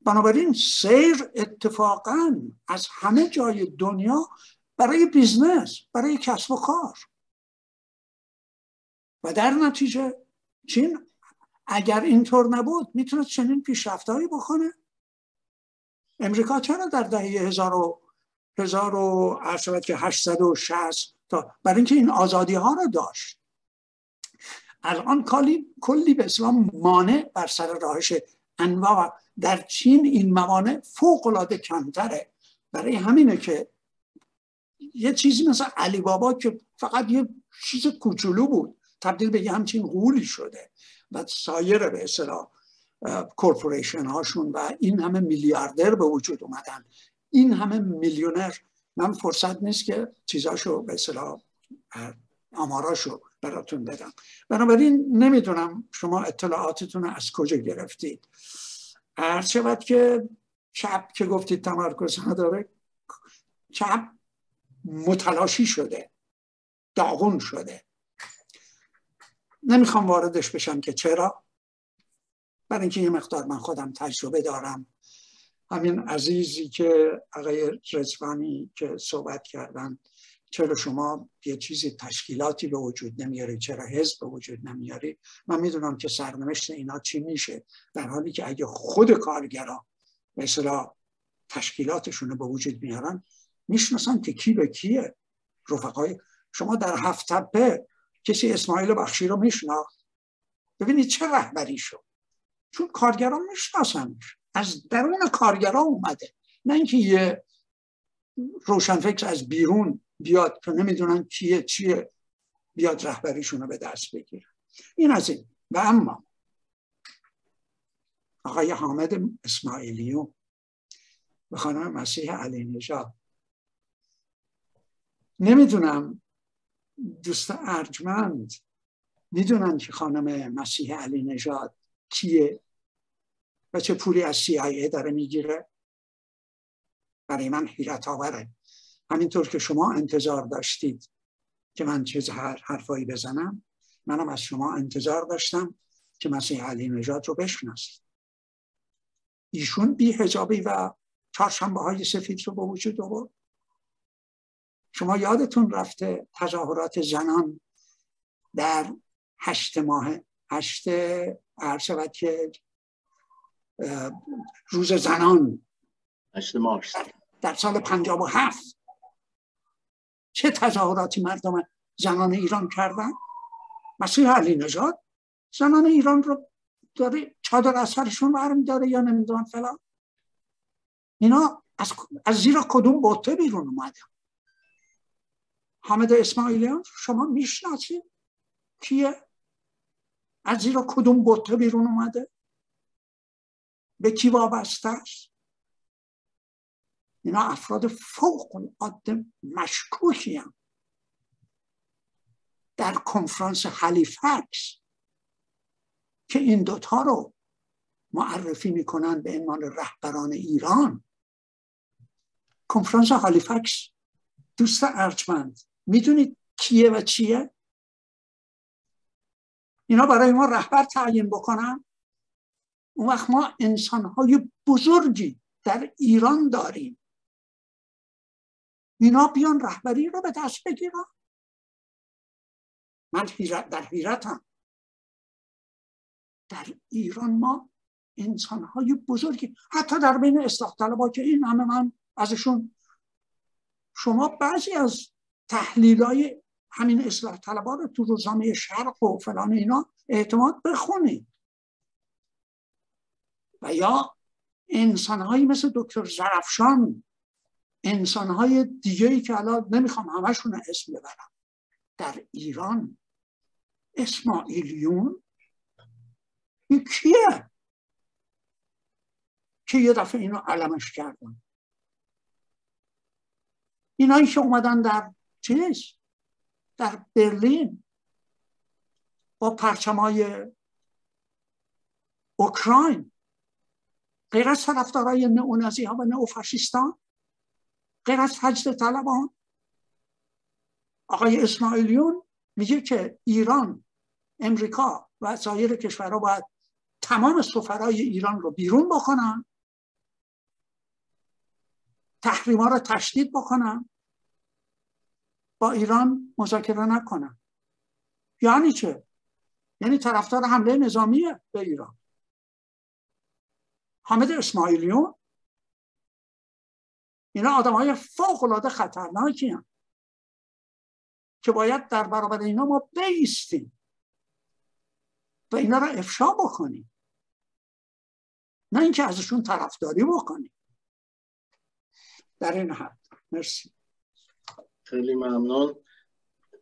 بنابراین سیر اتفاقاً از همه جای دنیا برای بیزنس، برای کسب و کار. و در نتیجه چین اگر اینطور نبود میتونه چنین پیشرفت‌هایی بکنه. امریکا چرا در دهه 1860 تا برای اینکه این آزادی‌ها رو داشت. الان کلی به اسلام مانع بر سر راهش انواع. در چین این موانع فوق‌العاده کمتره. برای همینه که یه چیزی مثل علی بابا که فقط یه چیز کوچولو بود تبدیل به یه همچین غولی شده و سایر به اصطلاح کورپوریشن هاشون و این همه میلیاردر به وجود اومدن، این همه میلیونر. من فرصت نیست که چیزاشو به اصطلاح آماراشو براتون بدم. بنابراین نمیدونم شما اطلاعاتتون از کجا گرفتید. هر شود که چپ که گفتید تمرکز نداره، چپ متلاشی شده، داغون شده. نمیخوام واردش بشم که چرا، برای اینکه یه مقدار من خودم تجربه دارم. همین عزیزی که آقای رضوانی که صحبت کردن، چرا شما یه چیزی تشکیلاتی به وجود نمیاری، چرا حزب به وجود نمیاری. من میدونم که سرنوشت اینا چی میشه، در حالی که اگه خود کارگرا مثلا تشکیلاتشون رو به وجود میارن، میشناسن که کی به کیه. رفقای شما در هفت تپه کسی اسماعیل بخشی رو میشناخت؟ ببینید چه رهبری شد، چون کارگران میشناسن، از درون کارگرا اومده، نه اینکه یه روشنفکر از بیرون بیاد که نمیدونن کیه چیه بیاد رهبریشون رو به دست بگیره. این از این. و اما آقای حامد اسماعیلیون و خانم مسیح علینژاد، نمیدونم دوست ارجمند میدونن که خانم مسیح علینژاد کیه و چه پولی از CIA داره میگیره؟ برای من حیرت آوره. همینطور که شما انتظار داشتید که من چیز حرفایی بزنم، منم از شما انتظار داشتم که مسیح علینژاد رو بشناسید. ایشون بی حجابی و چهارشنبه‌های سفید رو به وجود آورد. شما یادتون رفته تظاهرات زنان در 8 عرشبت که روز زنان 8 مارس در سال 57 چه تظاهراتی مردم زنان ایران کردن؟ مسیح علینژاد زنان ایران رو داره چادر از سرشون برمی‌داره یا نمیدونن فلان. اینا از زیر کدوم بوته بیرون اومدن؟ حامد اسماعیلیون شما میشناسید کیه؟ از زیر کدوم بوته بیرون اومده؟ به کی وابسته است؟ اینا افراد فوق‌العاده مشکوکی هم. در کنفرانس هلیفکس که این دوتا رو معرفی میکنن به عنوان رهبران ایران، کنفرانس هلیفکس دوست ارجمند، میدونید کیه و چیه؟ اینا برای ما رهبر تعیین بکنن؟ اون وقت ما انسانهای بزرگی در ایران داریم، اینا بیان رهبری رو به دست بگیرن؟ من در حیرتم. در ایران ما انسان‌های بزرگی حتی در بین اصلاح طلب‌ها که این همه من ازشون، شما بعضی از تحلیل‌های همین اصلاح طلب‌ها رو تو روزنامه شرق و فلان اینا اعتماد بخونید، و یا انسان‌هایی مثل دکتر زرفشان، انسان‌های دیگه‌ای که الان نمیخوام همشون اسم ببرم، در ایران اسماعیلیون کیه که یه دفعه اینو علمش کردن؟ اینایی که اومدن در چیز، در برلین با پرچمای اوکراین، غیر از طرفدارای نئونازی ها و نئوفاشیستان، غیر از حشد طلبان، آقای اسماعیلیون میگه که ایران، امریکا و سایر کشورها باید تمام سفرای ایران رو بیرون بکنن، تحریما رو تشدید بکنن، با ایران مذاکره نکنن. یعنی چه؟ یعنی طرفدار حمله نظامیه به ایران. حامد اسماعیلیون، اینا آدم‌های فوق‌العاده خطرناکی هستند که باید در برابر اینا ما بایستیم و اینا را افشا بکنیم، نه اینکه ازشون طرفداری بکنیم. در این حد. مرسی. خیلی ممنون.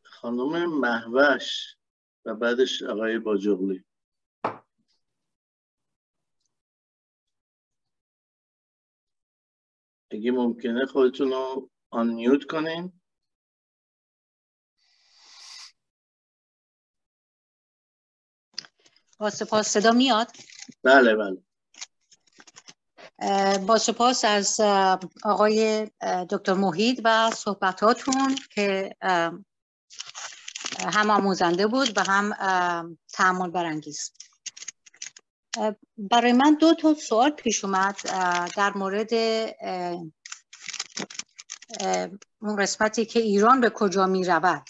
خانم مهوش و بعدش آقای باجغلی. اگه ممکنه خودتون رو آن میوت کنین. با سپاس. صدا میاد؟ بله بله. با سپاس از آقای دکتر محیط و صحبتاتون که هم آموزنده بود و هم تأمل برانگیز. برای من دو تا سوال پیش اومد در مورد اون قسمتی که ایران به کجا می رود.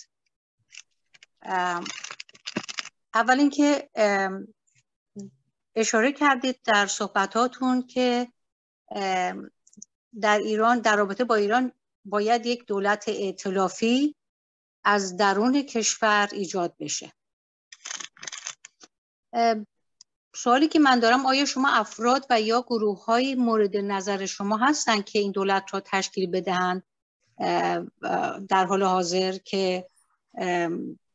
اول اینکه اشاره کردید در صحبتاتون که در ایران، در رابطه با ایران باید یک دولت ائتلافی از درون کشور ایجاد بشه. سوالی که من دارم، آیا شما افراد و یا گروه‌های مورد نظر شما هستند که این دولت را تشکیل بدهند در حال حاضر که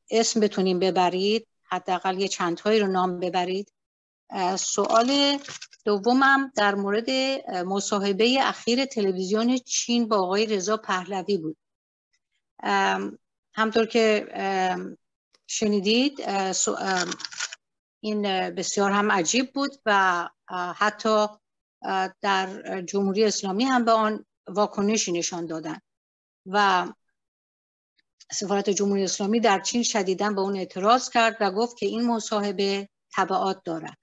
اسم بتونیم ببرید، حداقل یه چندتایی رو نام ببرید؟ سوال دومم در مورد مصاحبه اخیر تلویزیون چین با آقای رضا پهلوی بود. همطور که شنیدید این بسیار هم عجیب بود و حتی در جمهوری اسلامی هم به آن واکنشی نشان دادن و سفارت جمهوری اسلامی در چین شدیداً به اون اعتراض کرد و گفت که این مصاحبه تبعات دارد.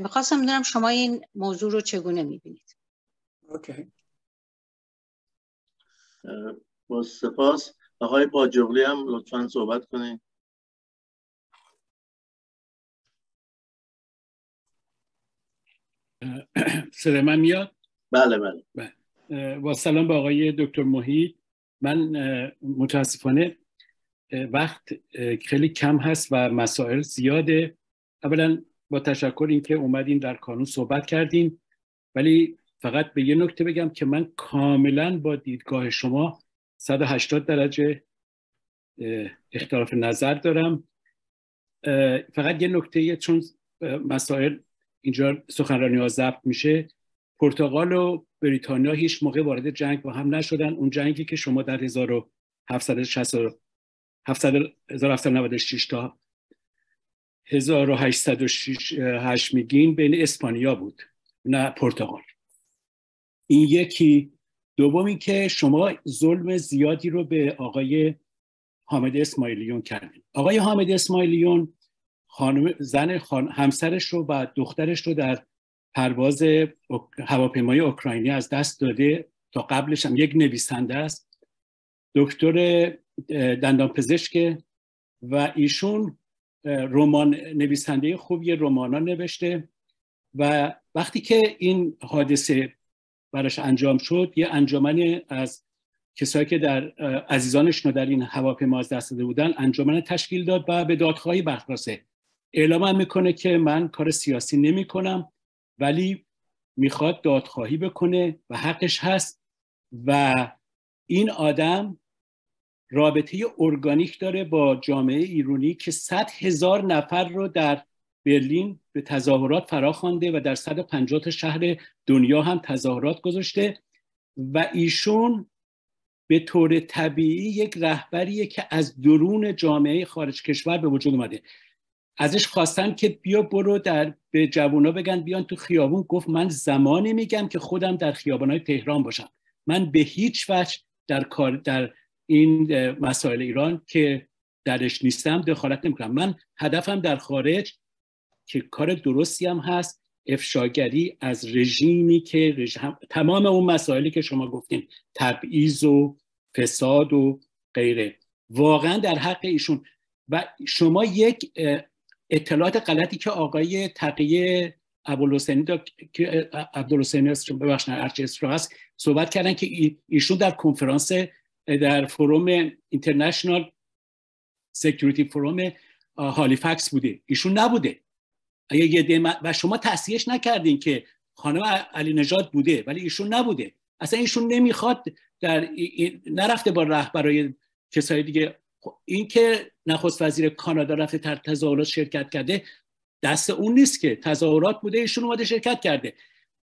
میخواستم بدونم شما این موضوع رو چگونه میبینید؟ اوکی. با سپاس. آقای باجغلی هم لطفاً صحبت کنید. صدای من میاد؟ بله بله. با سلام به آقای دکتر محیط. من متاسفانه وقت خیلی کم هست و مسائل زیاده. اولا با تشکر اینکه اومدین در کانون صحبت کردین، ولی فقط به یه نکته بگم که من کاملا با دیدگاه شما 180 درجه اختلاف نظر دارم. فقط یه نکته، چون مسائل اینجا سخنرانی‌ها ضبط میشه، پرتغال و بریتانیا هیچ موقع وارد جنگ با هم نشدن. اون جنگی که شما در 1796 تا 1806 میگین بین اسپانیا بود، نه پرتغال. این یکی. دومی که شما ظلم زیادی رو به آقای حامد اسماعیلیون کردین. آقای حامد اسماعیلیون همسرش رو و دخترش رو در پرواز هواپیمای اوکراینی از دست داده. تا قبلش هم یک نویسنده است، دکتر دندانپزشک، و ایشون رمان نویسنده خوبی رمانا نوشته و وقتی که این حادثه براش انجام شد یه انجمن از کسایی که در عزیزانش رو در این هواپیما از دست داده بودن انجمن تشکیل داد و به دادخواهی برخواسته. اعلام هم میکنه که من کار سیاسی نمی کنم ولی میخواد دادخواهی بکنه و حقش هست و این آدم رابطه ارگانیک داره با جامعه ایرانی که 100,000 نفر رو در برلین به تظاهرات فراخوانده و در 150 تا شهر دنیا هم تظاهرات گذاشته و ایشون به طور طبیعی یک رهبریه که از درون جامعه خارج کشور به وجود اومده. ازش خواستن که بیا برو به جوونا بگن بیان تو خیابون، گفت من زمانی میگم که خودم در خیابان‌های تهران باشم، من به هیچ وجه در این مسائل ایران که درش نیستم دخالت نمیکنم، من هدفم در خارج که کار درستی هم هست افشاگری از رژیمی که تمام اون مسائلی که شما گفتیم تبعیض و فساد و غیره واقعا در حق ایشون. و شما یک اطلاعات غلطی که آقای تقیه ابوالحسینی هست صحبت کردن که ایشون در کنفرانس در فروم اینترنشنال سکیوریتی فروم هالیفکس بوده، ایشون نبوده و شما تصحیحش نکردین که خانم علینژاد بوده ولی ایشون نبوده، اصلا ایشون نمیخواد نرفته با رهبرای کسای دیگه. این که نخست وزیر کانادا رفته در تظاهرات شرکت کرده دست اون نیست که تظاهرات بوده ایشون اومده شرکت کرده.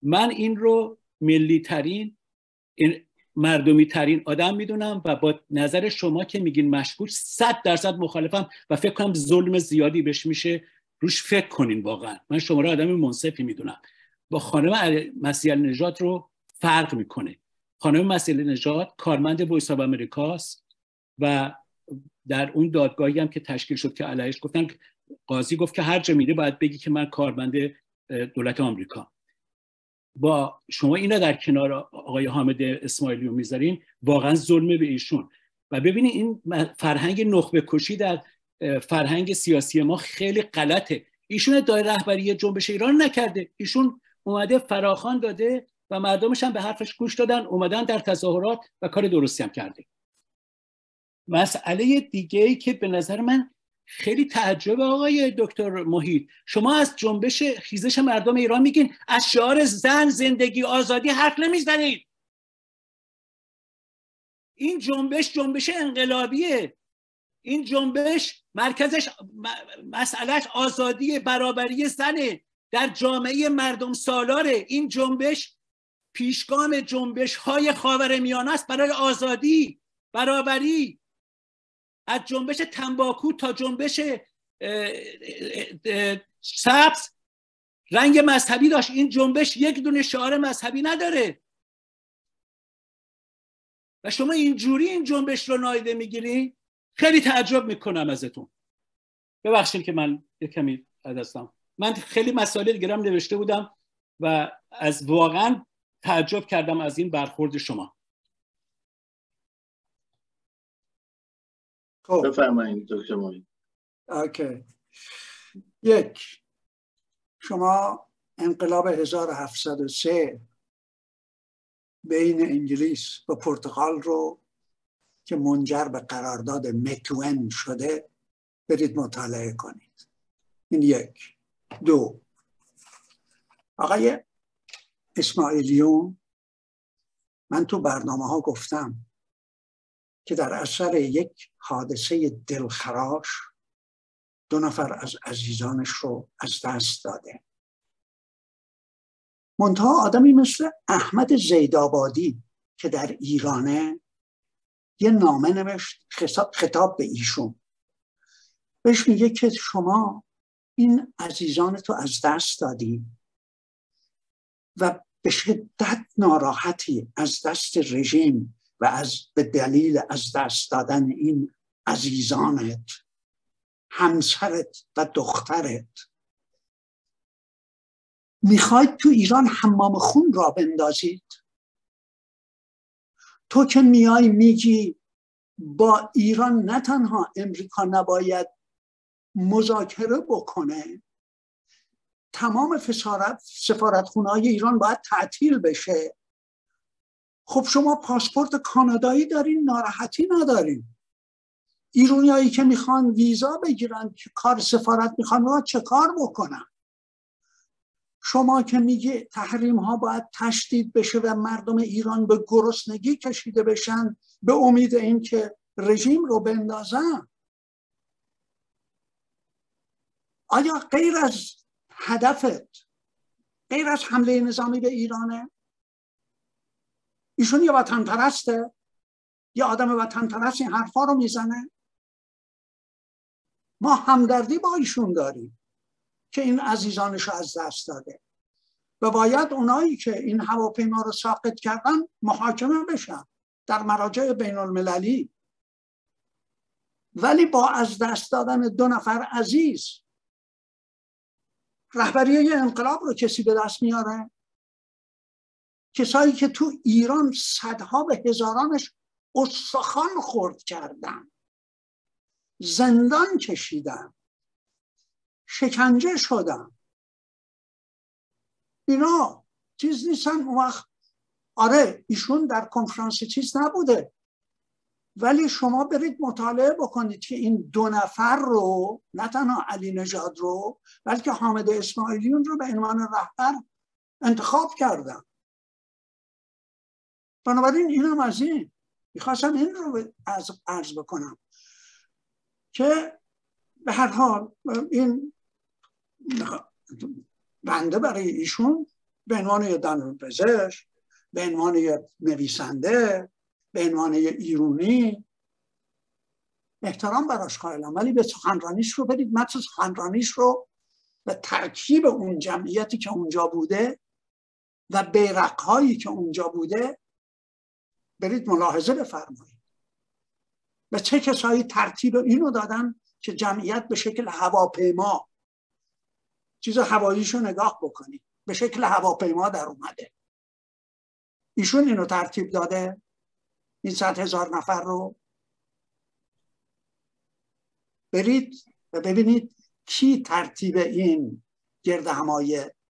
من این رو ملی ترین مردمی ترین آدم میدونم و با نظر شما که میگین مشکوک 100% مخالفم و فکر کنم ظلم زیادی بهش میشه روش فکر کنین. واقعا من شما رو آدم منصفی میدونم. با خانم مسیح علینژاد رو فرق میکنه. خانم مسیح علینژاد کارمند وایس آف امریکاست و در اون دادگاهی هم که تشکیل شد که علیهش گفتن قاضی گفت که هر جا میره باید بگی که من کارمند دولت آمریکا. با شما اینا در کنار آقای حامد اسماعیلیون میذارین واقعا ظلمه به ایشون. و ببینید این فرهنگ نخبه‌کشی در فرهنگ سیاسی ما خیلی غلطه. ایشون ادعای رهبری جنبش ایران نکرده، ایشون اومده فراخوان داده و مردمش هم به حرفش گوش دادن، اومدن در تظاهرات و کار درستی هم کرده. مسئله دیگه‌ای که به نظر من خیلی تعجب آقای دکتر محیط، شما از جنبش خیزش مردم ایران میگین، از شعار زن زندگی آزادی حرف نمیزنید. این جنبش جنبش انقلابیه، این جنبش مرکزش مسئلهش آزادی برابری زنه در جامعه مردم سالاره. این جنبش پیشگام جنبش های خاورمیانه است برای آزادی برابری، از جنبش تنباکو تا جنبش سبز رنگ مذهبی داشت. این جنبش یک دونه شعار مذهبی نداره و شما اینجوری این جنبش رو نادیده میگیری. خیلی تعجب میکنم ازتون. ببخشید که من کمی عدستم، من خیلی مسائل دیگه هم نوشته بودم و از واقعا تعجب کردم از این برخورد شما. خب بفرمایید دکتر محیط. اوکی. یک، شما انقلاب 1703 بین انگلیس و پرتغال رو که منجر به قرارداد متوئن شده برید مطالعه کنید. این یک. دو، آقای اسماعیلیون، من تو برنامه ها گفتم که در اثر یک حادثه دلخراش 2 نفر از عزیزانش رو از دست داده. منتها آدمی مثل احمد زیدآبادی که در ایرانه یه نامه نوشت خطاب به ایشون، بهش میگه که شما این عزیزان تو از دست دادی و به شدت ناراحتی از دست رژیم و به دلیل از دست دادن این عزیزانت، همسرت و دخترت. میخواید تو ایران حمام خون را بندازید؟ تو که میای میگی با ایران نه تنها امریکا نباید مذاکره بکنه. تمام سفارتخونه‌های ایران باید تعطیل بشه. خب شما پاسپورت کانادایی دارین، ناراحتی ندارین. ایرانیایی که میخوان ویزا بگیرن، که کار سفارت میخوان، باید چه کار بکنن؟ شما که میگه تحریم ها باید تشدید بشه و مردم ایران به گرسنگی کشیده بشن به امید اینکه رژیم رو بندازن، آیا غیر از هدفت، غیر از حمله نظامی به ایرانه؟ ایشون یه وطن پرسته، یه آدم وطن پرست این حرفا رو میزنه. ما همدردی با ایشون داریم که این عزیزانش رو از دست داده و باید اونایی که این هواپیما رو ساقط کردن محاکمه بشن در مراجع بین المللی. ولی با از دست دادن 2 نفر عزیز، رهبری انقلاب رو کسی به دست میاره؟ کسایی که تو ایران صدها به هزارانش استخوان خرد کردن، زندان کشیدن، شکنجه شدن، اینا چیز نیستن. اون وقت آره ایشون در کنفرانس چیز نبوده، ولی شما برید مطالعه بکنید که این 2 نفر رو، نه تنها علینژاد رو بلکه حامد اسماعیلیون رو به عنوان رهبر انتخاب کردن. بنابراین اینم از این، میخواستم این رو عرض بکنم که به هر حال این بنده برای ایشون به عنوان یه دندانپزشک، به عنوان یه نویسنده، به عنوان یه ایرانی احترام براش قائلم، ولی به سخنرانیش رو برید، متن سخنرانیش رو و ترکیب اون جمعیتی که اونجا بوده و بیرق‌هایی که اونجا بوده برید ملاحظه بفرمایید و چه کسایی ترتیب اینو دادن که جمعیت به شکل هواپیما، چیز هواییشو نگاه بکنید، به شکل هواپیما در اومده. ایشون اینو ترتیب داده، این 100,000 نفر رو. برید و ببینید کی ترتیب این گرد همایی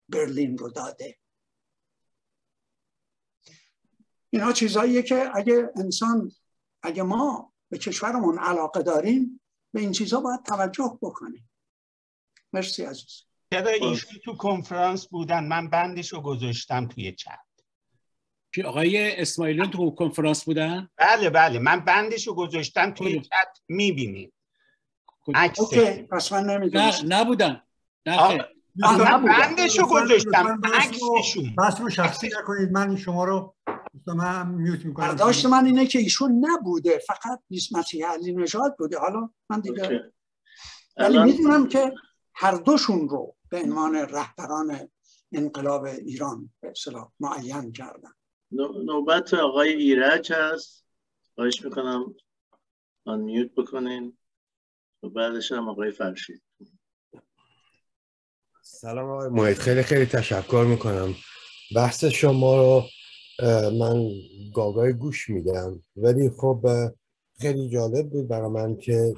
برلین رو داده. اینا چیزاییه که اگه انسان، اگه ما به کشورمون علاقه داریم، به این چیزا باید توجه بکنیم. مرسی عزیز. چرا ایشون تو کنفرانس بودن؟ من بندش رو گذاشتم توی چت. آقای اسماعیلیون تو کنفرانس بودن؟ بله بله، من بندش رو گذاشتم توی چت، میبینید. اوکی، پس من نمیدونستم. نه نبودن. نه بندش رو گذاشتم، عکسشون. بس رو شخصی نکنید، من شما رو من میوت میکنم. برداشت من اینه که ایشون نبوده، فقط مسیح علینژاد بوده. حالا من دیگه ولی میدونم که هر دوشون رو به عنوان رهبران انقلاب ایران به اصطلاح معین کردن. نوبت آقای ایرج هست، خواهش میکنم آن میوت بکنین و بعدش هم آقای فرشید. سلام آقای محیط، خیلی خیلی تشکر میکنم. بحث شما رو من گاگای گوش میدم، ولی خب خیلی جالب بود برای من که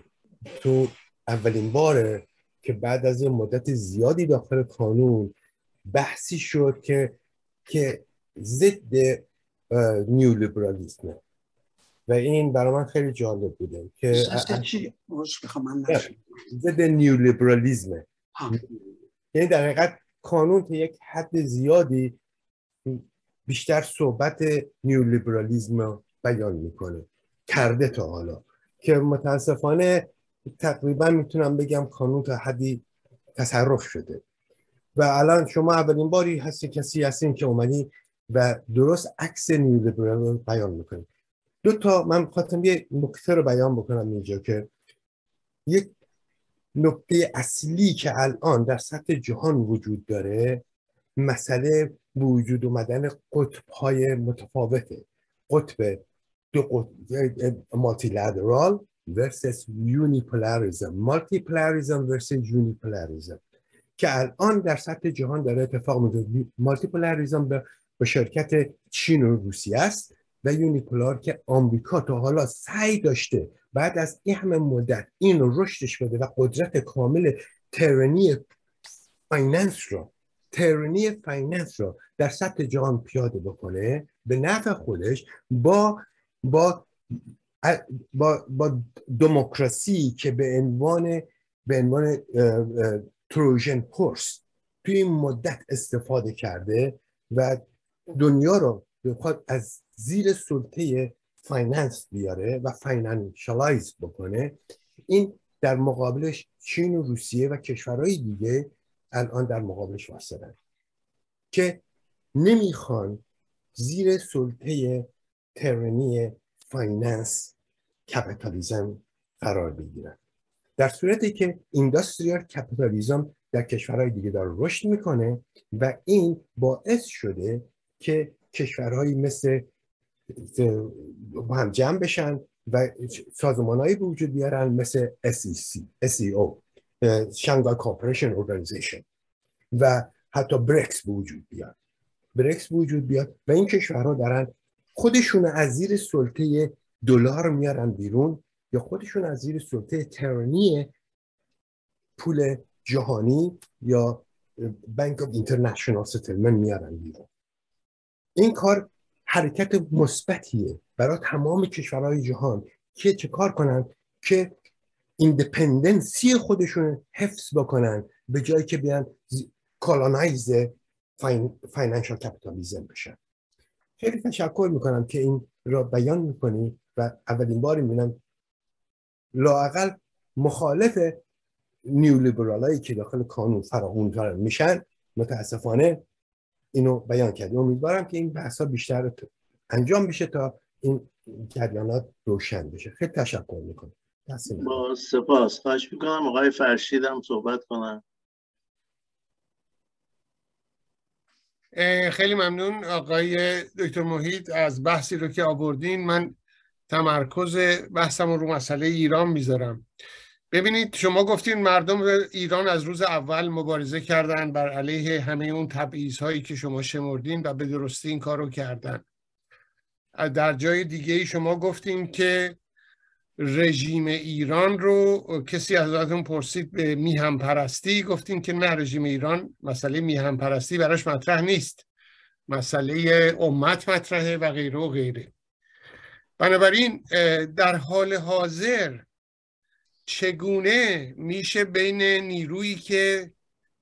تو اولین باره که بعد از یه مدت زیادی داخل کانون بحثی شد که ضد نیولیبرالیسمه و این برای من خیلی جالب بوده که ضد نیولیبرالیسمه. یعنی در حقیقت کانون تا یک حد زیادی بیشتر صحبت نیولیبرالیسم رو بیان میکنه، کرده تا حالا، که متاسفانه تقریبا میتونم بگم کانون تا حدی تصرف شده و الان شما اولین باری هستی، کسی هستین که اومدی و درست عکس نیولیبرالیسم رو بیان میکنه. من میخواستم یه نکته رو بیان بکنم اینجا که یک نکته اصلی که الان در سطح جهان وجود داره، مسئله وجود اومدن قطب‌های متفاوته، قطب دو قطب، مالتیلاترال ورسس یونیپولاریسم، مالتیپولاریسم ورسس یونیپولاریسم، که الان در سطح جهان داره اتفاق میفته. مالتیپولاریسم به شرکت چین و روسیه است و یونیپولار که آمریکا تا حالا سعی داشته بعد از این همه مدت این رو رشدش بده و قدرت کامل ترنی فایننس رو در سطح جهان پیاده بکنه به نفع خودش، با دموکراسی که به عنوان تروژن هورس توی این مدت استفاده کرده و دنیا رو بخواد از زیر سلطه فایننس بیاره و فاینانشالایز بکنه. این در مقابلش چین و روسیه و کشورهای دیگه الان در مقابلش واسطه که نمیخوان زیر سلطه ترنی فایننس کپیتالیزم قرار بگیرن، در صورتی که اینداستریال کپیتالیزم در کشورهای دیگه داره رشد میکنه و این باعث شده که کشورهایی مثل هم جمع بشن و سازمانهایی به وجود بیارن مثل SEO شانگهای کارپوریشن اورگانایزیشن و حتی برکس به وجود بیاد و این کشورها دارن خودشون از زیر سلطه دلار میارن بیرون یا خودشون از زیر سلطه ترنی پول جهانی یا بانک اف اینترنشنال ستلمنت میارن بیرون. این کار حرکت مثبتیه برای تمام کشورهای جهان که چه کار کنن که ایندیپندنسی خودشون حفظ بکنن به جایی که بیان کالانایز فاینانشال کپیتالیزم بشن. خیلی تشکر میکنم که این را بیان میکنی و اولین بار میبینم لااقل مخالف نیولیبرالایی که داخل کانون فراخوان میشن متاسفانه اینو بیان کردی. امیدوارم که این بحثا بیشتر انجام بشه تا این جریانات روشن بشه. خیلی تشکر میکنم. با سپاس. خواهش میکنم. آقای فرشید هم صحبت کنن. خیلی ممنون آقای دکتر محیط از بحثی رو که آوردین. من تمرکز بحثم رو مسئله ایران میذارم. ببینید شما گفتین مردم ایران از روز اول مبارزه کردن بر علیه همه اون تبعیض هایی که شما شمردین و به درستی این کار رو کردن. در جای دیگه شما گفتین که رژیم ایران رو کسی ازتون پرسید به میهم پرستی، گفتین که نه، رژیم ایران مسئله میهم پرستی براش مطرح نیست، مسئله امت مطرحه و غیره و غیره. بنابراین در حال حاضر چگونه میشه بین نیرویی که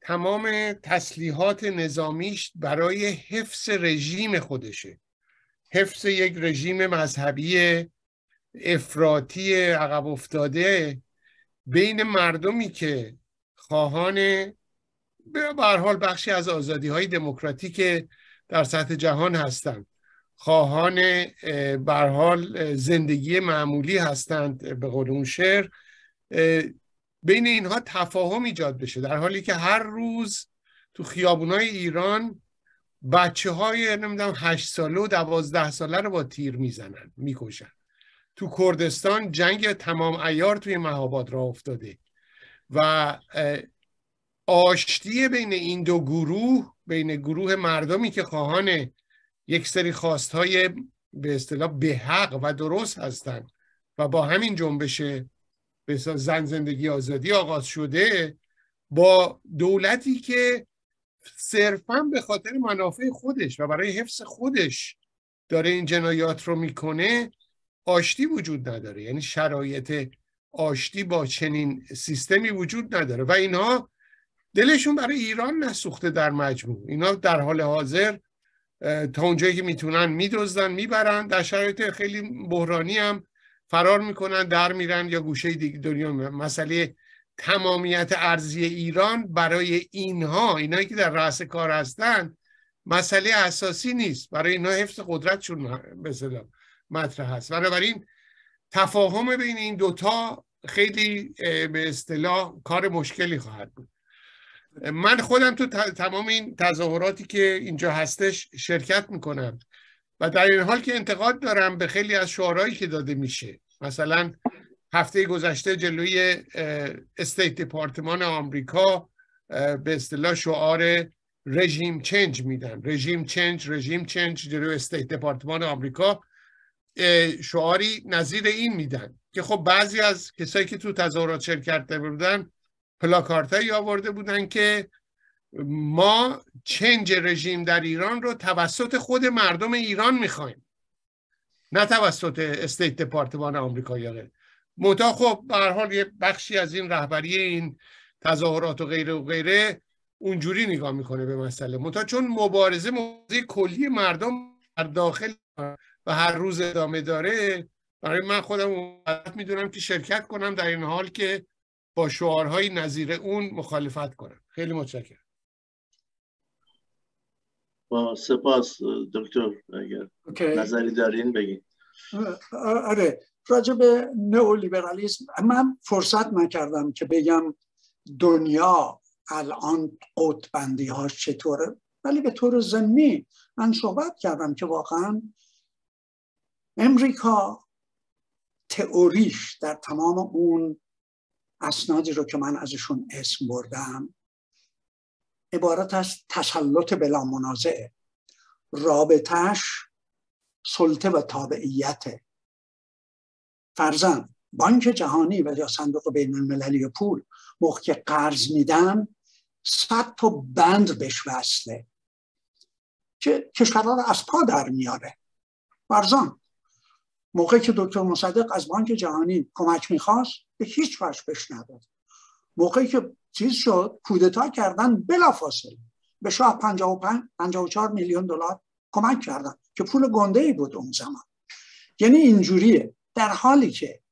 تمام تسلیحات نظامیش برای حفظ رژیم خودشه، حفظ یک رژیم مذهبی افراطی عقب افتاده، بین مردمی که خواهان به هر حال بخشی از آزادی‌های دموکراتیک در سطح جهان هستند، خواهان به هر حال زندگی معمولی هستند به قول اون شعر، بین اینها تفاهم ایجاد بشه، در حالی که هر روز تو خیابونای ایران بچه‌های نمیدونم 8 ساله و 12 ساله رو با تیر میزنن، میکشن. تو کردستان جنگ تمام عیار توی مهاباد راه افتاده و آشتی بین این دو گروه، بین گروه مردمی که خواهان یک سری خواستهای به اصطلاح به حق و درست هستند و با همین جنبش به زن زندگی آزادی آغاز شده، با دولتی که صرفاً به خاطر منافع خودش و برای حفظ خودش داره این جنایات رو میکنه، آشتی وجود نداره. یعنی شرایط آشتی با چنین سیستمی وجود نداره و اینها دلشون برای ایران نسوخته. در مجموع اینا در حال حاضر تا اونجایی که میتونن میدزدن، میبرن، در شرایط خیلی بحرانی هم فرار میکنن، در میرن یا گوشه دیگه دنیا میرن. مسئله تمامیت ارضی ایران برای اینها، اینایی که در رأس کار هستن، مسئله اساسی نیست. برای اینها حفظ قدرتشون به اصطلاح مطرح هست. بنابراین تفاهم بین این دوتا خیلی به اصطلاح کار مشکلی خواهد بود. من خودم تو تمام این تظاهراتی که اینجا هستش شرکت میکنم و در این حال که انتقاد دارم به خیلی از شعارهایی که داده میشه. مثلا هفته گذشته جلوی استیت دپارتمان آمریکا به اصطلاح شعار رژیم چنج میدن، رژیم چنج جلوی استیت دپارتمان آمریکا شعاری نظیر این میدن که خب بعضی از کسایی که تو تظاهرات شرکت بودن پلاکارتایی آورده بودن که ما چنج رژیم در ایران رو توسط خود مردم ایران میخوایم، نه توسط استیت دپارتمان آمریکا یا غیره. منتها خب به هر حال یه بخشی از این رهبری این تظاهرات و غیره و غیره اونجوری نگاه میکنه به مسئله، منتها چون مبارزه کلی مردم در داخل و هر روز ادامه داره، برای من خودم موقعیت میدونم که شرکت کنم در این حال که با شعارهای نظیر اون مخالفت کنم. خیلی متشکرم. با سپاس دکتر، اگر نظری دارین بگید. آره، راجع به نئولیبرالیسم من فرصت نکردم که بگم دنیا الان قطبندی ها چطوره، ولی به طور ضمنی من صحبت کردم که واقعا امریکا تئوریش در تمام اون اسنادی رو که من ازشون اسم بردم عبارت از تسلط بلا منازعه، رابطهش سلطه و تابعیته. فرضاً بانک جهانی و یا صندوق بین المللی پول موقع که قرض میدن 100 تا بند بهش وصله که کشورها رو از پا در میاره. فرضاً موقعی که دکتر مصدق از بانک جهانی کمک میخواست به هیچ وجه بهش نداد. موقعی که چیز شد، کودتا کردن، بلافاصله به شاه 54 میلیون دلار کمک کردن که پول گنده‌ای بود اون زمان. یعنی اینجوریه، در حالی که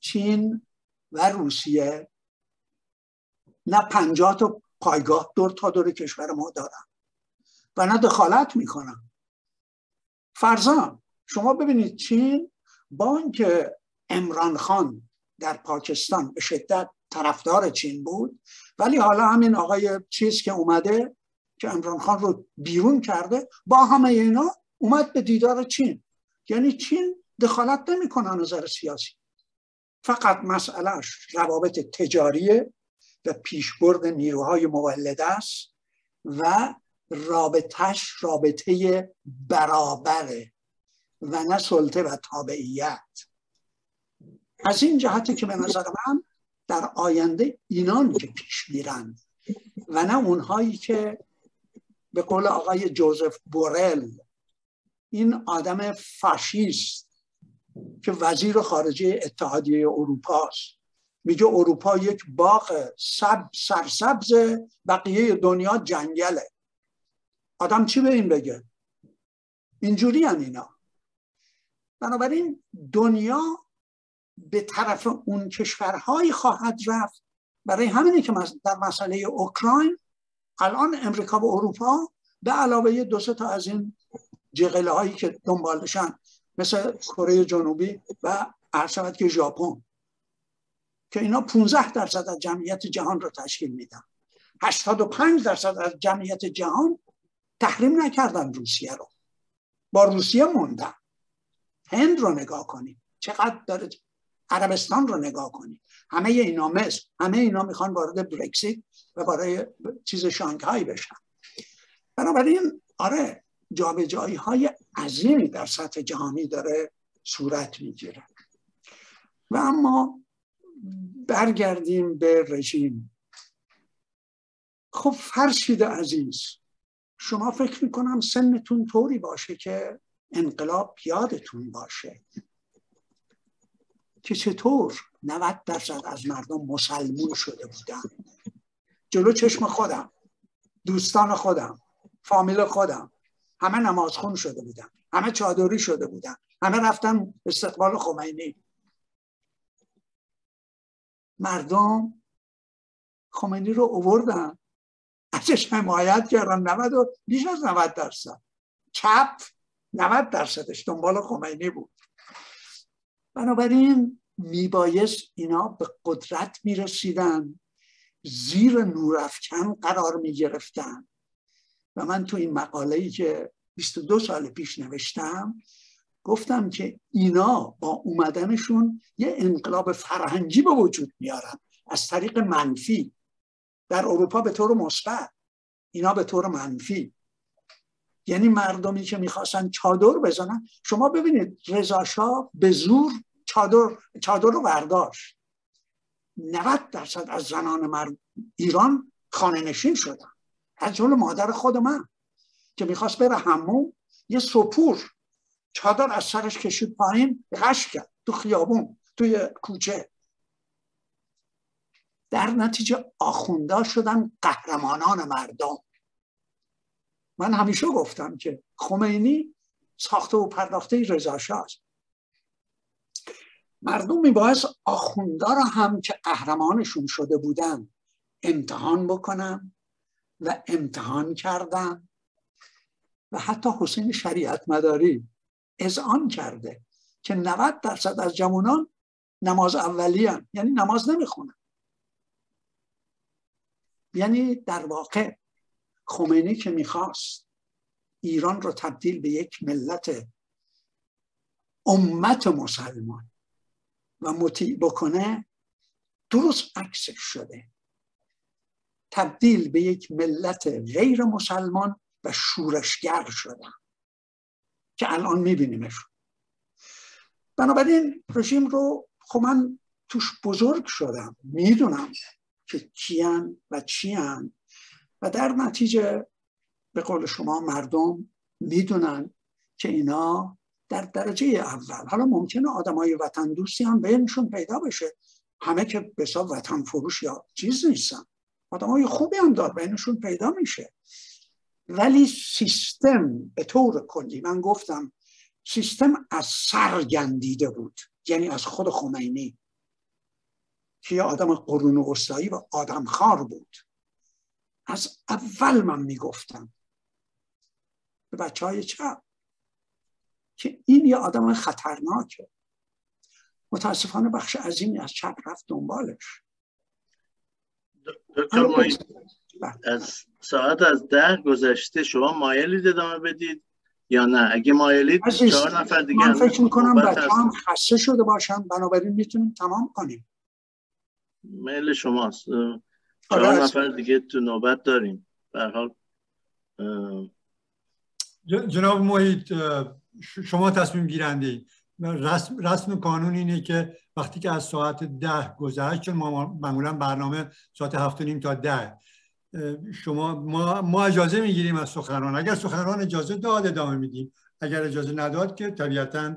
چین و روسیه نه 50 تا پایگاه دور تا دور کشور ما دارن و نه دخالت میکنن. فرضاً شما ببینید چین بانک عمران خان در پاکستان به شدت طرفدار چین بود، ولی حالا همین آقای چیز که اومده که عمران خان رو بیرون کرده با همه اینا اومد به دیدار چین. یعنی چین دخالت نمی کنه نظر سیاسی، فقط مسئلهش روابط تجاریه و پیشبرد نیروهای مولد است و رابطهش رابطه برابره و نه سلطه و تابعیت. از این جهته که به نظر من در آینده اینان که پیش میرن و نه اونهایی که به قول آقای جوزف بورل این آدم فاشیست که وزیر خارجه اتحادیه اروپا است میگه اروپا یک باغ سرسبز، بقیه دنیا جنگله. آدم چی به این بگه؟ اینجوری هم اینا. بنابراین دنیا به طرف اون کشورهایی خواهد رفت، برای همینه که در مسئله اوکراین الان امریکا و اروپا به علاوه دو سه تا از این جغله هایی که دنبالشن مثل کره جنوبی و عرصبت که ژاپن که اینا 15% از جمعیت جهان رو تشکیل میدن، 85% از جمعیت جهان تحریم نکردن روسیه رو، با روسیه موندن. هند رو نگاه کنید چقدر داره، عربستان رو نگاه کنید، همه اینا مصر، همه اینا میخوان وارد برکسیت و برای چیز شانگهای بشن. بنابراین آره، جابجایی های عظیمی در سطح جهانی داره صورت میگیره. و اما برگردیم به رژیم. خب فرشید عزیز، شما فکر میکنم سنتون طوری باشه که انقلاب یادتون باشه که چطور 90% از مردم مسلمون شده بودن جلو چشم خودم، دوستان خودم، فامیل خودم، همه نمازخون شده بودن، همه چادری شده بودن، همه رفتن استقبال خمینی. مردم خمینی رو آوردن، ازش حمایت کردن، 90%، بیش از 90%. چپ 90%ش دنبال خمینی بود. بنابراین میبایست اینا به قدرت میرسیدن، زیر نورافکن قرار میگرفتن. و من تو این مقاله‌ای که 22 سال پیش نوشتم گفتم که اینا با اومدنشون یه انقلاب فرهنگی به وجود میارن از طریق منفی. در اروپا به طور مثبت، اینا به طور منفی. یعنی مردمی که میخواستن چادر بزنن، شما ببینید رضا شاه به زور چادر رو برداشت. 90% از زنان مرد ایران خانه نشین شدن، از جمله مادر خود من که میخواست بره حموم، یه سپور چادر از سرش کشید پایین، قش کرد تو خیابون، توی کوچه. در نتیجه آخوندا شدن قهرمانان مردم. من همیشه گفتم که خمینی ساخته و پرداخته رضا شاه است. مردم میباید آخوندا را هم که قهرمانشون شده بودن امتحان بکنن و امتحان کردن. و حتی حسین شریعت مداری اذعان کرده که 90% از جوانان نماز اولیه‌اند، یعنی نماز نمیخونن. یعنی در واقع خمینی که میخواست ایران رو تبدیل به یک ملت امت مسلمان و مطیع بکنه، درست عکسش شده، تبدیل به یک ملت غیر مسلمان و شورشگر شدن که الان میبینیمش. بنابراین رژیم رو خب من توش بزرگ شدم، میدونم که کیان و چیان، و در نتیجه به قول شما مردم میدونن که اینا در درجه اول. حالا ممکنه آدمای وطن دوستی هم بینشون پیدا بشه، همه که به حساب وطن فروش یا چیز نیستن، آدمای خوبی هم دار بینشون پیدا میشه، ولی سیستم به طور کلی، من گفتم سیستم از سر گندیده بود، یعنی از خود خمینی که یه آدم قرون وسطایی و آدم خار بود. از اول من میگفتم به بچه های چپ که این یه آدم خطرناکه. متاسفانه بخش عظیمی از چپ رفت دنبالش. دکتر محیط، از ساعت از 10 گذشته شما مایلید ادامه بدید یا نه؟ اگه مایلید 4 نفر دیگه، من فکر میکنم بچه هم خسته شده باشن، بنابراین میتونیم تمام کنیم. میل شماست. 4 نفر دیگه تو نوبت داریم. به هر حال جناب محیط، شما تصمیم گیرنده اید. رسم قانون اینه که وقتی که از ساعت 10 گذشت، چون ما معمولا برنامه ساعت 7:30 تا 10، ما اجازه میگیریم از سخنران. اگر سخنران اجازه داد ادامه میدیم، اگر اجازه نداد که طبیعتاً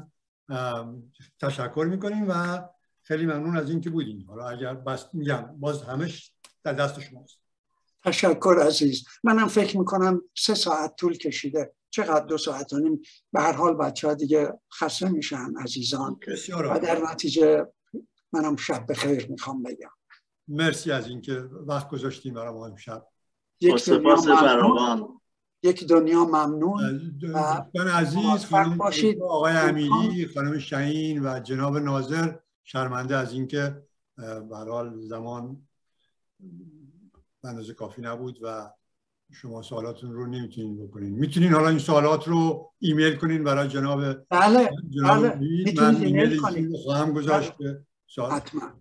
تشکر میکنیم و خیلی ممنون از این که بودین. حالا اگر بس میگم باز همش در دست شماست. تشکر عزیز. منم فکر میکنم 3 ساعت طول کشیده، چقدر 2 ساعت و نیم. به هر حال بچه‌ها دیگه خسته میشن عزیزان، و در نتیجه منم شب بخیر میخوام بگم. مرسی از اینکه وقت گذاشتیم برای ما امشب. یک دنیا ممنون. دوستان عزیز، خانم آقای امیری، خانم شاهین و جناب ناظر، شرمنده از اینکه به هر حال زمان به اندازه کافی نبود و شما سوالاتون رو نمیتونین بکنین. میتونین حالا این سوالات رو ایمیل کنین برای جناب. بله. من ایمیل رو خواهم گذاشت. حتما.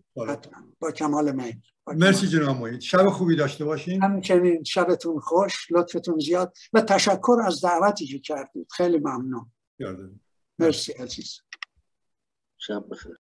با کمال میل. مرسی جناب محیط. شب خوبی داشته باشین. همچنین شبتون خوش، لطفتون زیاد و تشکر از دعوتی که کردید. خیلی ممنون. مرسی عزیز. شب بخیر.